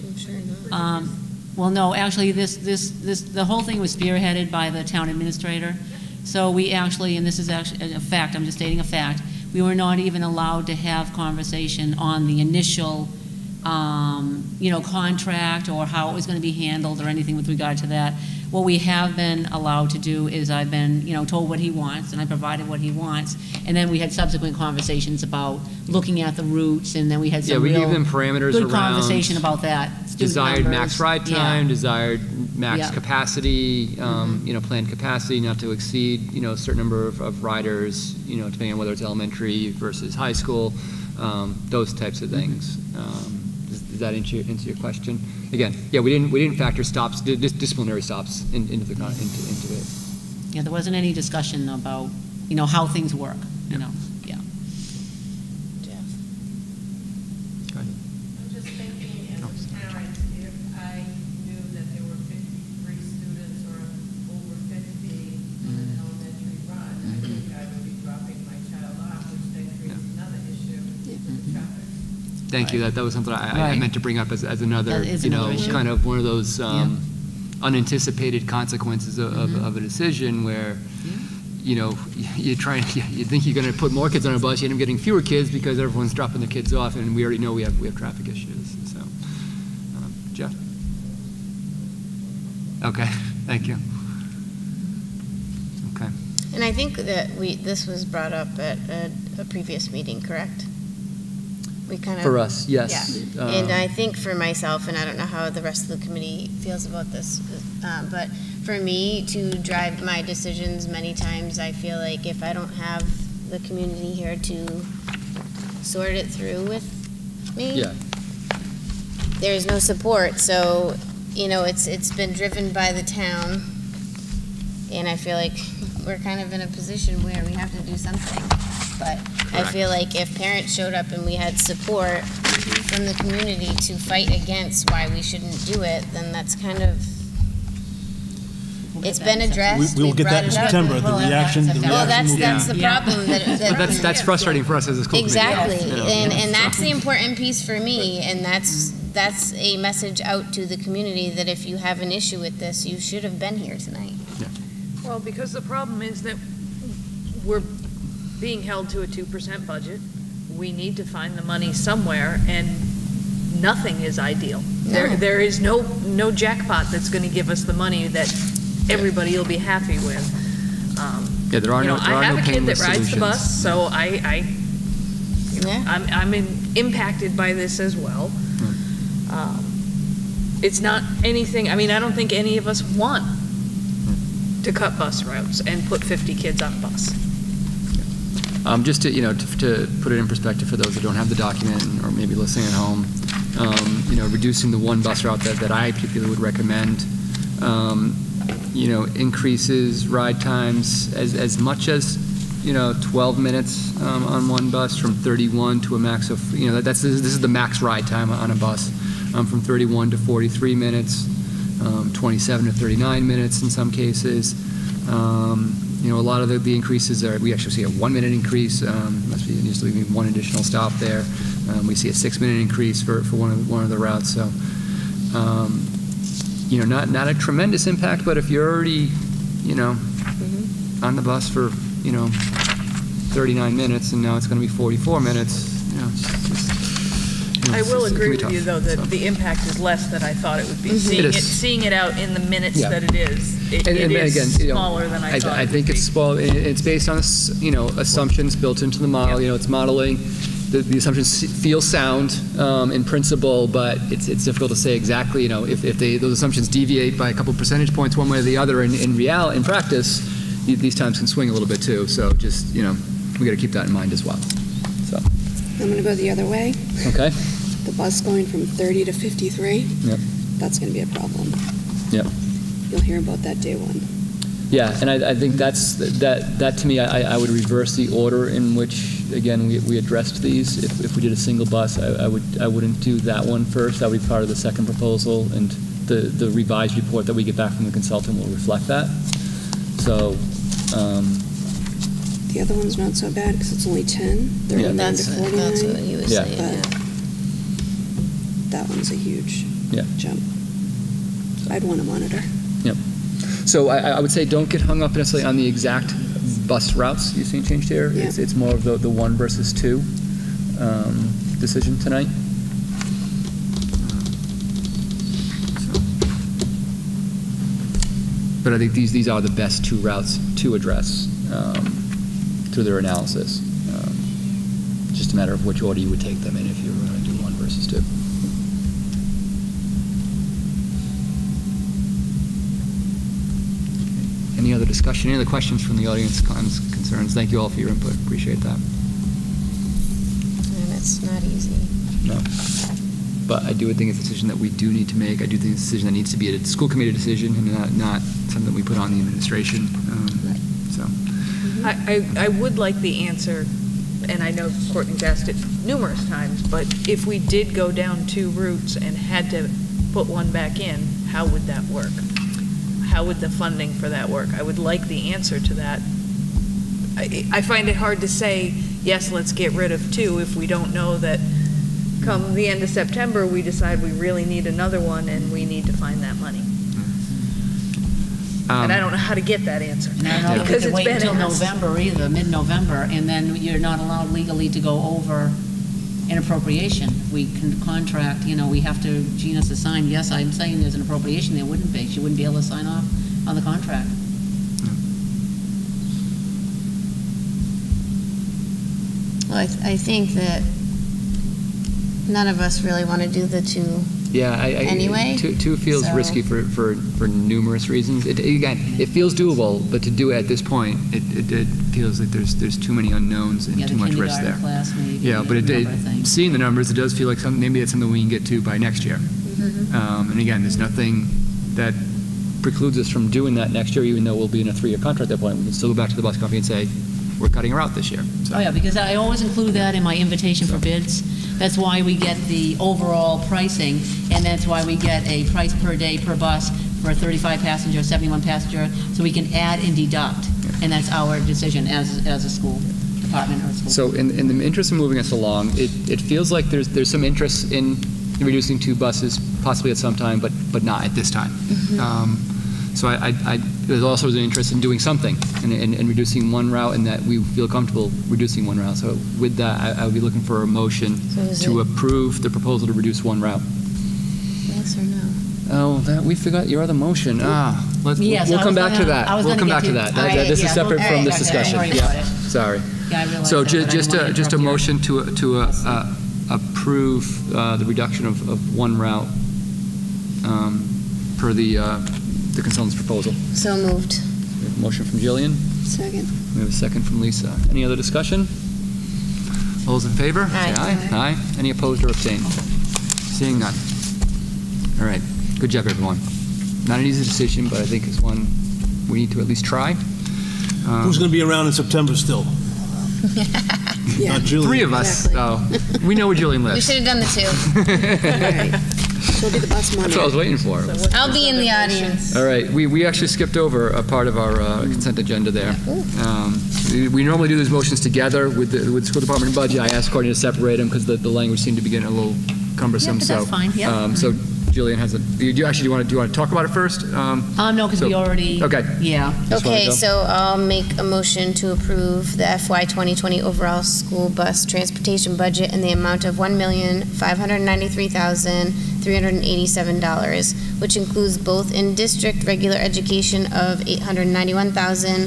consideration? I'm sure not. Um, well, no, actually, this this this the whole thing was spearheaded by the town administrator. So we actually, and this is actually a fact, I'm just stating a fact, we were not even allowed to have conversation on the initial, um, you know, contract or how it was going to be handled or anything with regard to that. What we have been allowed to do is I've been, you know, told what he wants, and I provided what he wants, and then we had subsequent conversations about looking at the routes, and then we had some yeah, we real gave them parameters good around conversation about that. Desired numbers. Max ride time, yeah. desired max yeah. capacity, um, mm-hmm. you know, planned capacity not to exceed, you know, a certain number of, of riders, you know, depending on whether it's elementary versus high school, um, those types of things. Um, that into your, into your question. Again, yeah, we didn't we didn't factor stops, dis disciplinary stops in, into the into, into it. Yeah, there wasn't any discussion about you know how things work. You yeah. know, yeah. Jeff, go ahead. I'm just thinking as a parent, if I knew that there were fifty-three students or over fifty mm-hmm. in an elementary run, mm-hmm. I think I would be dropping my child off, which then creates yeah. another issue yeah. with traffic. Thank right. you. That, that was something I, right. I meant to bring up as, as another, you know, another kind of one of those um, yeah. unanticipated consequences of, mm-hmm. of, of a decision where, yeah. you know, you try you think you're going to put more kids on a bus, you end up getting fewer kids because everyone's dropping their kids off, and we already know we have we have traffic issues. So, um, Jeff. Okay. Thank you. Okay. And I think that we this was brought up at a, a previous meeting, correct? We kind of, for us, yes. Yeah. Um, and I think for myself, and I don't know how the rest of the committee feels about this, um, but for me to drive my decisions many times, I feel like if I don't have the community here to sort it through with me, yeah. there's no support. So, you know, it's it's been driven by the town, and I feel like we're kind of in a position where we have to do something, but. Correct. I feel like if parents showed up and we had support from the community to fight against why we shouldn't do it, then that's kind of, we'll it's been addressed. We, we will get that in September, the reaction. Well, that's that's the problem. That's that's frustrating for us as a school committee. Exactly, yeah. and, and that's the important piece for me, and that's, that's a message out to the community that if you have an issue with this, you should have been here tonight. Yeah. Well, because the problem is that we're being held to a two percent budget, we need to find the money somewhere, and nothing is ideal. No. There, there is no no jackpot that's going to give us the money that everybody will be happy with. Um, yeah, there are no. Know, there I have no a kid that rides solutions. The bus, so I, I you know, yeah. I'm, I'm in, impacted by this as well. Hmm. Um, it's not anything. I mean, I don't think any of us want to cut bus routes and put fifty kids on a bus. Um, just to, you know, to, to put it in perspective for those that don't have the document or maybe listening at home, um, you know, reducing the one bus route that, that I particularly would recommend, um, you know, increases ride times as, as much as, you know, twelve minutes um, on one bus from thirty-one to a max of, you know, that, that's this is the max ride time on a bus, um, from thirty-one to forty-three minutes, um, twenty-seven to thirty-nine minutes in some cases. Um, You know, a lot of the, the increases are, we actually see a one minute increase, um, must be usually one additional stop there. Um, we see a six minute increase for, for one, of, one of the routes. So, um, you know, not, not a tremendous impact, but if you're already, you know, mm-hmm. on the bus for, you know, thirty-nine minutes and now it's going to be forty-four minutes, you know, it's just, you know, I will it's, agree it's with tough, you though that so. The impact is less than I thought it would be. Mm-hmm. Seeing it, it, seeing it out in the minutes yeah. that it is. It, and, it and is again, you know, smaller than I, I thought. I think it's small. It's based on you know assumptions built into the model. Yeah. You know, it's modeling. The, the assumptions feel sound um, in principle, but it's it's difficult to say exactly. You know, if, if they those assumptions deviate by a couple percentage points one way or the other, in in real in practice, these times can swing a little bit too. So just you know, we got to keep that in mind as well. So I'm going to go the other way. Okay. The bus going from thirty to fifty-three. Yep. That's going to be a problem. Yep. You'll hear about that day one. Yeah, and I, I think that's that. That to me, I, I would reverse the order in which, again, we, we addressed these. If, if we did a single bus, I, I would I wouldn't do that one first. That would be part of the second proposal, and the the revised report that we get back from the consultant will reflect that. So. Um, the other one's not so bad because it's only ten. They're yeah, that's to forty-nine, that's what he was yeah. saying. But yeah. That one's a huge yeah. jump. I'd want to monitor. Yep. So I, I would say don't get hung up necessarily on the exact bus routes you've seen changed here. Yep. It's, it's more of the, the one versus two um, decision tonight. But I think these these are the best two routes to address um, through their analysis. Um, just a matter of which order you would take them in if you were going to do one versus two. Any other discussion? Any other questions from the audience, comments, concerns? Thank you all for your input. Appreciate that. And it's not easy. No. But I do think it's a decision that we do need to make. I do think it's a decision that needs to be a school committee decision and not, not something that we put on the administration. Um, right. So, I, I, I would like the answer, and I know Courtney's asked it numerous times, but if we did go down two routes and had to put one back in, how would that work? How would the funding for that work? I would like the answer to that. I, I find it hard to say, yes, let's get rid of two if we don't know that come the end of September, we decide we really need another one and we need to find that money. Um, and I don't know how to get that answer. And I don't because it's wait been until asked. November either, mid-November, and then you're not allowed legally to go over an appropriation. We can contract, you know, we have to, Gina's assigned, yes, I'm saying there's an appropriation, there wouldn't be. She wouldn't be able to sign off on the contract. Well, I, th I think that none of us really want to do the two. Yeah, I, I, anyway, two, two feels so risky for, for for numerous reasons. It, again, it feels doable, but to do it at this point, it, it, it feels like there's there's too many unknowns and yeah, too much risk there. Class maybe, yeah, but it, it, seeing the numbers, it does feel like some, maybe that's something we can get to by next year. Mm-hmm. um, and again, there's nothing that precludes us from doing that next year, even though we'll be in a three-year contract at that point. We can still go back to the bus company and say, we're cutting her out this year. So. Oh yeah, because I always include that in my invitation so. for bids. That's why we get the overall pricing, and that's why we get a price per day per bus for a thirty-five passenger, seventy-one passenger, so we can add and deduct, and that's our decision as as a school department or school. So, in, in the interest of moving us along, it, it feels like there's there's some interest in reducing two buses, possibly at some time, but but not at this time. Mm-hmm. um, So I, I, I, there's also an interest in doing something and, and, and reducing one route, and that we feel comfortable reducing one route. So with that, I, I would be looking for a motion so to it, approve the proposal to reduce one route. Yes or no? Oh, that, we forgot your other motion. Ah, let's, yes, we'll, we'll come back to that. We'll come back to that. That, that this yeah, is separate well, from this discussion. Yeah. Sorry. Yeah, so ju that, just a, just a motion to to uh, uh, approve uh, the reduction of, of one route um, per the. Uh, the consultant's proposal. So moved. We have a motion from Jillian. Second. We have a second from Lisa. Any other discussion? All those in favor? Aye. Aye. Aye. Aye. Any opposed or abstained? Seeing none. All right. Good job, everyone. Not an easy decision, but I think it's one we need to at least try. Um, Who's going to be around in September still? Yeah. Not Jillian. Three of us. Exactly. So we know where Jillian lives. We should have done the two. All right. She'll be the bus monitor. That's what I was waiting for. So I'll be in the audience. All right. We, we actually skipped over a part of our uh, consent agenda there. Yeah. Um, we, we normally do those motions together with the, with the school department budget. I asked Courtney to separate them because the, the language seemed to be getting a little cumbersome. Yeah, but so that's fine. Yep. Um, so Jillian has a. Do you actually want to do you want to talk about it first? Um, um no, because so, we already. Okay. Yeah. Okay. So I'll make a motion to approve the F Y twenty twenty overall school bus transportation budget in the amount of one million five hundred ninety-three thousand three hundred eighty-seven dollars, which includes both in-district regular education of eight hundred ninety-one thousand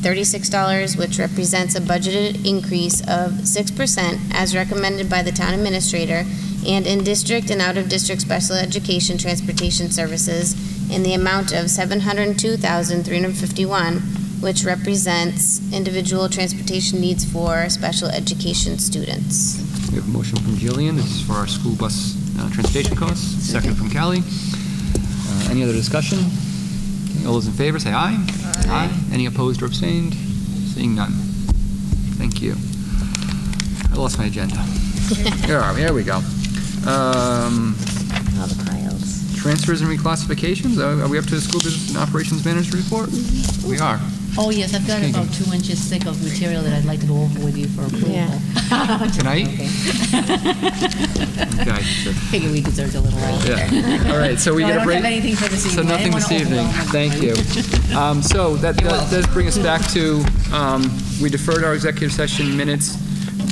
thirty-six dollars, which represents a budgeted increase of six percent, as recommended by the town administrator. And in district and out of district special education transportation services in the amount of seven hundred two thousand three hundred fifty-one dollars, which represents individual transportation needs for special education students. We have a motion from Jillian. This is for our school bus uh, transportation costs. Second from Callie. Uh, any other discussion? All those in favor say aye. Aye. Aye. Any opposed or abstained? Seeing none. Thank you. I lost my agenda. Here are we. There we go. Um, All the piles. Transfers and reclassifications. Are, are we up to the school business and operations manager's report? Mm-hmm. We are. Oh yes, I've got about two inches thick of material that I'd like to go over with you for approval. Yeah. Tonight. Okay. Okay sure. Figure we deserved a little rest. Yeah. All right. So we no, get I don't a break. Have anything for this evening. So nothing this evening. Thank you. Um, so that, that does bring us back to um, we deferred our executive session minutes.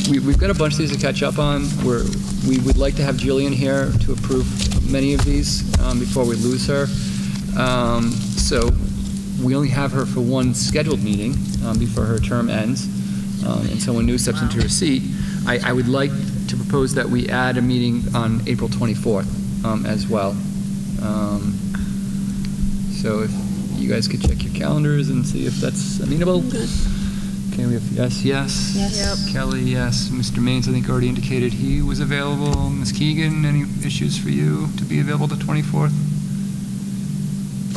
We, we've got a bunch of these to catch up on. We're, we would like to have Jillian here to approve many of these um, before we lose her. Um, so we only have her for one scheduled meeting um, before her term ends, um, and someone new steps wow. into her seat. I, I would like to propose that we add a meeting on April twenty-fourth um, as well. Um, so if you guys could check your calendars and see if that's amenable. Okay, we have yes, yes. Yes. Yep. Kelly, yes. Mister Maines, I think, already indicated he was available. Miz Keegan, any issues for you to be available the twenty-fourth?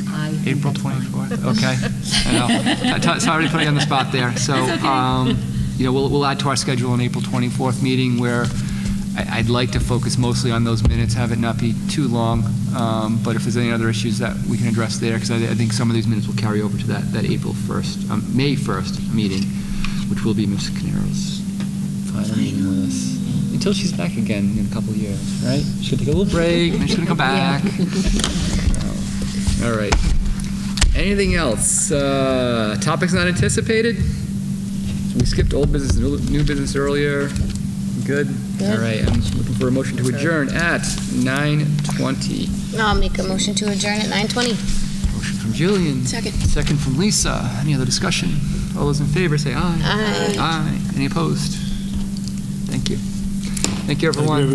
I April twenty-fourth. Okay. I know. Sorry to put you on the spot there. So, okay. um, you know, we'll, we'll add to our schedule an April twenty-fourth meeting where I, I'd like to focus mostly on those minutes, have it not be too long. Um, but if there's any other issues that we can address there, because I, I think some of these minutes will carry over to that, that April first, um, May first meeting, which will be Miz Canero's final meeting with us. Until she's back again in a couple of years, right? She'll take a little break, and she's going to come back. All right. Anything else? Uh, topics not anticipated? We skipped old business, new business earlier. Good? Good. All right. I'm looking for a motion to adjourn at nine twenty. I'll make a motion to adjourn at nine twenty. Motion from Jillian. Second. Second from Lisa. Any other discussion? All those in favor say aye. Aye. Aye. Any opposed? Thank you. Thank you, everyone. Thank you, everyone.